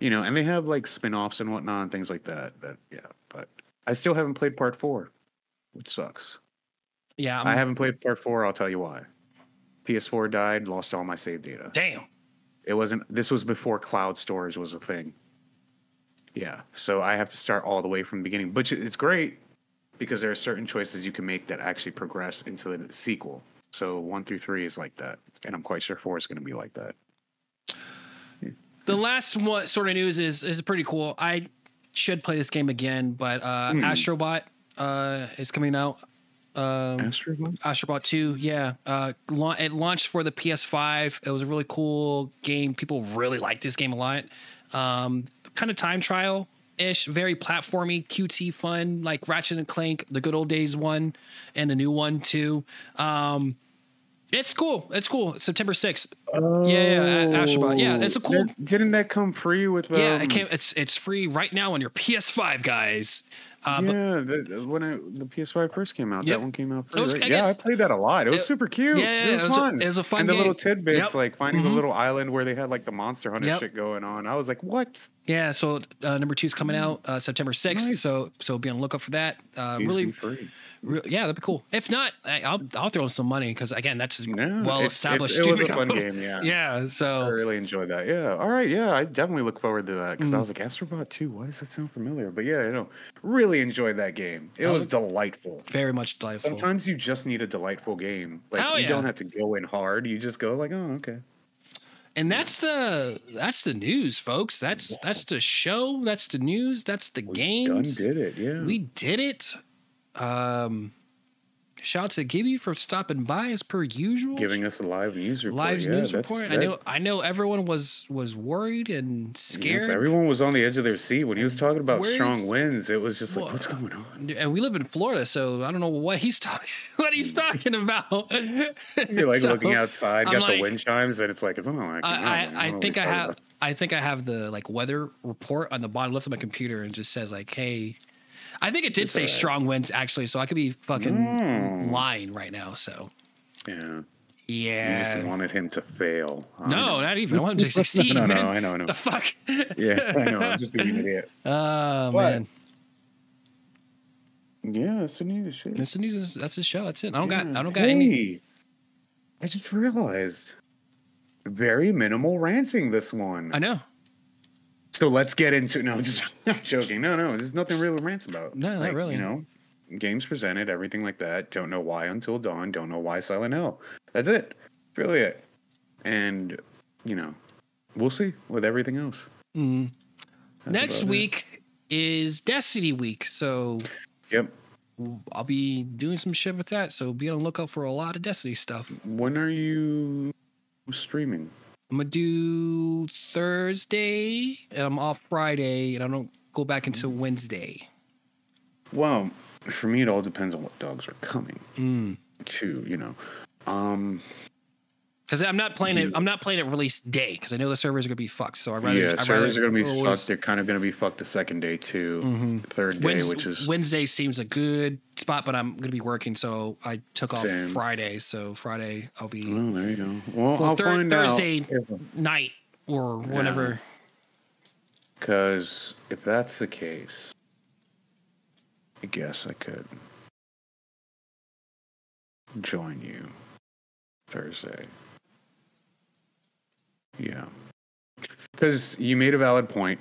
you know. And they have like spin-offs and whatnot and things like that. That yeah, but I still haven't played part four, which sucks. Yeah, I'm... I haven't played part four. I'll tell you why. P S four died. Lost all my save data. Damn. It wasn't, this was before cloud storage was a thing. Yeah. So I have to start all the way from the beginning, but it's great because there are certain choices you can make that actually progress into the sequel. So one through three is like that. And I'm quite sure four is going to be like that. The last one sort of news is, is pretty cool. I should play this game again, but, uh, mm. Astro Bot, uh, is coming out. Um, Astro Bot? Astro Bot two, yeah. Uh, la it launched for the P S five. It was a really cool game. People really liked this game a lot. Um, kind of time trial ish, very platformy, cutesy fun, like Ratchet and Clank, the good old days one, and the new one too. Um, it's cool. It's cool. September sixth. Oh, yeah, yeah, Astro Bot. Yeah, it's a cool. That, didn't that come free with? Um... Yeah, it came. It's it's free right now on your P S five, guys. Uh, yeah, but, the, when I, the P S Y first came out, yep. that one came out. First, was, right? again, yeah, I played that a lot. It was it, super cute. Yeah, yeah, it was, it was fun. A, it was a fun and game. And the little tidbits, yep. like finding mm-hmm. the little island where they had like the monster hunter yep. shit going on. I was like, what? Yeah, so uh, number two is coming out uh, September sixth. Nice. So so be on the lookout for that. Uh, really, re yeah, that'd be cool. If not, I, I'll I'll throw in some money because again, that's a no, well it's, established. It's, it was a fun game, yeah. yeah, so I really enjoyed that. Yeah, all right, yeah, I definitely look forward to that because mm. I was like Astro Bot two. Why does that sound familiar? But yeah, I know, really enjoyed that game. It oh, was delightful, very much delightful. Sometimes you just need a delightful game. Like oh, you yeah. don't have to go in hard. You just go like, oh, okay. And that's the that's the news, folks. That's wow. that's the show. That's the news. That's the we games. We did it. Yeah, we did it. Um, shout out to Gibby for stopping by as per usual, giving us a live news report. Live yeah, news report. That, I know. I know everyone was was worried and scared. Yep, everyone was on the edge of their seat when he was talking about Where's, strong winds. It was just like, well, what's going on? And we live in Florida, so I don't know what he's talking. What he's talking about. You're like so, looking outside, got like, the wind chimes, and it's like it's not like. I, I, I, I think I have. About. I think I have the like weather report on the bottom left of my computer, and it just says like, hey. I think it did it's say right. strong winds actually, so I could be fucking mm. lying right now. So, yeah, yeah. You just wanted him to fail. Huh? No, not even. I wanted him to succeed. no, no, man. no, I know, I know. The fuck. yeah, I know. I'm just being an idiot. Oh but, man. Yeah, that's the news. Shit. That's the news. That's the show. That's it. I don't yeah. got. I don't hey, got any. I just realized. Very minimal ranting this one. I know. So let's get into no, I'm just I'm joking. No, no, there's nothing really to rant about. No, like, not really. You know, games presented, everything like that. Don't know why Until Dawn. Don't know why Silent Hill. That's it. That's really it. And you know, we'll see with everything else. Mm. Next week it. is Destiny week, so yep, I'll be doing some shit with that. So be on the lookout for a lot of Destiny stuff. When are you streaming? I'm gonna do Thursday, and I'm off Friday, and I don't go back until Wednesday. Well, for me, it all depends on what dogs are coming mm. to, you know. Um, because I'm not playing you, it. I'm not playing it release day because I know the servers are gonna be fucked. So I rather yeah, I'd servers rather, are gonna be always, fucked. They're kind of gonna be fucked the second day too, mm-hmm. the third day, Wednesday, which is Wednesday seems a good spot, but I'm gonna be working, so I took off same. Friday. So Friday I'll be. Oh, there you go. Well, well I'll thir find Thursday out. night or whatever. Because yeah. if that's the case, I guess I could join you Thursday. Yeah, because you made a valid point.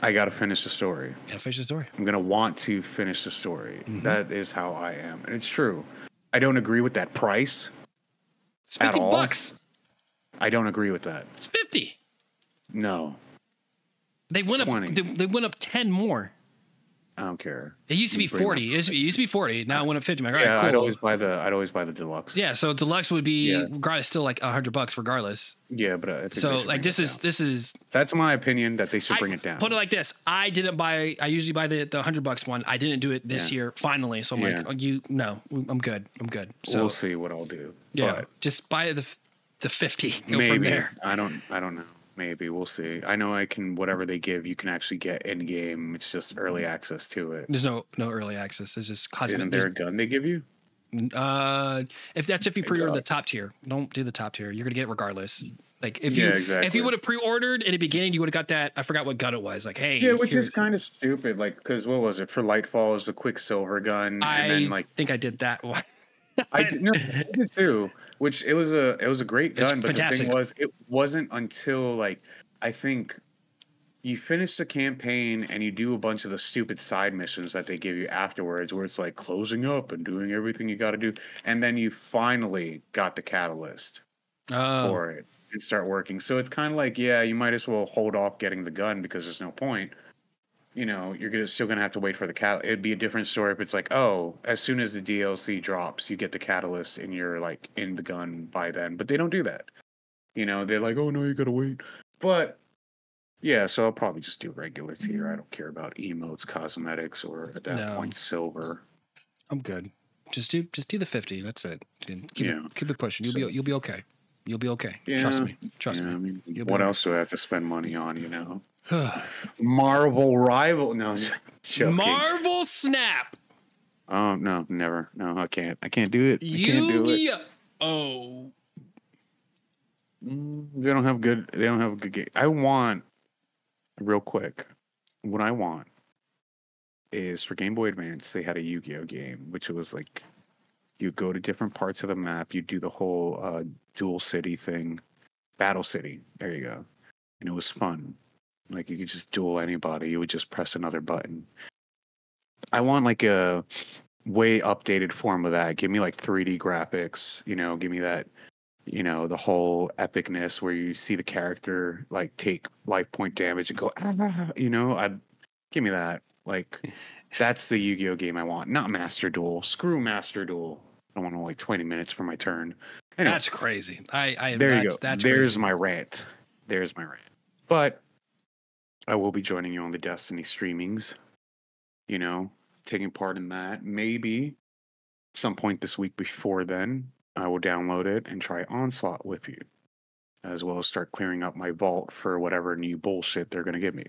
I gotta finish the story. Gotta finish the story. I'm gonna want to finish the story. Mm-hmm. That is how I am, and it's true. I don't agree with that price. It's fifty at all. bucks. I don't agree with that. It's fifty. No. They went twenty. Up. They, they went up ten more. I don't care. It used to be forty. It used to be forty. Now it went up fifty. Like, all right, yeah, cool. I'd always buy the. I'd always buy the deluxe. Yeah, so deluxe would be yeah. regardless, still like a hundred bucks regardless. Yeah, but I think so like this is down. this is. That's my opinion that they should I, bring it down. Put it like this: I didn't buy. I usually buy the the hundred bucks one. I didn't do it this yeah. year. Finally, so I'm yeah. like, oh, you no, I'm good. I'm good. So we'll see what I'll do. Yeah, but just buy the the fifty. Go maybe from there. I don't. I don't know. Maybe we'll see. I know I can. Whatever they give, you can actually get in game. It's just early access to it. There's no no early access. It's just cosmetic. Isn't there a gun they give you? Uh, if that's if you pre-order the top tier. Don't do the top tier. You're gonna get it regardless. Like if you yeah, exactly. if you would have pre-ordered in the beginning, you would have got that. I forgot what gun it was. Like hey, yeah, which is kind of stupid. Like because what was it for? Lightfall is the Quicksilver gun. I and then, like, think I did that one. I did, no, I did too. Which it was a it was a great gun, but the thing was, it wasn't until like I think you finish the campaign and you do a bunch of the stupid side missions that they give you afterwards, where it's like closing up and doing everything you got to do, and then you finally got the catalyst oh. for it and start working. So it's kind of like yeah, you might as well hold off getting the gun because there's no point. You know, you're gonna, still going to have to wait for the catalyst. It'd be a different story if it's like, oh, as soon as the D L C drops, you get the catalyst and you're, like, in the gun by then. But they don't do that. You know, they're like, oh, no, you got to wait. But, yeah, so I'll probably just do regular tier. I don't care about emotes, cosmetics, or at that no. point, silver. I'm good. Just do just do the fifty. That's it. Keep, yeah. it, keep it pushing. You'll, so, be, you'll be okay. You'll be okay. Yeah. Trust me. Trust yeah, me. I mean, You'll what be else okay. do I have to spend money on, you know? Marvel Rival. No, Marvel Snap. Oh, no, never. No, I can't. I can't do it. I can't do it. Oh. They don't have good. They don't have a good game. I want, real quick, what I want is for Game Boy Advance, they had a Yu-Gi-Oh game, which was like you go to different parts of the map. You do the whole uh, dual city thing. Battle City. There you go. And it was fun. Like, you could just duel anybody. You would just press another button. I want, like, a way updated form of that. Give me, like, three D graphics. You know, give me that, you know, the whole epicness where you see the character, like, take life point damage and go, ah, you know, I'd give me that. Like, that's the Yu-Gi-Oh game I want. Not Master Duel. Screw Master Duel. I don't want to, like, twenty minutes for my turn. Anyway, that's crazy. I, I, there that's, you go. That's There's crazy. my rant. There's my rant. But I will be joining you on the Destiny streamings, you know, taking part in that. Maybe some point this week before then, I will download it and try Onslaught with you, as well as start clearing up my vault for whatever new bullshit they're going to give me,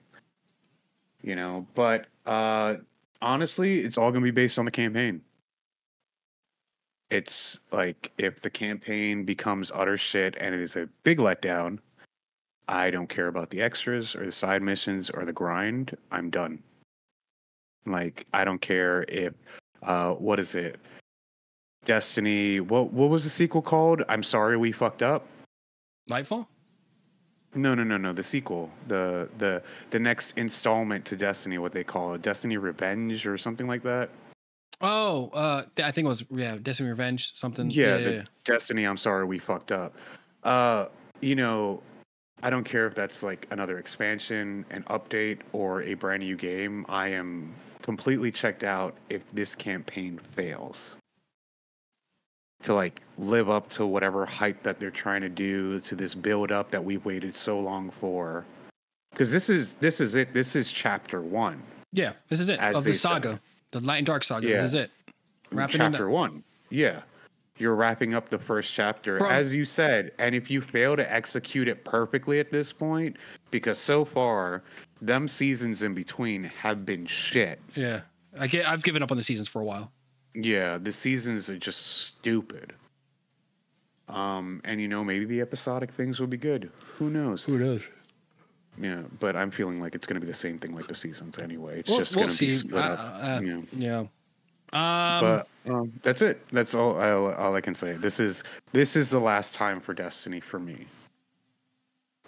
you know. But uh, honestly, it's all going to be based on the campaign. It's like, if the campaign becomes utter shit and it is a big letdown, I don't care about the extras or the side missions or the grind. I'm done. Like, I don't care if, uh, what is it? Destiny, what what was the sequel called? I'm sorry we fucked up. Lightfall? No, no, no, no. The sequel. The the the next installment to Destiny, what they call it. Destiny Revenge or something like that. Oh, uh, I think it was, yeah, Destiny Revenge, something. Yeah, yeah, the yeah. Destiny, I'm sorry we fucked up. Uh, you know, I don't care if that's like another expansion, an update, or a brand new game. I am completely checked out if this campaign fails to like live up to whatever hype that they're trying to do, to this build up that we've waited so long for. Because this is this is it. This is chapter one. Yeah, this is it of the saga, the Light and Dark saga. Yeah. This is it. Wrapping chapter one. Yeah. You're wrapping up the first chapter, Bro. as you said, and if you fail to execute it perfectly at this point, because so far, them seasons in between have been shit. Yeah, I get, I've given up on the seasons for a while. Yeah, the seasons are just stupid. Um, and you know, maybe the episodic things will be good. Who knows? Who knows? Yeah, but I'm feeling like it's going to be the same thing like the seasons anyway. It's we'll, just we'll going to be split uh, up. Uh, yeah. yeah. Um, but um, that's it. That's all, all. All I can say. This is this is the last time for Destiny for me.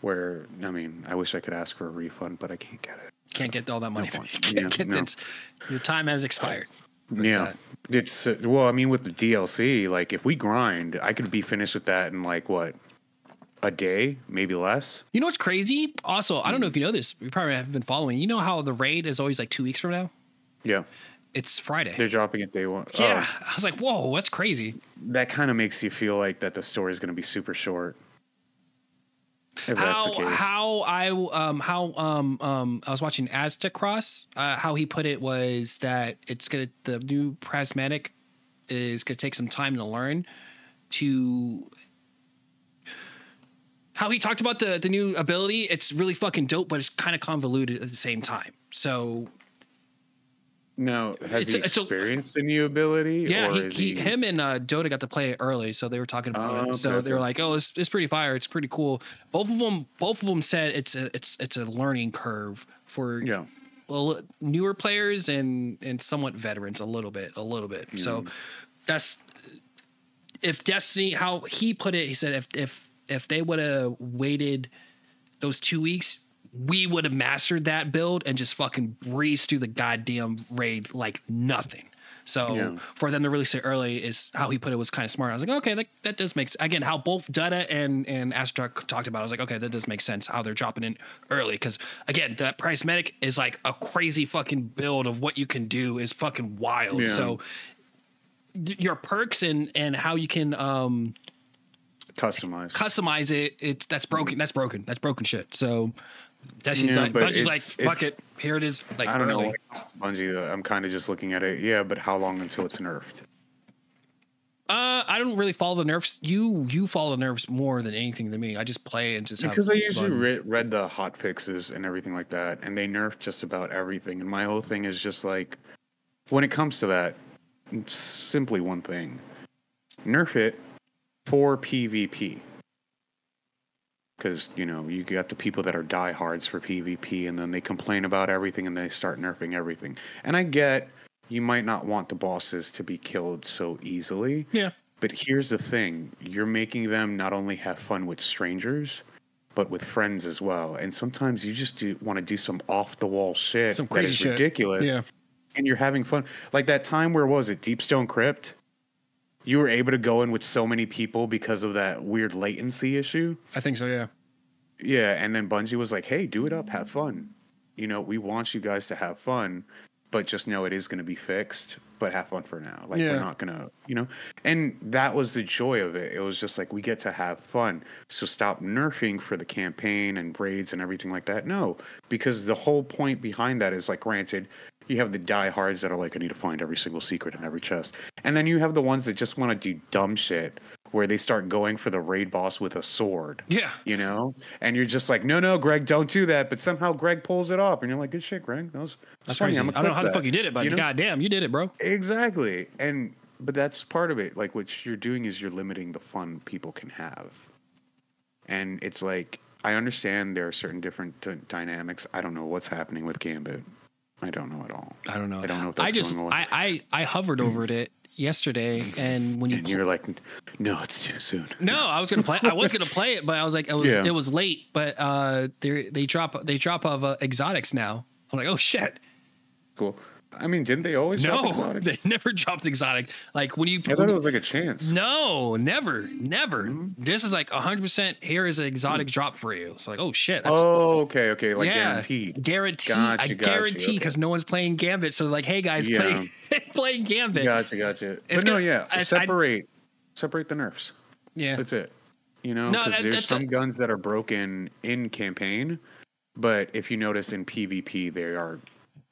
Where I mean, I wish I could ask for a refund, but I can't get it. Can't get all that money. No you can't yeah, get no. this. Your time has expired. Yeah, that. it's uh, well. I mean, with the D L C, like if we grind, I could be finished with that in like what, a day, maybe less. You know what's crazy? Also, I don't know if you know this. We probably haven't been following. You know how the raid is always like two weeks from now. Yeah. It's Friday. They're dropping it day one. Yeah. Oh. I was like, whoa, that's crazy. That kind of makes you feel like that the story is going to be super short. If how, that's the case. How I, um, how, um, um, I was watching Aztec Cross, uh, how he put it was that it's going to, the new prismatic is going to take some time to learn to how he talked about the, the new ability. It's really fucking dope, but it's kind of convoluted at the same time. So No, has it's he a, experienced a, a new ability? Yeah, or he, is he, he him and uh, Dota got to play it early, so they were talking about oh, it. Okay, so they were okay. like, "Oh, it's it's pretty fire. It's pretty cool." Both of them, both of them said it's a it's it's a learning curve for yeah. well newer players and and somewhat veterans a little bit, a little bit. Mm. So that's if Destiny, how he put it, he said if if if they would have waited those two weeks. We would have mastered that build and just fucking breezed through the goddamn raid like nothing. So yeah. for them to release it early is how he put it was kind of smart. I was like, okay, that, that does make sense. Again, how both Dutta and, and Astro talked about it, I was like, okay, that does make sense how they're dropping in early. Because again, that Prismatic is like a crazy fucking build of what you can do is fucking wild. Yeah. So your perks and, and how you can... um Customize. Customize it. It's That's broken. That's broken. That's broken shit. So... Destiny's yeah, like, Bungie's like, fuck it, here it is. Like, I don't early. know, Bungie, I'm kind of just looking at it. Yeah, but how long until it's nerfed? Uh, I don't really follow the nerfs. You you follow the nerfs more than anything than me. I just play and just because have I usually re read the hot fixes and everything like that, and they nerf just about everything. And my whole thing is just like, when it comes to that, simply one thing: nerf it for PvP. Because, you know, you got the people that are diehards for PvP, and then they complain about everything, and they start nerfing everything. And I get you might not want the bosses to be killed so easily. Yeah. But here's the thing. You're making them not only have fun with strangers, but with friends as well. And sometimes you just do want to do some off-the-wall shit some crazy that is shit. ridiculous. Yeah. And you're having fun. Like that time, where was it? Deepstone Crypt? You were able to go in with so many people because of that weird latency issue. I think so, yeah. Yeah, and then Bungie was like, hey, do it up, have fun. You know, we want you guys to have fun, but just know it is going to be fixed, but have fun for now. Like, yeah. we're not going to, you know. And that was the joy of it. It was just like, we get to have fun. So stop nerfing for the campaign and raids and everything like that. No, because the whole point behind that is, like, granted, you have the diehards that are like, I need to find every single secret in every chest. And then you have the ones that just want to do dumb shit where they start going for the raid boss with a sword. Yeah. You know? And you're just like, no, no, Greg, don't do that. But somehow Greg pulls it off. And you're like, good shit, Greg. That was, that's crazy. I don't know how the fuck you did it, but you know? Goddamn, you did it, bro. Exactly. And but that's part of it. Like, what you're doing is you're limiting the fun people can have. And it's like, I understand there are certain different dynamics. I don't know what's happening with Gambit. I don't know at all. I don't know. I don't know if that's I just, going on. I, I, I hovered over it yesterday, and when you and you're like, no, it's too soon. No, I was gonna play. I was gonna play it, but I was like, it was yeah. it was late. But uh, they they drop they drop of uh, exotics now. I'm like, oh shit. Cool. I mean, didn't they always? No, drop they never dropped exotic. Like when you, I thought it was like a chance. No, never, never. Mm-hmm. This is like a hundred percent. Here is an exotic mm-hmm. drop for you. It's like, oh shit. That's, oh, okay, okay. Like yeah, guaranteed, guaranteed. Gotcha, I guarantee because gotcha. no one's playing Gambit. So like, hey guys, yeah. play, play Gambit. Gotcha, gotcha. It's but gonna, no, yeah, I, separate, I, separate the nerfs. Yeah, that's it. You know, because no, that, there's some a, guns that are broken in campaign, but if you notice in PvP, they are.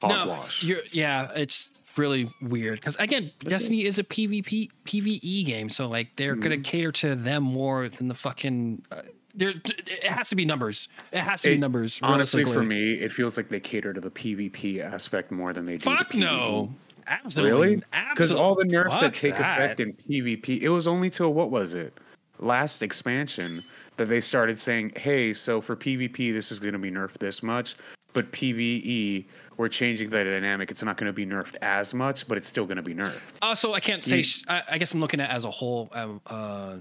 No, you're, yeah, it's really weird because again, Destiny is a PvP PvE game, so like they're mm. gonna cater to them more than the fucking. Uh, there, it has to be numbers. It has to it, be numbers. Honestly, for me, it feels like they cater to the PvP aspect more than they do. Fuck the no, absolutely, really, because all the nerfs that take that. effect in PvP, it was only till what was it? Last expansion that they started saying, hey, so for PvP, this is gonna be nerfed this much. But PvE, we're changing the dynamic. It's not going to be nerfed as much, but it's still going to be nerfed. Also, I can't say. Sh I, I guess I'm looking at it as a whole. Um, uh,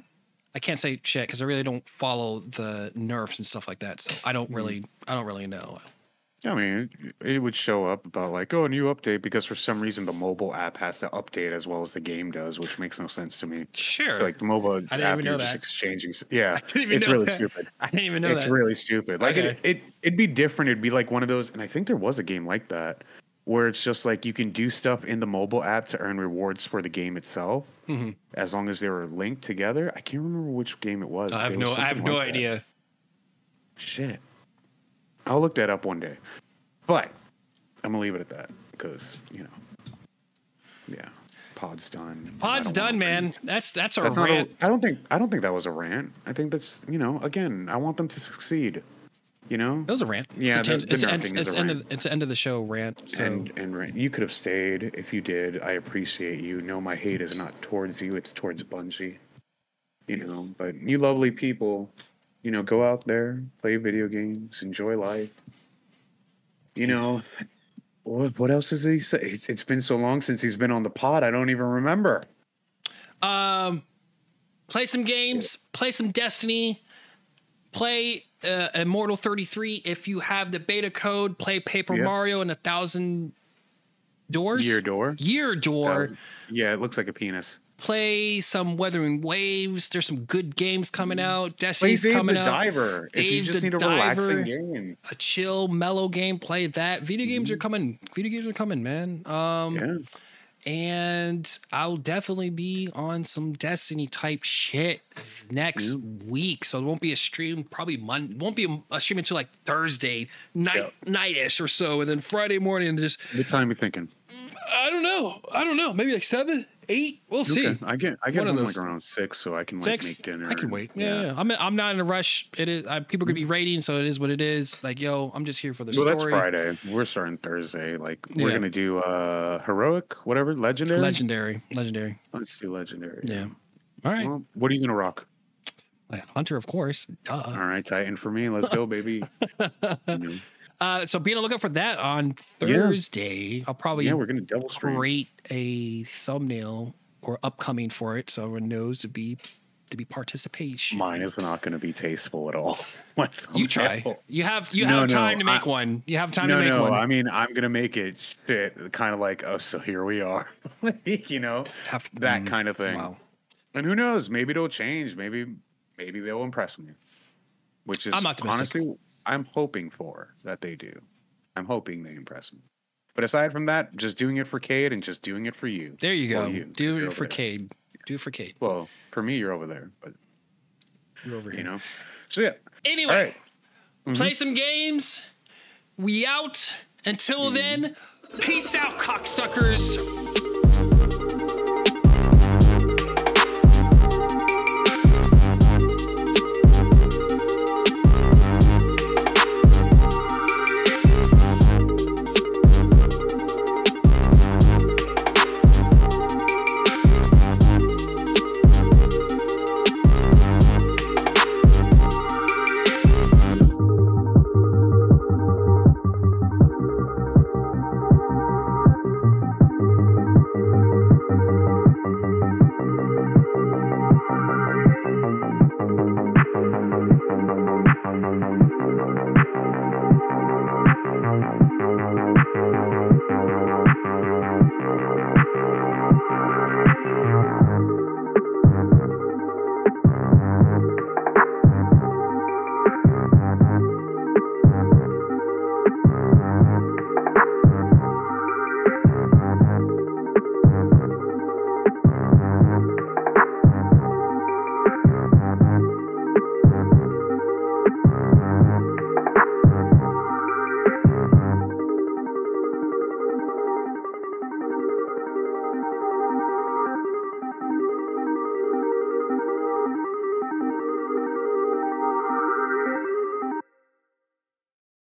I can't say shit because I really don't follow the nerfs and stuff like that. So I don't really, I don't really know. I mean, it would show up about like, oh, a new update, because for some reason the mobile app has to update as well as the game does, which makes no sense to me. Sure. Like the mobile I didn't app, even know you're that. just exchanging. Yeah, I didn't even it's know really that. stupid. I didn't even know it's that. It's really stupid. Like okay. it, it, it'd be different. It'd be like one of those, and I think there was a game like that where it's just like you can do stuff in the mobile app to earn rewards for the game itself, mm-hmm. as long as they were linked together. I can't remember which game it was. I have no, I have no like idea. That. Shit. I'll look that up one day, but I'm gonna leave it at that because you know, yeah, pod's done. Pod's done, man. That's that's our rant. I don't think I don't think that was a rant. I think that's you know, again, I want them to succeed. You know, that was a rant. Yeah, it's it's end of the show rant. So. And and rant. You could have stayed if you did. I appreciate you. No, my hate is not towards you. It's towards Bungie. You know, but you lovely people. You know, go out there, play video games, enjoy life. You know, what, what else does he say? It's, it's been so long since he's been on the pod. I don't even remember. Um, play some games, play some Destiny, play uh, Immortal thirty-three. If you have the beta code, play Paper yep. Mario and the Thousand Doors. Year Door. Year Door. Thousand. Yeah, it looks like a penis. Play some Wuthering Waves. There's some good games coming out. Destiny's play Dave coming the out. Diver. Dave if you just the need a Diver, relaxing game, a chill, mellow game. Play that. Video games mm-hmm. are coming. Video games are coming, man. Um, yeah. And I'll definitely be on some Destiny type shit next mm-hmm. week. So it won't be a stream. Probably Monday. Won't be a stream until like Thursday night, yeah. nightish or so, and then Friday morning. Just what time are you thinking? I don't know. I don't know. Maybe like seven. eight. We'll okay. see. I get I get home like around six, so I can like six? make dinner. I can wait. Yeah, yeah. yeah. I'm I'm not in a rush. It is I, people could be raiding, so it is what it is. Like, yo, I'm just here for the well, story. Well, that's Friday. We're starting Thursday. Like, we're yeah. gonna do uh heroic, whatever, legendary, legendary, legendary. Let's do legendary. Yeah. All right. Well, what are you gonna rock? Hunter, of course. Duh. All right, Titan for me. Let's go, baby. mm-hmm. Uh, so be on the lookout for that on Thursday. Yeah. I'll probably yeah, we're gonna double stream. create a thumbnail or upcoming for it, so everyone knows to be to be participation. Mine is not going to be tasteful at all. You try. You have you no, have time no, to make I, one. You have time no, to make no, one. No, I mean I'm gonna make it shit, kind of like oh, so here we are, like, you know, have, that um, kind of thing. Wow. And who knows? Maybe it'll change. Maybe maybe they'll impress me, which is I'm honestly. I'm hoping for that they do. I'm hoping they impress me. But aside from that, just doing it for Cade and just doing it for you. There you go. You. Do you're it for Cade. There. Do it for Cade. Well, for me, you're over there, but you're over here. You know. So yeah. Anyway, right. mm-hmm. play some games. We out. Until mm-hmm. then, peace out, cocksuckers.